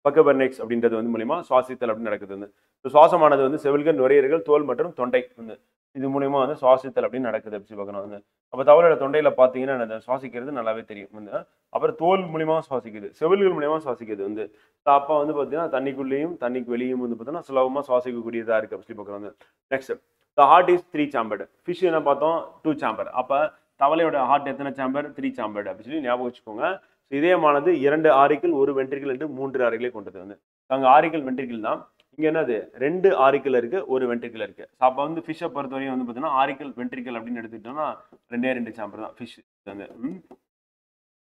பக்கபர்னெக்ஸ் அப்படின்றது வந்து மூலிமா சுவாசித்தல் அப்படின்னு நடக்குது. வந்து சுவாசமானது வந்து செவில்கள், நுரையீரல்கள், தோல் மற்றும் தொண்டை வந்து இது மூலிமா வந்து சுவாசித்தல் அப்படின்னு நடக்குது அப்படி பார்க்கணும். வந்து அப்போ தவளோட தொண்டையில் பார்த்தீங்கன்னா அந்த சுவாசிக்கிறது நல்லாவே தெரியும். வந்து அப்புறம் தோல் மூலிமா சுவாசிக்குது, செவில்கள் மூலிமா சுவாசிக்குது. வந்து அப்போ வந்து பார்த்தீங்கன்னா தண்ணிக்குள்ளேயும் தண்ணிக்கு வெளியும் வந்து பார்த்தீங்கன்னா சுலபமாக சுவாசிக்கக்கூடியதாக இருக்குது அப்படி பார்க்குறோம். வந்து next the heart is 3 chambered, fish என்ன பார்த்தோம் 2 சாம்பர். அப்போ தவளையோட ஹார்ட் எத்தனை சாம்பர் 3 சாம்பர்டு அப்படி சொல்லி ஞாபகம் வச்சுக்கோங்க. இதயமானது 2 ஆரிக்கிள் 1 வென்ட்ரிக்கிள் என்று 3 ஆரிக்கிளை கொண்டது. வந்து அங்கே ஆரிக்கிள் வென்ட்ரிக்கிள் தான், இங்கே என்னது 2 ஆரிக்கிள் இருக்குது 1 வென்ட்ரிக்கிள் இருக்குது. அப்போ வந்து ஃபிஷ்ஷை பொறுத்தவரையும் வந்து பார்த்தீங்கன்னா ஆரிக்கிள் வென்ட்ரிக்கிள் அப்படின்னு எடுத்துக்கிட்டோம்னா 2 சாம்பர் தான் ஃபிஷ் வந்து.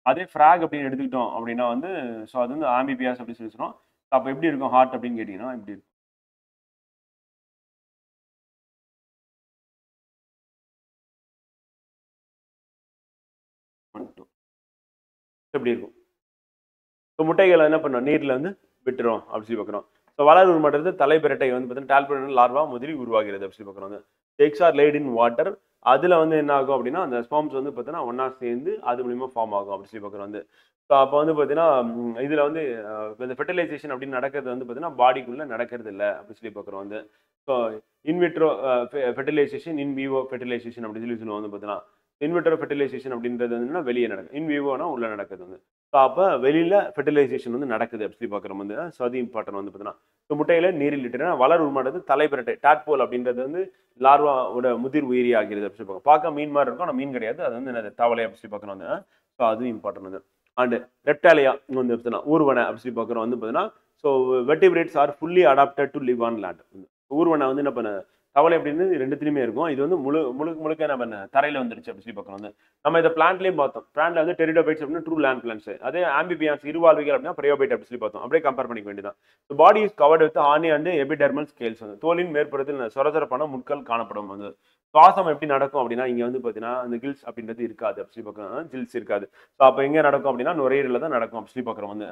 அதே ஃப்ராக் அப்படின்னு எடுத்துக்கிட்டோம் அப்படின்னா வந்து ஸோ அது வந்து ஆம்பிபியாஸ் அப்படின்னு சொல்லி சொல்கிறோம். அப்போ எப்படி இருக்கும் ஹார்ட் அப்படின்னு கேட்டிங்கன்னா எப்படி இருக்கும் எப்படி இருக்கும். ஸோ முட்டைகளை என்ன பண்ணோம் நீரில் வந்து விட்டுரும் அப்படி சொல்லி பார்க்குறோம். ஸோ வளர் உருமாற்றது தலை பிரட்டை வந்து பார்த்தீங்கன்னா டால்பரன் லார்வா முதலில் உருவாகிறது அப்படி சொல்லி பார்க்குறோம். வந்து eggs are laid in water, அதில் வந்து என்ன ஆகும் அப்படின்னா அந்த ஸ்பாம்ஸ் வந்து பார்த்தீங்கன்னா ஒன்றா சேர்ந்து அது மூலிமா ஃபார்ம் ஆகும் அப்படி சொல்லி பார்க்குறோம். வந்து ஸோ அப்போ வந்து பார்த்தீங்கன்னா இதில் வந்து இந்த ஃபெர்டிலைசேஷன் அப்படின்னு நடக்கிறது வந்து பார்த்தீங்கன்னா பாடிக்குள்ளே நடக்கிறது இல்லை அப்படி சொல்லி பார்க்குறோம். வந்து so in vitro fertilisation, in vivo fertilisation அப்படின்னு சொல்லி சொல்லுவோம். வந்து பார்த்தீங்கன்னா இன்வெர்ட்ரோ ஃபெர்டிலைசேஷன் அப்படின்றது வந்துன்னா வெளியே நடக்குது, இன்விவோனா உள்ளே நடக்குது. வந்து ஸோ அப்போ வெளியில் ஃபெர்டிலைசேஷன் வந்து நடக்குது அப்படி பார்க்குறோம். வந்து ஸோ அது இம்பார்ட்டன் வந்து பார்த்தீங்கன்னா ஸோ முட்டையில் நீரில் லிட்டர்னா வளர் உருமாடுறது தலைப்பிரட்டை டாட்போல் அப்படின்றது வந்து லார்வாவோட முதிர் உயிரி ஆகிறது அப்படி பார்க்கணும். பார்க்க மீன் மாதிரி இருக்கும் ஆனால் மீன் கிடையாது, அது வந்து என்ன தவளை அப்படி பார்க்கணும். வந்து ஸோ அதுவும் இம்பார்ட்டன். வந்து அண்டு ரெப்டாலியா வந்து பார்த்தீங்கன்னா ஊர்வனை அப்படி பார்க்குறோம். வந்து பார்த்தீங்கன்னா so vertebrates are fully adapted to live on land. ஊர்வனை வந்து என்ன பண்ண தவளை அப்படின்னு 2 இருக்கும், இது வந்து முழுக்க என்ன பண்ண தரையில் வந்துருச்சு அப்படி சொல்லி பார்க்குறோம். வந்து நம்ம இதை பிளான்ட்லேயும் பார்த்தோம். பிளான்ட்ல வந்து டெரிடோபைட்ஸ் அப்படின்னா ட்ரூ லேண்ட் பிளான்ட்ஸ், அதே ஆம்பிபியான்ஸ் இருவாழ்விகள் அப்படின்னா பிரையோபைட் அப்படி சொல்லி பார்த்தோம். அப்படியே கம்பேர் பண்ணிக்க வேண்டியதான். So body is covered with horny and epidermal scales. வந்து தோலின் மேற்புறத்தில் சொரசொரப்பான முட்கள் காணப்படும். வந்து சுவாசம் எப்படி நடக்கும் அப்படின்னா இங்கே வந்து பார்த்தீங்கன்னா அந்த கில்ஸ் அப்படின்றது இருக்காது அப்படி சொல்லி பார்க்குறோம். கில்ஸ் இருக்காது. ஸோ அப்போ எங்கே நடக்கும் அப்படின்னா நுரையீரலில் தான் நடக்கும் அப்படி சொல்லி பார்க்குறோம். வந்து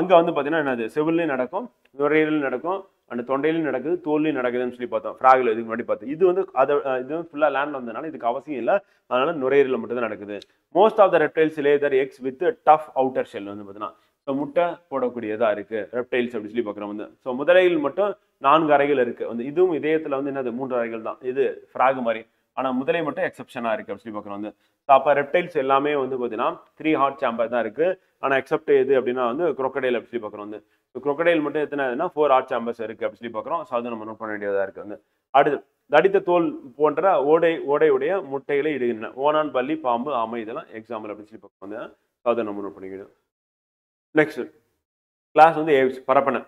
அங்கே வந்து பார்த்தீங்கன்னா என்னது செவிலையும் நடக்கும், நுரையீரல் நடக்கும், அந்த தொண்டையிலும் நடக்குது, தோல்லையும் நடக்குதுன்னு சொல்லி பார்த்தோம். ஃப்ராகில் இதுக்கு முன்னாடி பார்த்து இது வந்து அதை இது வந்து ஃபுல்லாக லேண்டில் வந்ததுனால இதுக்கு அவசியம் இல்லை, அதனால நுரையீரலில் மட்டும் தான் நடக்குது. Most of the reptiles lay their eggs with tough outer shell. வந்து பார்த்தீங்கன்னா ஸோ முட்டை போடக்கூடியதாக இருக்குது ரெப்டைல்ஸ் அப்படின்னு சொல்லி பார்க்குறோம். வந்து ஸோ முதலையில் மட்டும் 4 அறைகள் இருக்குது. வந்து இதுவும் இதயத்தில் வந்து என்னது 3 அறைகள் தான், இது ஃப்ராக் மாதிரி, ஆனால் முதலை மட்டும் எக்ஸப்ஷனாக இருக்குது அப்படி சொல்லி பார்க்குறோம். வந்து அப்போ ரெப்டைல்ஸ் எல்லாமே வந்து பார்த்தீங்கன்னா 3 ஹார்ட் சாம்பர் தான் இருக்குது, ஆனால் எக்ஸப்ட் எது அப்படின்னா வந்து குரோக்கடைல் அப்படி சொல்லி பார்க்குறோம். வந்து ஸோ குரோக்கடைல் மட்டும் எத்தனை இதுனா 4 ஹார்ட் சாம்பர்ஸ் இருக்குது அப்படி சொல்லி பார்க்குறோம். ஸோ அது நம்ம நோட் பண்ண வேண்டியதாக இருக்குது. வந்து அடுத்து தடித்த தோல் போன்ற ஓடையுடைய முட்டைகளை இடுகின்றன. ஓனான், பள்ளி, பாம்பு, ஆமை இதெல்லாம் எக்ஸாம்பிள் அப்படின்னு சொல்லி பார்க்குறோம். வந்து ஸோ அதை நம்ம நோட் பண்ணிக்கிடும். நெக்ஸ்ட் கிளாஸ் வந்து ஏவ்ஸ் பரப்பனை.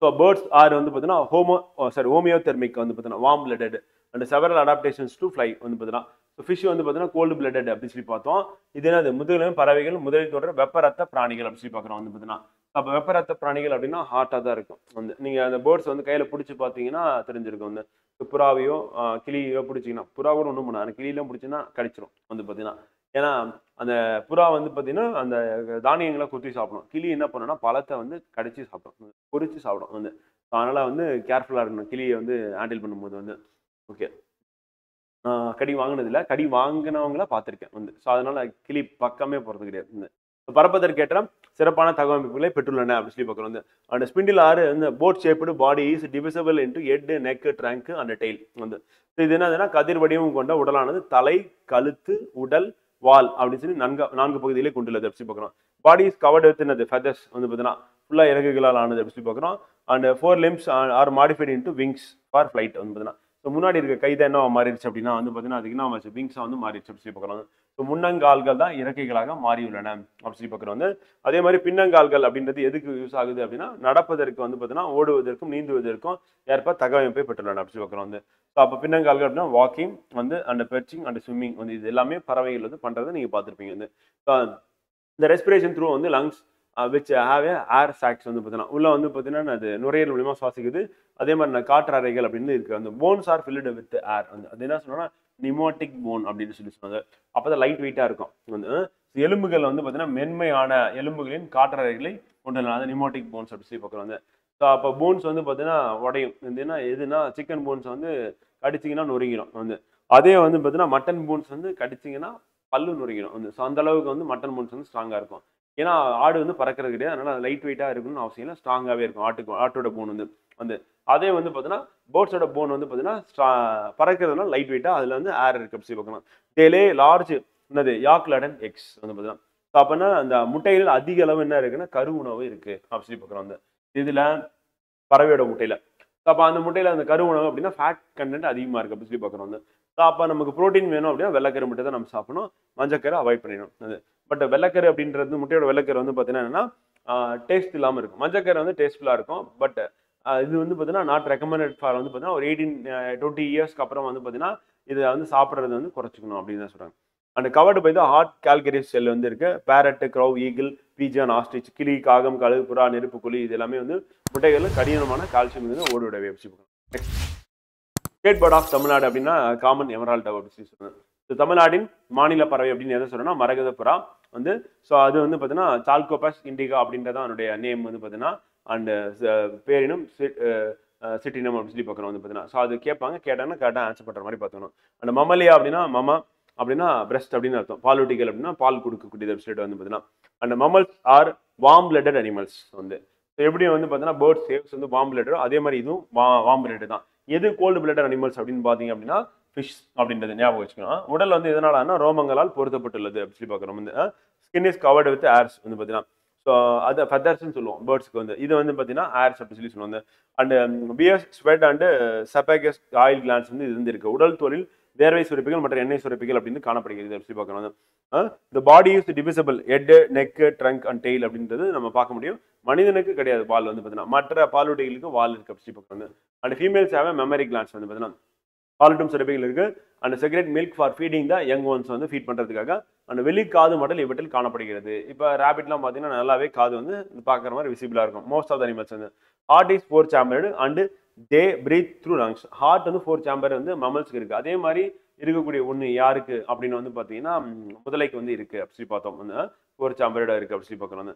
ஸோ பேர்ட்ஸ் ஆர் வந்து பார்த்தீங்கன்னா ஹோமியோதெர்மிக் வந்து பார்த்தீங்கன்னா warm blooded and several adaptations to fly. வந்து பார்த்தீங்கன்னா ஸோ ஃபிஷ் வந்து பார்த்தீங்கன்னா கோல்டு பிளட்டட் அப்படின்னு சொல்லி பார்த்தோம். இது என்னது முதுகெலும்பு பறவைகள், முதலில் தோன்ற வெப்பரத்த பிராணிகள் அப்படி சொல்லி பார்க்குறோம். வந்து பார்த்தீங்கன்னா அப்போ வெப்பரத்த பிராணிகள் அப்படின்னா ஹார்ட்டாக தான் இருக்கும். வந்து நீங்கள் அந்த பேர்ட்ஸ் வந்து கையில் பிடிச்சி பார்த்தீங்கன்னா தெரிஞ்சிருக்கும். வந்து புறாவையோ கிளியோ பிடிச்சிங்கன்னா, புறாவோட ஒன்றும் பண்ணாது, கிளியெல்லாம் பிடிச்சிங்கன்னா கடிச்சிடும். வந்து பார்த்தீங்கன்னா ஏன்னா அந்த புறா வந்து பார்த்தீங்கன்னா அந்த தானியங்களை குத்தி சாப்பிடும், கிளி என்ன பண்ணுன்னா பழத்தை வந்து கடிச்சு சாப்பிடும், பொறிச்சு சாப்பிடும். வந்து அதனால் வந்து கேர்ஃபுல்லாக இருக்கணும் கிளியை வந்து ஹேண்டில் பண்ணும்போது. வந்து ஓகே கடி வாங்கினதில்லை, கடி வாங்கினவங்களா பார்த்துருக்கேன். வந்து ஸோ அதனால் கிளி பக்கமே போகிறது கிடையாது. வந்து பரப்பதற்கேற்ற சிறப்பான தகவமைப்புகளை பெற்றுள்ளன அப்படி சொல்லி பார்க்குறோம். வந்து அந்த ஸ்பிண்டில் ஆறு இந்த boat shaped body is divisible into head, neck, trunk and tail. வந்து இது என்னதுன்னா கதிர் வடிவம் கொண்ட உடலானது தலை, கழுத்து, உடல், வால் அப்படின்னு சொல்லி 4 பகுதியிலே கொண்டுள்ளது அப்படி சொல்லி பார்க்குறோம். பாடி இஸ் கவர்டு வித் என்னது ஃபெதர்ஸ். வந்து பார்த்தீங்கன்னா ஃபுல்லாக இறகுகளால் ஆனது அப்படி சொல்லி பார்க்குறோம். And 4 limbs are modified into wings for flight. வந்து பார்த்தீங்கன்னா ஸோ முன்னாடி இருக்க கை தான் என்ன மாறிடுச்சு அப்படின்னா வந்து பார்த்தீங்கன்னா அதுக்கு என்ன ஆச்சு விங்ஸாக வந்து மாறிடுச்சு அப்படி சொல்லி பார்க்குறோம். ஸோ முன்னங்கால்கள் தான் இறக்கைகளாக மாறியுள்ளன அப்படி சொல்லி பார்க்குறோம். வந்து அதே மாதிரி பின்னங்கால்கள் அப்படின்றது எதுக்கு யூஸ் ஆகுது அப்படின்னா நடப்பதற்கு வந்து பார்த்தீங்கன்னா ஓடுவதற்கும் நீந்துவதற்கும் ஏற்ப தகவமைப்பை பெற்றுள்ளன அப்படி சொல்லி பார்க்குறோம். வந்து ஸோ அப்போ பின்னங்கால்கள் அப்படின்னா வாக்கிங் வந்து அண்ட் பெர்ச்சிங் அண்ட் ஸ்விம்மிங் வந்து இது எல்லாமே பறவைகள் வந்து பண்ணுறதை நீங்கள் பார்த்துருப்பீங்க. வந்து இந்த ரெஸ்பிரேஷன் த்ரூ வந்து lungs which have a air sacs வந்து பார்த்தீங்கன்னா உள்ள வந்து பார்த்தீங்கன்னா அது நுரையீரல் மூலமா சுவாசிக்குது. அதே மாதிரி நான் காற்றாறைகள் அப்படின்னு இருக்கு. அந்த bones are filled with air. அது என்ன சொன்னோம்னா நிமோட்டிக் போன் அப்படின்னு சொல்லி சொன்னாங்க. அப்போதான் லைட் வெயிட்டாக இருக்கும். வந்து எலும்புகள் வந்து பார்த்தீங்கன்னா மென்மையான எலும்புகளின் காற்றாறைகளை கொண்டு அது நிமோட்டிக் போன்ஸ் அப்படின்னு சொல்லி பார்க்குறோம். வந்து ஸோ அப்போ போன்ஸ் வந்து பார்த்தீங்கன்னா உடையும். இதுன்னா எதுனா சிக்கன் போன்ஸ் வந்து கடிச்சிங்கன்னா நொறுங்கிடும். வந்து அதே வந்து பார்த்தீங்கன்னா மட்டன் போன்ஸ் வந்து கடிச்சிங்கன்னா பல்லு நொறுங்கிடும். வந்து ஸோ அந்த அளவுக்கு வந்து மட்டன் போன்ஸ் வந்து ஸ்ட்ராங்காக இருக்கும். ஏன்னா ஆடு வந்து பறக்கிறது கிடையாது, அதனால அது லைட் வெயிட்டாக இருக்கணும்னு அவசியம் இல்லை, ஸ்ட்ராங்காகவே இருக்கும் ஆட்டோட போன் வந்து. வந்து அதே வந்து பார்த்தீங்கன்னா போட்ஸோட போன் வந்து பார்த்தீங்கன்னா பறக்கிறதுனால லைட் வெயிட்டாக அதில் வந்து ஏர் இருக்கு அப்படி பார்க்கலாம். தேலே லார்ஜ் என்னது யாக்லடன் எக்ஸ் வந்து பார்த்தீங்கன்னா அப்போனா அந்த முட்டைகள் அதிக அளவு என்ன இருக்குன்னா கரு உணவு இருக்கு அப்படி பார்க்குறோம். அந்த இதில் பறவையோட முட்டையில் அப்போ அந்த முட்டையில் அந்த கரு உணவு அப்படின்னா ஃபேட் கண்டென்ட் அதிகமாக இருக்குது அப்படி சொல்லி பார்க்குறோம். வந்து அப்போ நமக்கு ப்ரோட்டீன் வேணும் அப்படின்னா வெள்ளைக்கரு முட்டை தான் நம்ம சாப்பிடணும், மஞ்சக்கரை அவாய்ட் பண்ணிடணும். அது பட் வெள்ளைக்கரு அப்படின்றது முட்டையோட வெள்ளைக்கரு வந்து பார்த்தீங்கன்னா என்னன்னா டேஸ்ட் இல்லாமல் இருக்கும். மஞ்சக்கரை வந்து டேஸ்ட்ஃபுல்லாக இருக்கும். பட் இது வந்து பார்த்தீங்கன்னா நாட் ரெக்கமெண்டட் ஃபார் வந்து பார்த்தீங்கன்னா ஒரு 18-20 இயர்ஸ்க்கு அப்புறம் வந்து பார்த்தீங்கன்னா இதை வந்து சாப்பிட்றது வந்து குறைச்சிக்கணும் அப்படின்னு தான் சொல்கிறாங்க. அந்த கவர்டு பை தான் ஹார்ட் கால்கரிஸ் செல் வந்து இருக்கு. பேரட்டு, க்ரௌ, ஈகிள், பீஜன், ஆஸ்ட்ரிச், கிளி, காகம், கழுகு, புறா, நெருப்பு குழி இது எல்லாமே வந்து முட்டைகளில் கடினமான கால்சியம் வந்து ஓடோட வச்சுக்கணும். Next state bird of Tamil Nadu அப்படின்னா காமன் எமரால்ட் அப்படின்னு சொல்லி சொல்லுவாங்க. ஸோ தமிழ்நாட்டின் மாநில பறவை அப்படின்னு எதை சொல்றோம்னா மரகத புறா வந்து. ஸோ அது வந்து பார்த்தீங்கன்னா சால்கோபஸ் இண்டிகா அப்படின்றதான் அதனுடைய நேம் வந்து பார்த்தீங்கன்னா அண்ட் பேரினும் சிட்டினம் அப்படின்னு சொல்லி பார்க்கணும். வந்து பார்த்தீங்கன்னா ஸோ அது கேட்பாங்க, கேட்டாங்கன்னா கரெக்டாக ஆன்சர் பண்ணுற மாதிரி பார்த்துக்கணும். அந்த மமலியா அப்படின்னா மமா அப்படின்னா பிரஸ்ட் அப்படின்னு அர்த்தம். பாலூட்டிகள் அப்படின்னா பால் கொடுக்கக்கூடிய வெப்சைட் வந்து பார்த்தீங்கன்னா அந்த mammals are warm blooded animals. வந்து எப்படியும் வந்து பார்த்தீங்கன்னா பேர்ட் சேவ்ஸ் வந்து வார்ம் பிளட்டடும், அதே மாதிரி இதுவும் வார்ம் பிளட்டட் தான். எது கோல்டு பிளட்டட் அனிமல்ஸ் அப்படின்னு பார்த்தீங்க அப்படின்னா ஃபிஷ் அப்படின்றது ஞாபகம் வச்சுக்கணும். உடல் வந்து எதனாலன்னா ரோமங்களால் பொருத்தப்பட்டுள்ளது அப்படி சொல்லி பார்க்குறோம். வந்து skin is covered with hairs வந்து பார்த்தீங்கன்னா ஸோ அதை ஃபெதர்ஸ்ன்னு சொல்லுவோம் பேர்ட்ஸுக்கு. வந்து இது வந்து பார்த்தீங்கன்னா ஏர்ஸ் அப்படின்னு சொல்லி சொல்லுவாங்க. And piers, sweat and sebaceous oil glands வந்து இது வந்து இருக்குது. உடல் தோலில் வேர்வை சுரப்பிகள் மற்றும் எண்ணெய் சுரப்பிகள் அப்படின்னு காணப்படுகிறது அப்படி பார்க்கணும். The body is divisible head, neck, trunk and tail அப்படின்றது நம்ம பார்க்க முடியும். மனிதனுக்கு கிடையாது வால் வந்து பார்த்தீங்கன்னா, மற்ற பாலூட்டிகளுக்கு வால் இருக்கு அப்படி பார்க்கணும். And females have mammary glands வந்து பார்த்தீங்கன்னா பாலூட்டும் சுரப்பிகள் இருக்கு. And secrete milk for feeding தான் யங் ஒன்ஸ் வந்து ஃபீட் பண்ணுறதுக்காக. அண்ட் வெளி காது மட்டும் இவற்றில் காணப்படுகிறது. இப்போ ரேபிட்லாம் பார்த்தீங்கன்னா நல்லாவே காது வந்து பார்க்குற மாதிரி விசிபிளாக இருக்கும். மோஸ்ட் ஆஃப் த அனிமல்ஸ் வந்து heart is 4 chambered and they breathe through lungs. Heart வந்து 4 chamber வந்து மமல்ஸ்க்கு இருக்குது. அதே மாதிரி இருக்கக்கூடிய ஒன்று யாருக்கு அப்படின்னு வந்து பார்த்தீங்கன்னா முதலைக்கு வந்து இருக்குது அப்படி சொல்லி பார்த்தோம். வந்து 4 chambered இருக்குது அப்படி சொல்லி பார்க்குறோம்.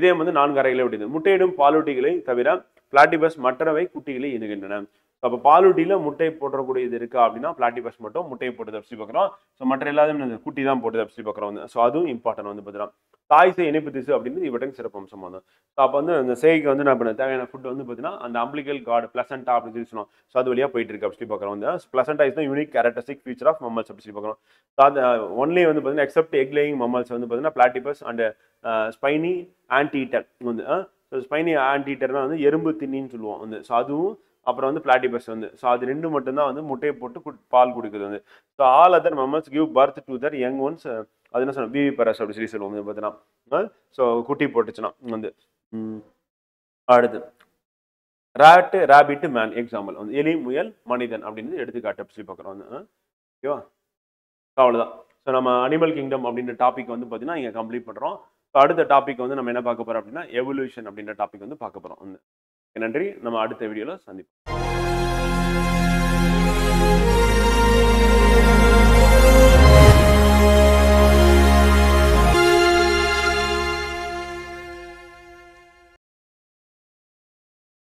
இதே வந்து 4 அறைகளே விடுது. முட்டையிடும் பாலூட்டிகளை தவிர பிளாட்டிபஸ் மற்றவை குட்டிகளை இணுகின்றன. அப்போ பாலூட்டியில் முட்டை போடக்கூடிய இது இருக்கா அப்படின்னா பிளாட்டிபஸ் மட்டும் முட்டையை போட்டது அப்படி பார்க்குறோம். ஸோ மற்ற எல்லாத்தையும் குட்டி தான் போட்டது அப்படி பார்க்குறோம். வந்து ஸோ அதுவும் இம்பார்ட்டன்ட் வந்து பார்த்துக்கலாம். தாய்சை இணைப்பு திசு அப்படின்றது இவட்டையும் சிறப்பம்சம் வந்து. ஸோ அப்போ வந்து அந்த சேய்க்கு வந்து நான் தேவையான ஃபுட் வந்து பார்த்தீங்கன்னா அந்த அம்பிளிகல் கார்டு பிளசண்டா அப்படின்னு சொல்லி சொன்னோம். ஸோ அது வழியாக போயிட்டு இருக்கு அப்படி சொல்லி பார்க்குறோம். வந்து பிளசண்டா இஸ் தான் unique characteristic feature of mammals அப்படி சொல்லி பார்க்குறோம். ஸோ அது ஒன்லி வந்து பார்த்தீங்கன்னா எக்ஸப்ட் எக் லேயிங் மமல்ஸ் வந்து பார்த்தீங்கன்னா பிளாட்டிபஸ் அண்ட் ஸ்பைனி ஆன்டீட்டர் வந்து. ஸோ ஸ்பைனி ஆன்டீட்டர்னா வந்து எறும்பு திண்ணின்னு சொல்லுவோம். வந்து ஸோ அதுவும் அப்புறம் வந்து பிளாட்டிபஸ் வந்து. ஸோ அது ரெண்டு மட்டும்தான் வந்து முட்டையை போட்டு பால் கொடுக்குது. வந்து so all other mammals give birth to their young ones. அது என்ன சொன்ன பிவி பரஸ் அப்படி சொல்லி சொல்லுவோம். வந்து பார்த்தீங்கன்னா ஸோ குட்டி போட்டுச்சுன்னா வந்து அடுத்து ராட்டு, ராபிட்டு, மேன் எக்ஸாம்பிள் வந்து எலி, முயல், மனிதன் அப்படின்னு எடுத்துக்காட்டு அப்படி சொல்லி பார்க்குறோம். வந்து ஓகேவா, அவ்வளோதான். ஸோ நம்ம அனிமல் கிங்டம் அப்படின்ற டாபிக் வந்து பார்த்தீங்கன்னா இங்கே கம்ப்ளீட் பண்ணுறோம். ஸோ அடுத்த டாபிக் வந்து நம்ம என்ன பார்க்க போகிறோம் அப்படின்னா எவல்யூஷன் அப்படின்ற டாபிக் வந்து பார்க்க போகிறோம். வந்து நன்றி, நம்ம அடுத்த வீடியோவில் சந்திப்போம்.